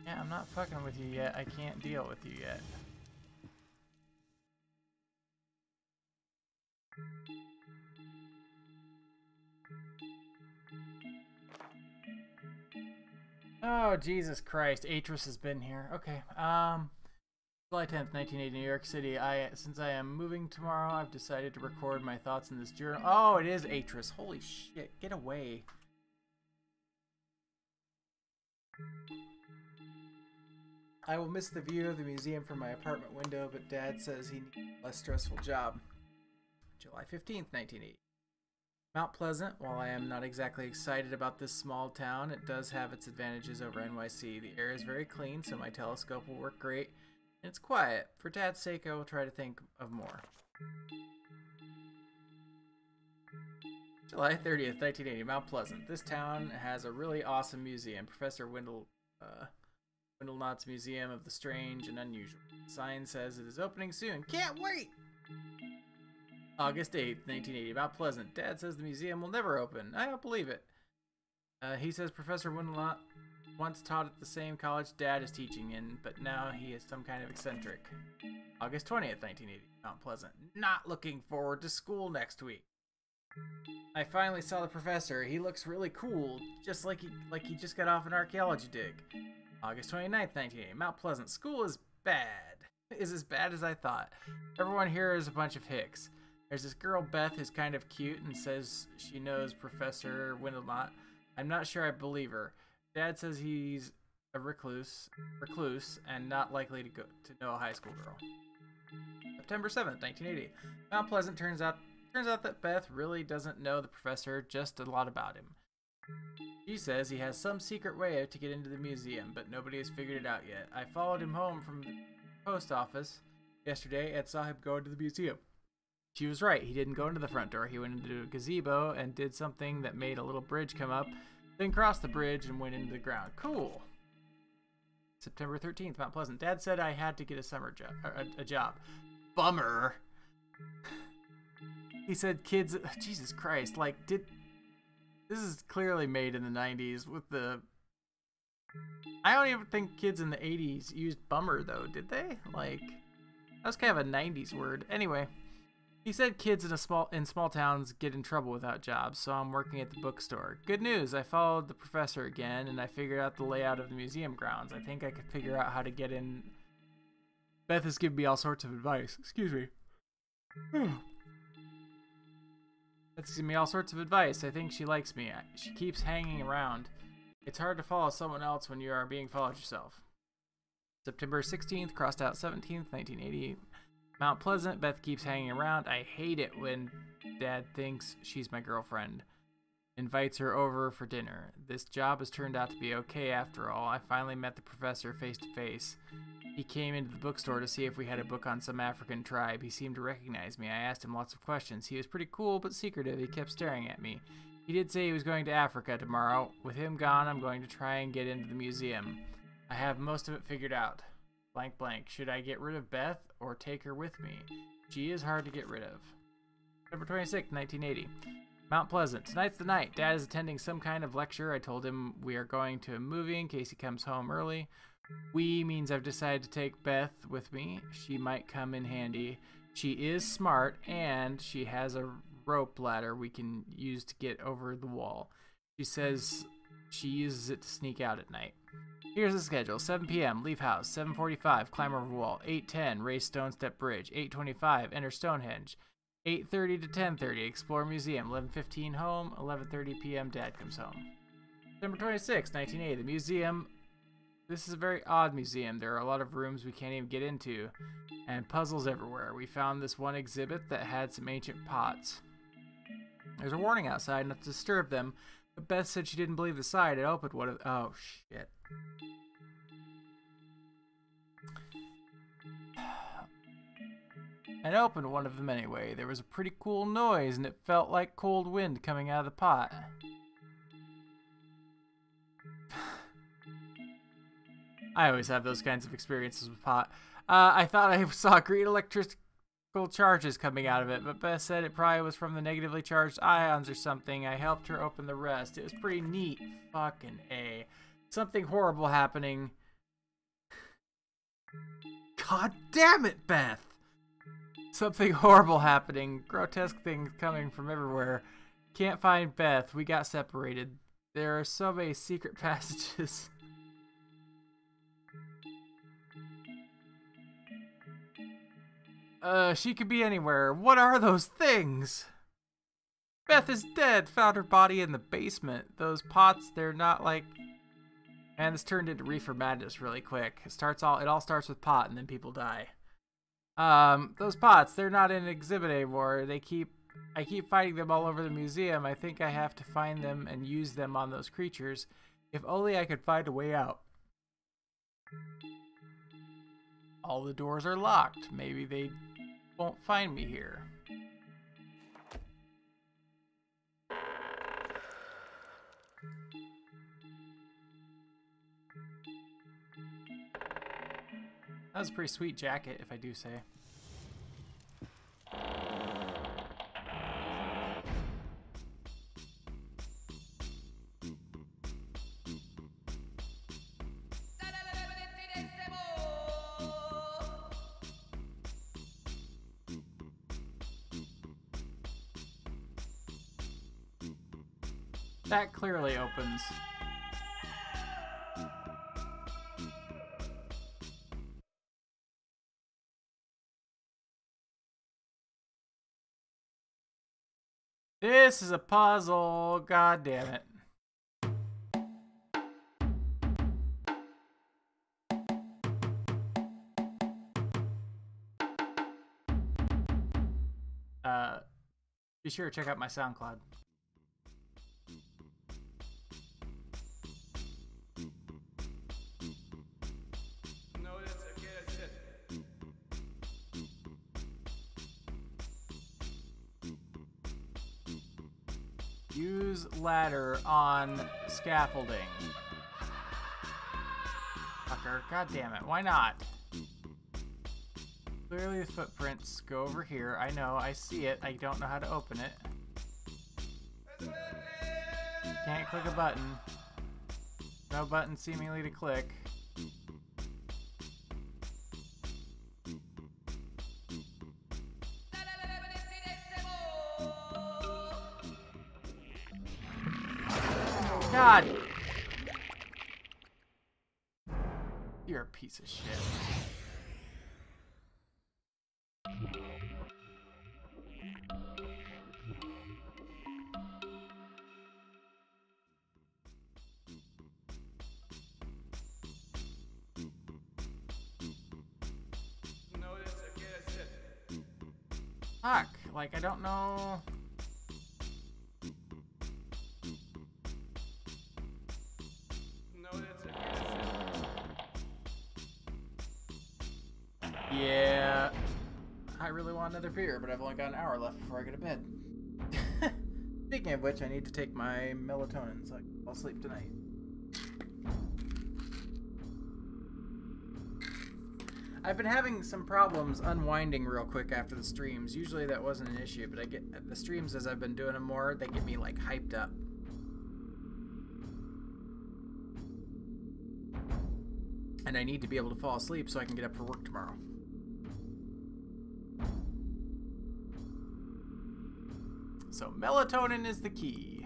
Yeah, I'm not fucking with you yet. I can't deal with you yet. Oh, Jesus Christ. Atris has been here. Okay. Um, July tenth, nineteen eighty, New York City. I Since I am moving tomorrow, I've decided to record my thoughts in this journal. Oh, it is Atris. Holy shit. Get away. I will miss the view of the museum from my apartment window, but Dad says he needs a less stressful job. July fifteenth, nineteen eighty. Mount Pleasant, while I am not exactly excited about this small town, it does have its advantages over N Y C. The air is very clean, so my telescope will work great, and it's quiet. For Dad's sake, I will try to think of more. July thirtieth, nineteen eighty, Mount Pleasant. This town has a really awesome museum, Professor Wendell, uh, Wendelnot's Museum of the Strange and Unusual. The sign says it is opening soon. Can't wait! August eighth, nineteen eighty, Mount Pleasant. Dad says the museum will never open. I don't believe it. Uh, he says Professor Winlot once taught at the same college Dad is teaching in, but now he is some kind of eccentric. August twentieth, nineteen eighty, Mount Pleasant. Not looking forward to school next week. I finally saw the professor. He looks really cool, just like he like he just got off an archaeology dig. August twenty-ninth, nineteen eighty, Mount Pleasant. School is bad. Is as bad as I thought. Everyone here is a bunch of hicks. There's this girl, Beth, who's kind of cute and says she knows Professor Windelot. I'm not sure I believe her. Dad says he's a recluse, recluse and not likely to go to know a high school girl. September seventh, nineteen eighty. Mount Pleasant turns out turns out that Beth really doesn't know the professor, just a lot about him. She says he has some secret way to get into the museum, but nobody has figured it out yet. I followed him home from the post office yesterday and saw him go into the museum. She was right. He didn't go into the front door. He went into a gazebo and did something that made a little bridge come up, then crossed the bridge and went into the ground. Cool. September thirteenth, Mount Pleasant. Dad said I had to get a summer job. A, a job. Bummer. He said kids... Jesus Christ. Like, did... This is clearly made in the nineties with the... I don't even think kids in the eighties used bummer, though, did they? Like, that was kind of a nineties word. Anyway... He said kids in a small in small towns get in trouble without jobs, so I'm working at the bookstore. Good news, I followed the professor again, and I figured out the layout of the museum grounds. I think I could figure out how to get in. Beth has given me all sorts of advice. Excuse me. Beth's given me all sorts of advice. I think she likes me. She keeps hanging around. It's hard to follow someone else when you are being followed yourself. September sixteenth, crossed out seventeenth, nineteen eighty. Mount Pleasant, Beth keeps hanging around. I hate it when Dad thinks she's my girlfriend. Invites her over for dinner. This job has turned out to be okay after all. I finally met the professor face to face. He came into the bookstore to see if we had a book on some African tribe. He seemed to recognize me. I asked him lots of questions. He was pretty cool but secretive. He kept staring at me. He did say he was going to Africa tomorrow. With him gone, I'm going to try and get into the museum. I have most of it figured out. Blank blank. Should I get rid of Beth or take her with me? She is hard to get rid of. September twenty-sixth, nineteen eighty. Mount Pleasant. Tonight's the night. Dad is attending some kind of lecture. I told him we are going to a movie in case he comes home early. We means I've decided to take Beth with me. She might come in handy. She is smart and she has a rope ladder we can use to get over the wall. She says she uses it to sneak out at night. Here's the schedule. seven p m Leave house. seven forty-five Climb over wall. eight ten Race stone step bridge. eight twenty-five Enter Stonehenge. eight thirty to ten thirty Explore museum. eleven fifteen Home. eleven thirty p m Dad comes home. September twenty-sixth, nineteen eighty. The museum. This is a very odd museum. There are a lot of rooms we can't even get into. And puzzles everywhere. We found this one exhibit that had some ancient pots. There's a warning outside not to disturb them. But Beth said she didn't believe the side. It opened one of... Oh, shit. And opened one of them anyway. There was a pretty cool noise, and it felt like cold wind coming out of the pot. I always have those kinds of experiences with pot. Uh, I thought I saw green electrical charges coming out of it, but Beth said it probably was from the negatively charged ions or something. I helped her open the rest. It was pretty neat. Fucking A. Something horrible happening. God damn it, Beth! Something horrible happening. Grotesque things coming from everywhere. Can't find Beth. We got separated. There are so many secret passages. Uh, she could be anywhere. What are those things? Beth is dead. Found her body in the basement. Those pots, they're not like... And this turned into reefer madness really quick. It starts all. It all starts with pot, and then people die. Um, those pots, they're not in an exhibit anymore. They keep, I keep finding them all over the museum. I think I have to find them and use them on those creatures. If only I could find a way out. All the doors are locked. Maybe they won't find me here. That was a pretty sweet jacket, if I do say. That clearly opens. This is a puzzle, god damn it. Uh, be sure to check out my SoundCloud. Use ladder on scaffolding. Fucker, god damn it, why not? Clearly the footprints go over here. I know, I see it. I don't know how to open it. Can't click a button. No button seemingly to click. God! You're a piece of shit. Fuck, like I don't know. Yeah, I really want another beer, but I've only got an hour left before I go to bed. Speaking of which, I need to take my melatonin so I'll sleep tonight. I've been having some problems unwinding real quick after the streams. Usually that wasn't an issue, but I get the streams as I've been doing them more, they get me like hyped up. And I need to be able to fall asleep so I can get up for work tomorrow. So melatonin is the key.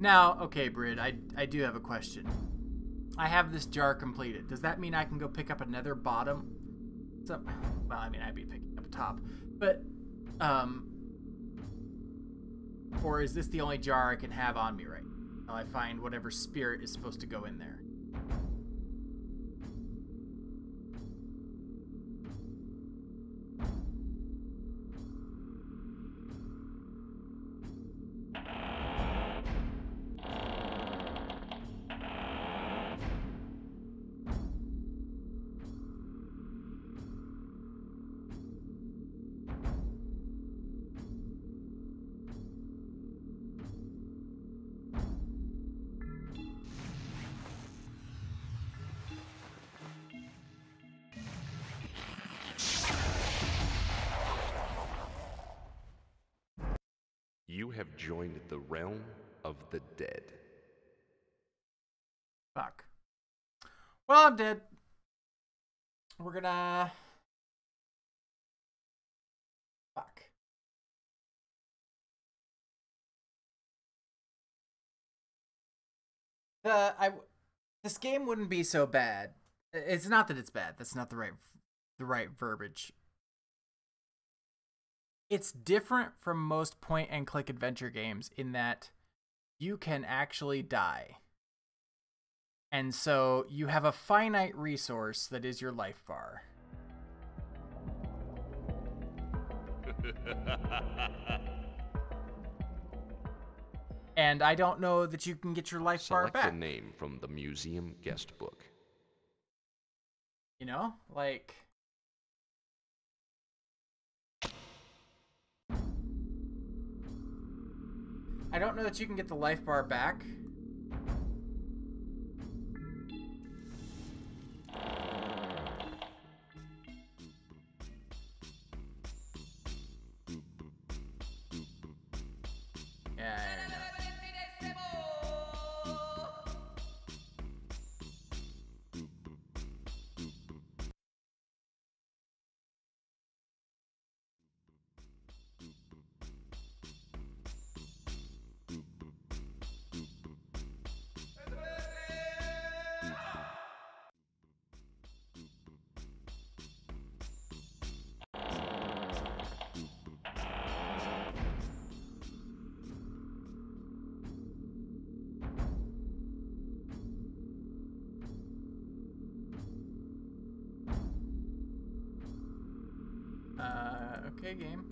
Now, okay, Brid, I, I do have a question. I have this jar completed. Does that mean I can go pick up another bottom? So, well, I mean, I'd be picking up a top. But, um... or is this the only jar I can have on me right now? I find whatever spirit is supposed to go in there. Have joined the realm of the dead. Fuck. Well, I'm dead. We're gonna... Fuck. Uh, I... This game wouldn't be so bad. It's not that it's bad. That's not the right, the right verbiage. It's different from most point-and-click adventure games in that you can actually die. And so you have a finite resource that is your life bar. And I don't know that you can get your life bar back. Select a name from the museum guest book. You know, like... I don't know that you can get the life bar back. Yeah, I don't know. Okay, game.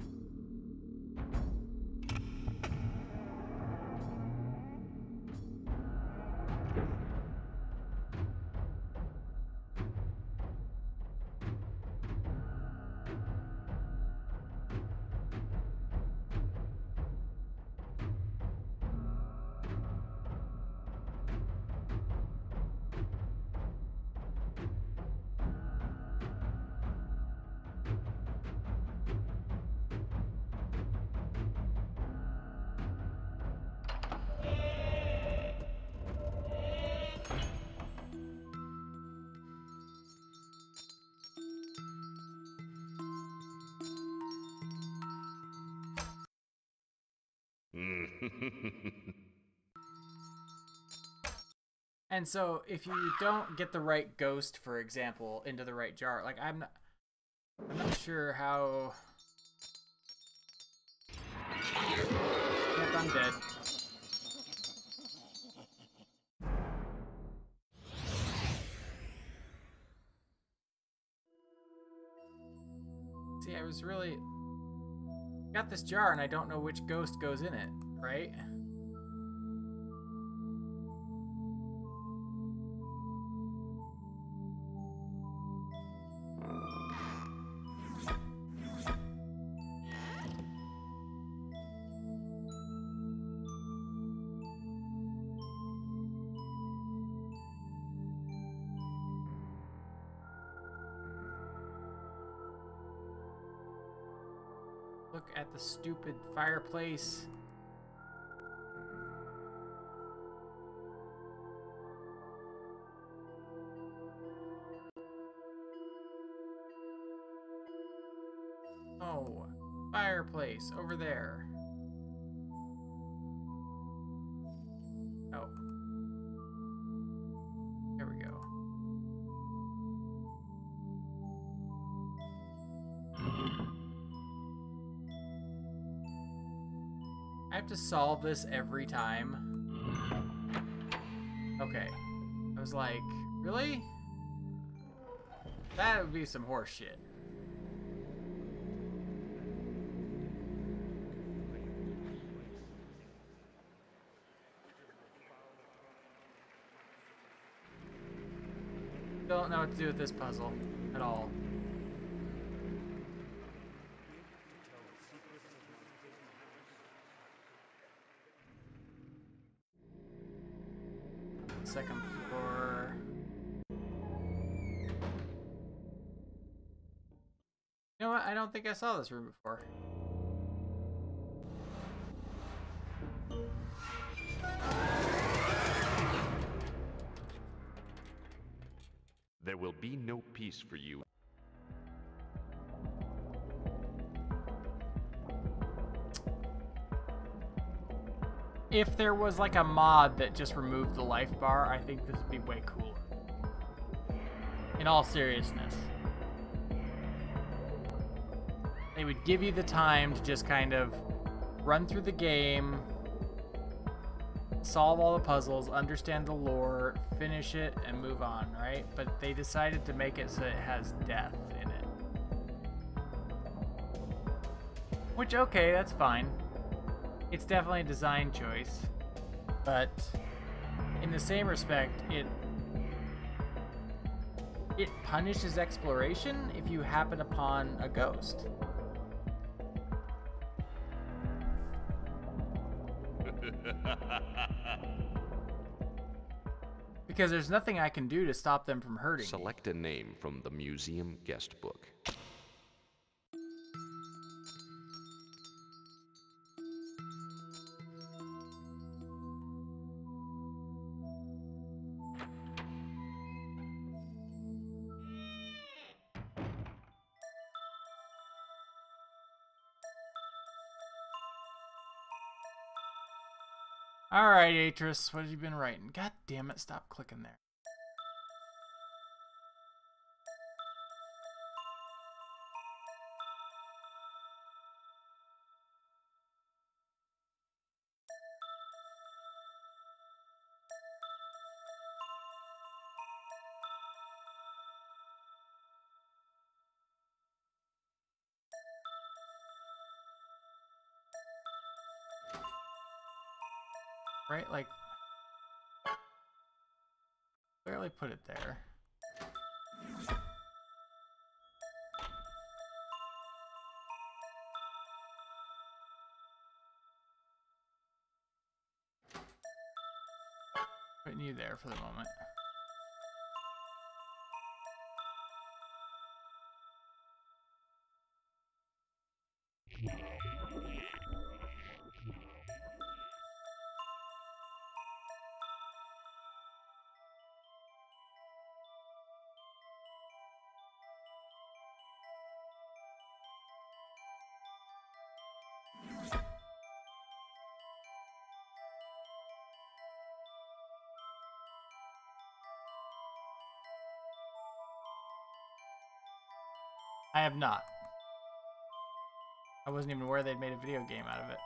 And so if you don't get the right ghost, for example, into the right jar, like I'm not I'm not sure how. Yep, I'm dead. See, I was really got this jar and I don't know which ghost goes in it, right? Look at the stupid fireplace. Oh, fireplace over there. Oh. There we go. I have to solve this every time. Okay. I was like, really? That would be some horse shit. Don't know what to do with this puzzle at all. Second floor. You know what? I don't think I saw this room before. There will be no peace for you. If there was like a mod that just removed the life bar, I think this would be way cooler. In all seriousness. They would give you the time to just kind of run through the game, solve all the puzzles, understand the lore, finish it, and move on, right? But they decided to make it so it has death in it. Which, okay, that's fine. It's definitely a design choice. But in the same respect, it it punishes exploration if you happen upon a ghost. Because there's nothing I can do to stop them from hurting. Select a name from the museum guest book. Alright, Atris, what have you been writing? God damn it, stop clicking there. Right? Like, barely put it there. Putting you there for the moment. I have not. I wasn't even aware they'd made a video game out of it.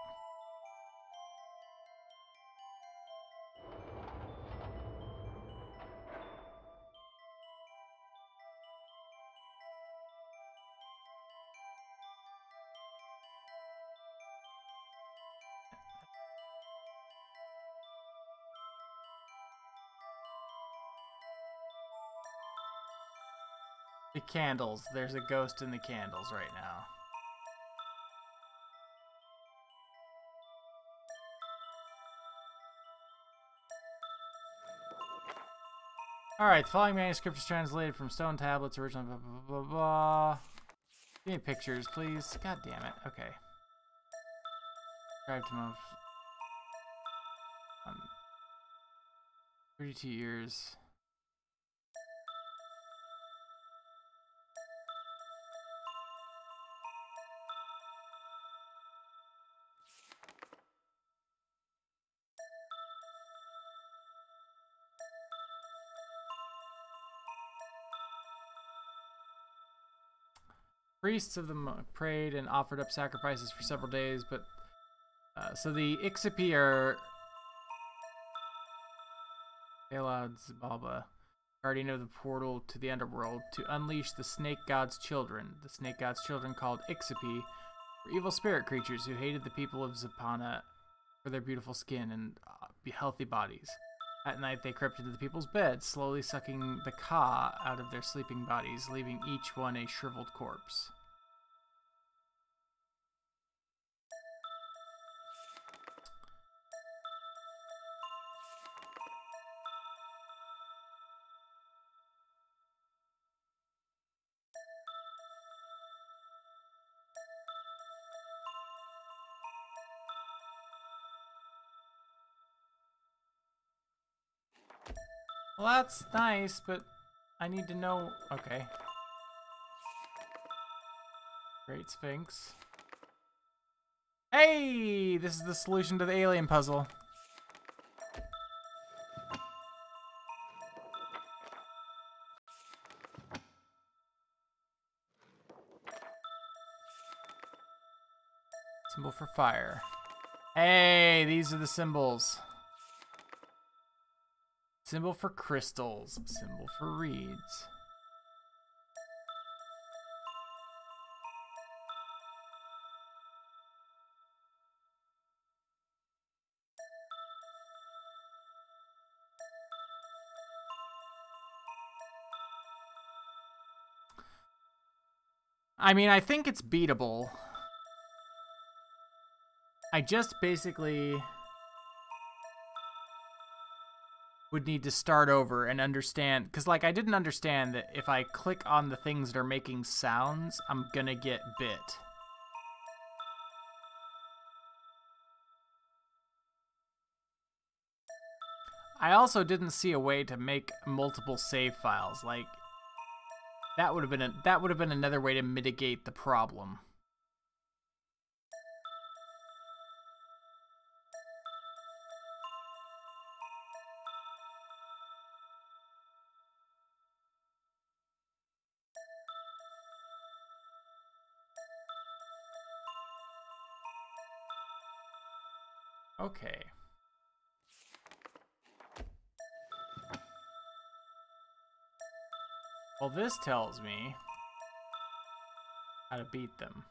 The candles. There's a ghost in the candles right now. Alright, the following manuscript is translated from stone tablets, originally blah blah blah blah blah. Give me pictures, please. God damn it. Okay. Described him of um, thirty-two years. Priests of the monk prayed and offered up sacrifices for several days, but uh, so the Ixupi are allowed Zimbabwe, guardian of the portal to the underworld, to unleash the snake god's children. The snake god's children, called Ixupi, were evil spirit creatures who hated the people of Zapana for their beautiful skin and uh, healthy bodies. At night, they crept into the people's beds, slowly sucking the ka out of their sleeping bodies, leaving each one a shriveled corpse. Well, that's nice, but I need to know... Okay. Great Sphinx. Hey! This is the solution to the alien puzzle. Symbol for fire. Hey! These are the symbols. Symbol for crystals, symbol for reeds. I mean, I think it's beatable. I just basically... would need to start over and understand, because like I didn't understand that if I click on the things that are making sounds, I'm gonna get bit. I also didn't see a way to make multiple save files. Like that would have been a, that would have been another way to mitigate the problem. Okay. Well, this tells me how to beat them.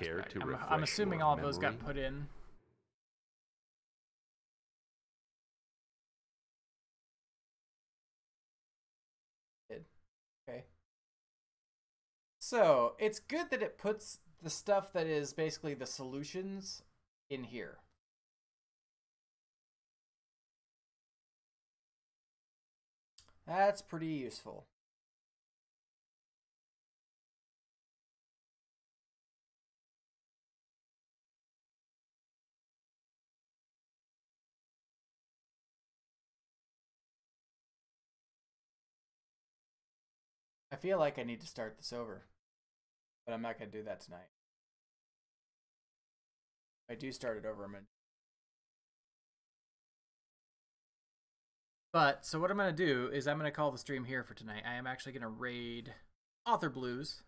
care to refresh your memory? I'm assuming all of those got put in. Okay. So it's good that it puts the stuff that is basically the solutions in here. That's pretty useful. I feel like I need to start this over, but I'm not going to do that tonight. If I do start it over, I'm going to... But, so what I'm going to do is I'm going to call the stream here for tonight. I am actually going to raid Author Blues.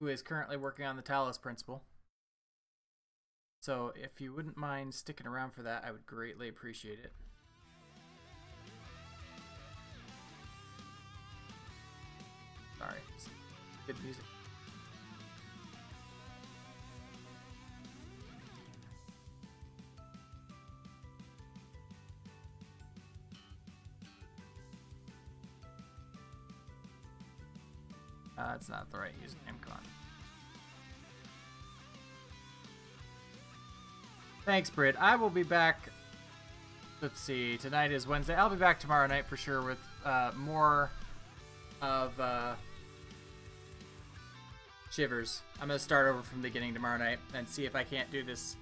Who is currently working on the Talus Principle. So if you wouldn't mind sticking around for that, I would greatly appreciate it. Sorry, it's good music. Uh, that's not the right username, come on. Thanks, Britt. I will be back, let's see, tonight is Wednesday. I'll be back tomorrow night for sure with uh, more of uh, Shivers. I'm going to start over from the beginning tomorrow night and see if I can't do this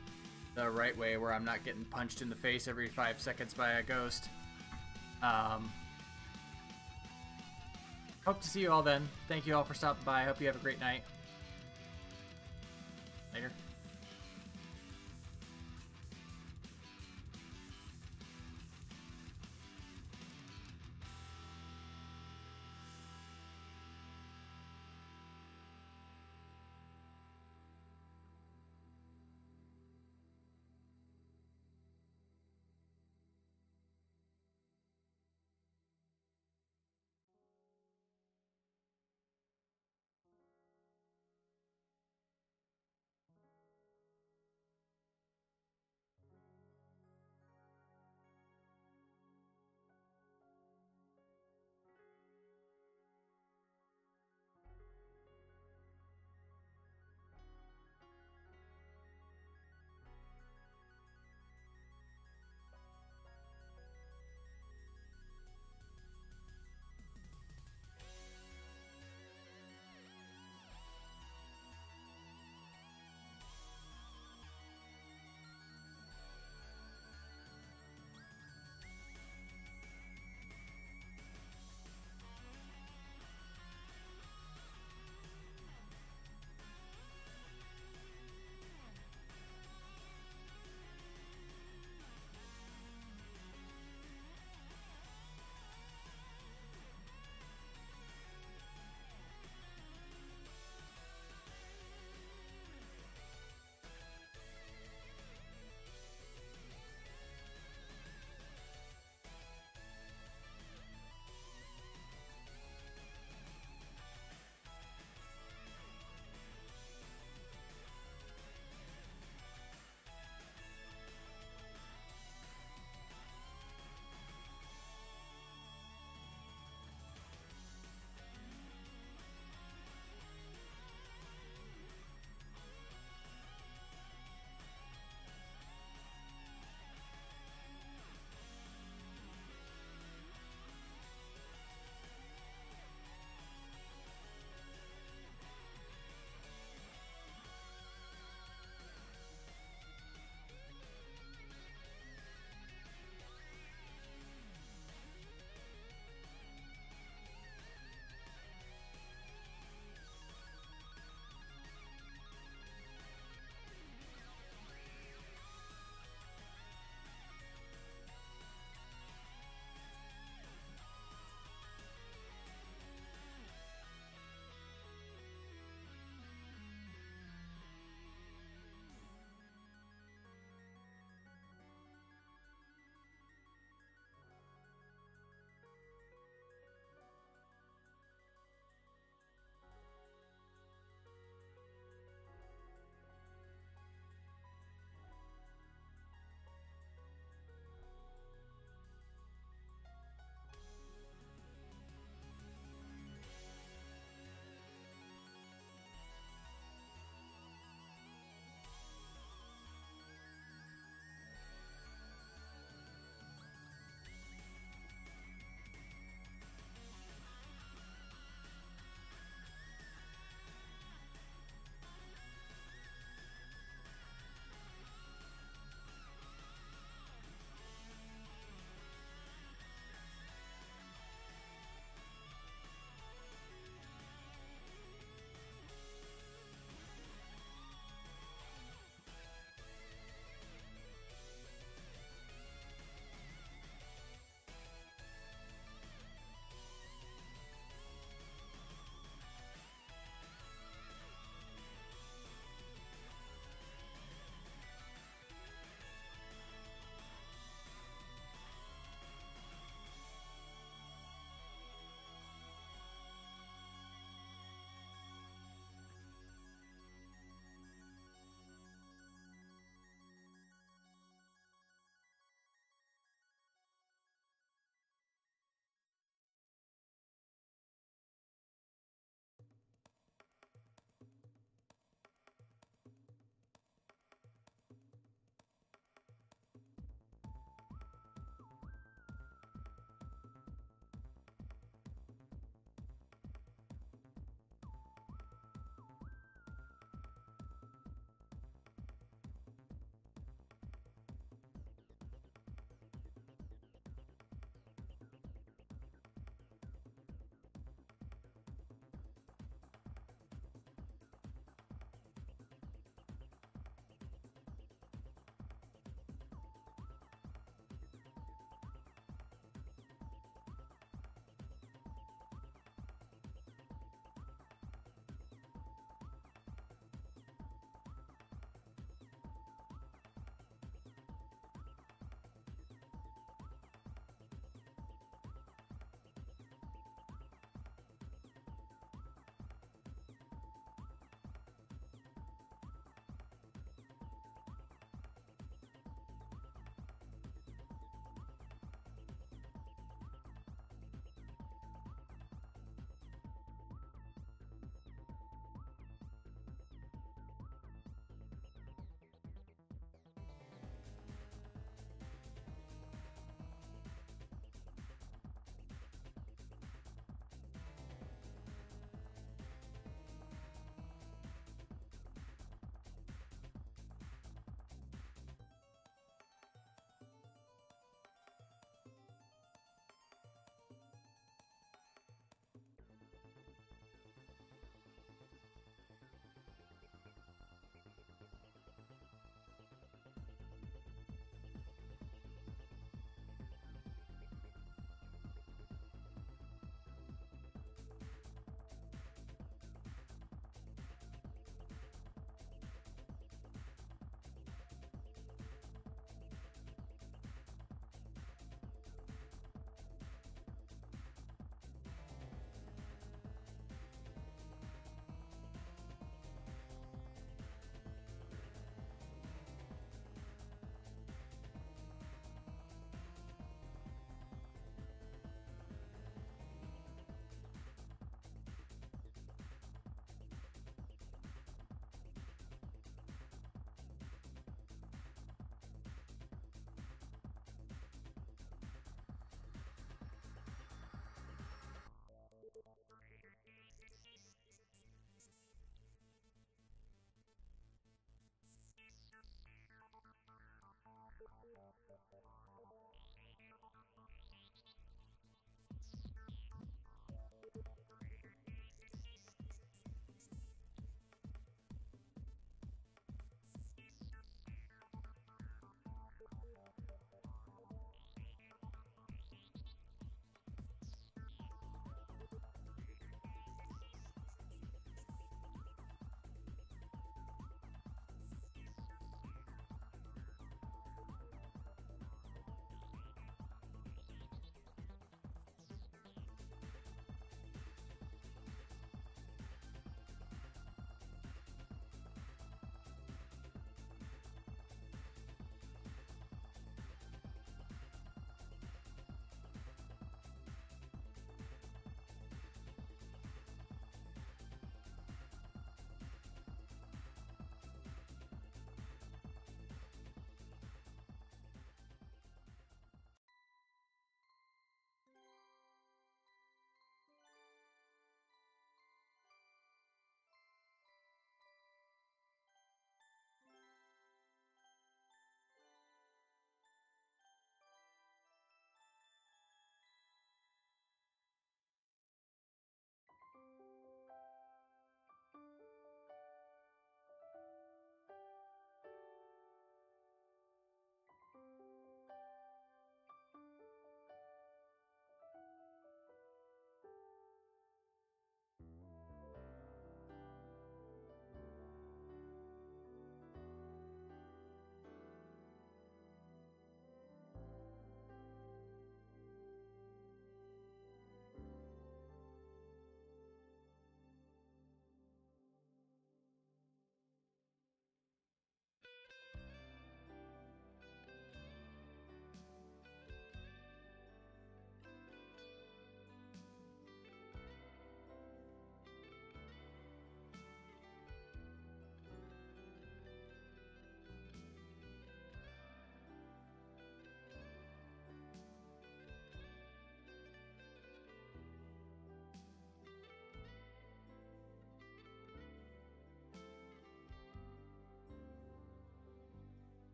the right way where I'm not getting punched in the face every five seconds by a ghost. Um... Hope to see you all then. Thank you all for stopping by. Hope you have a great night. Later.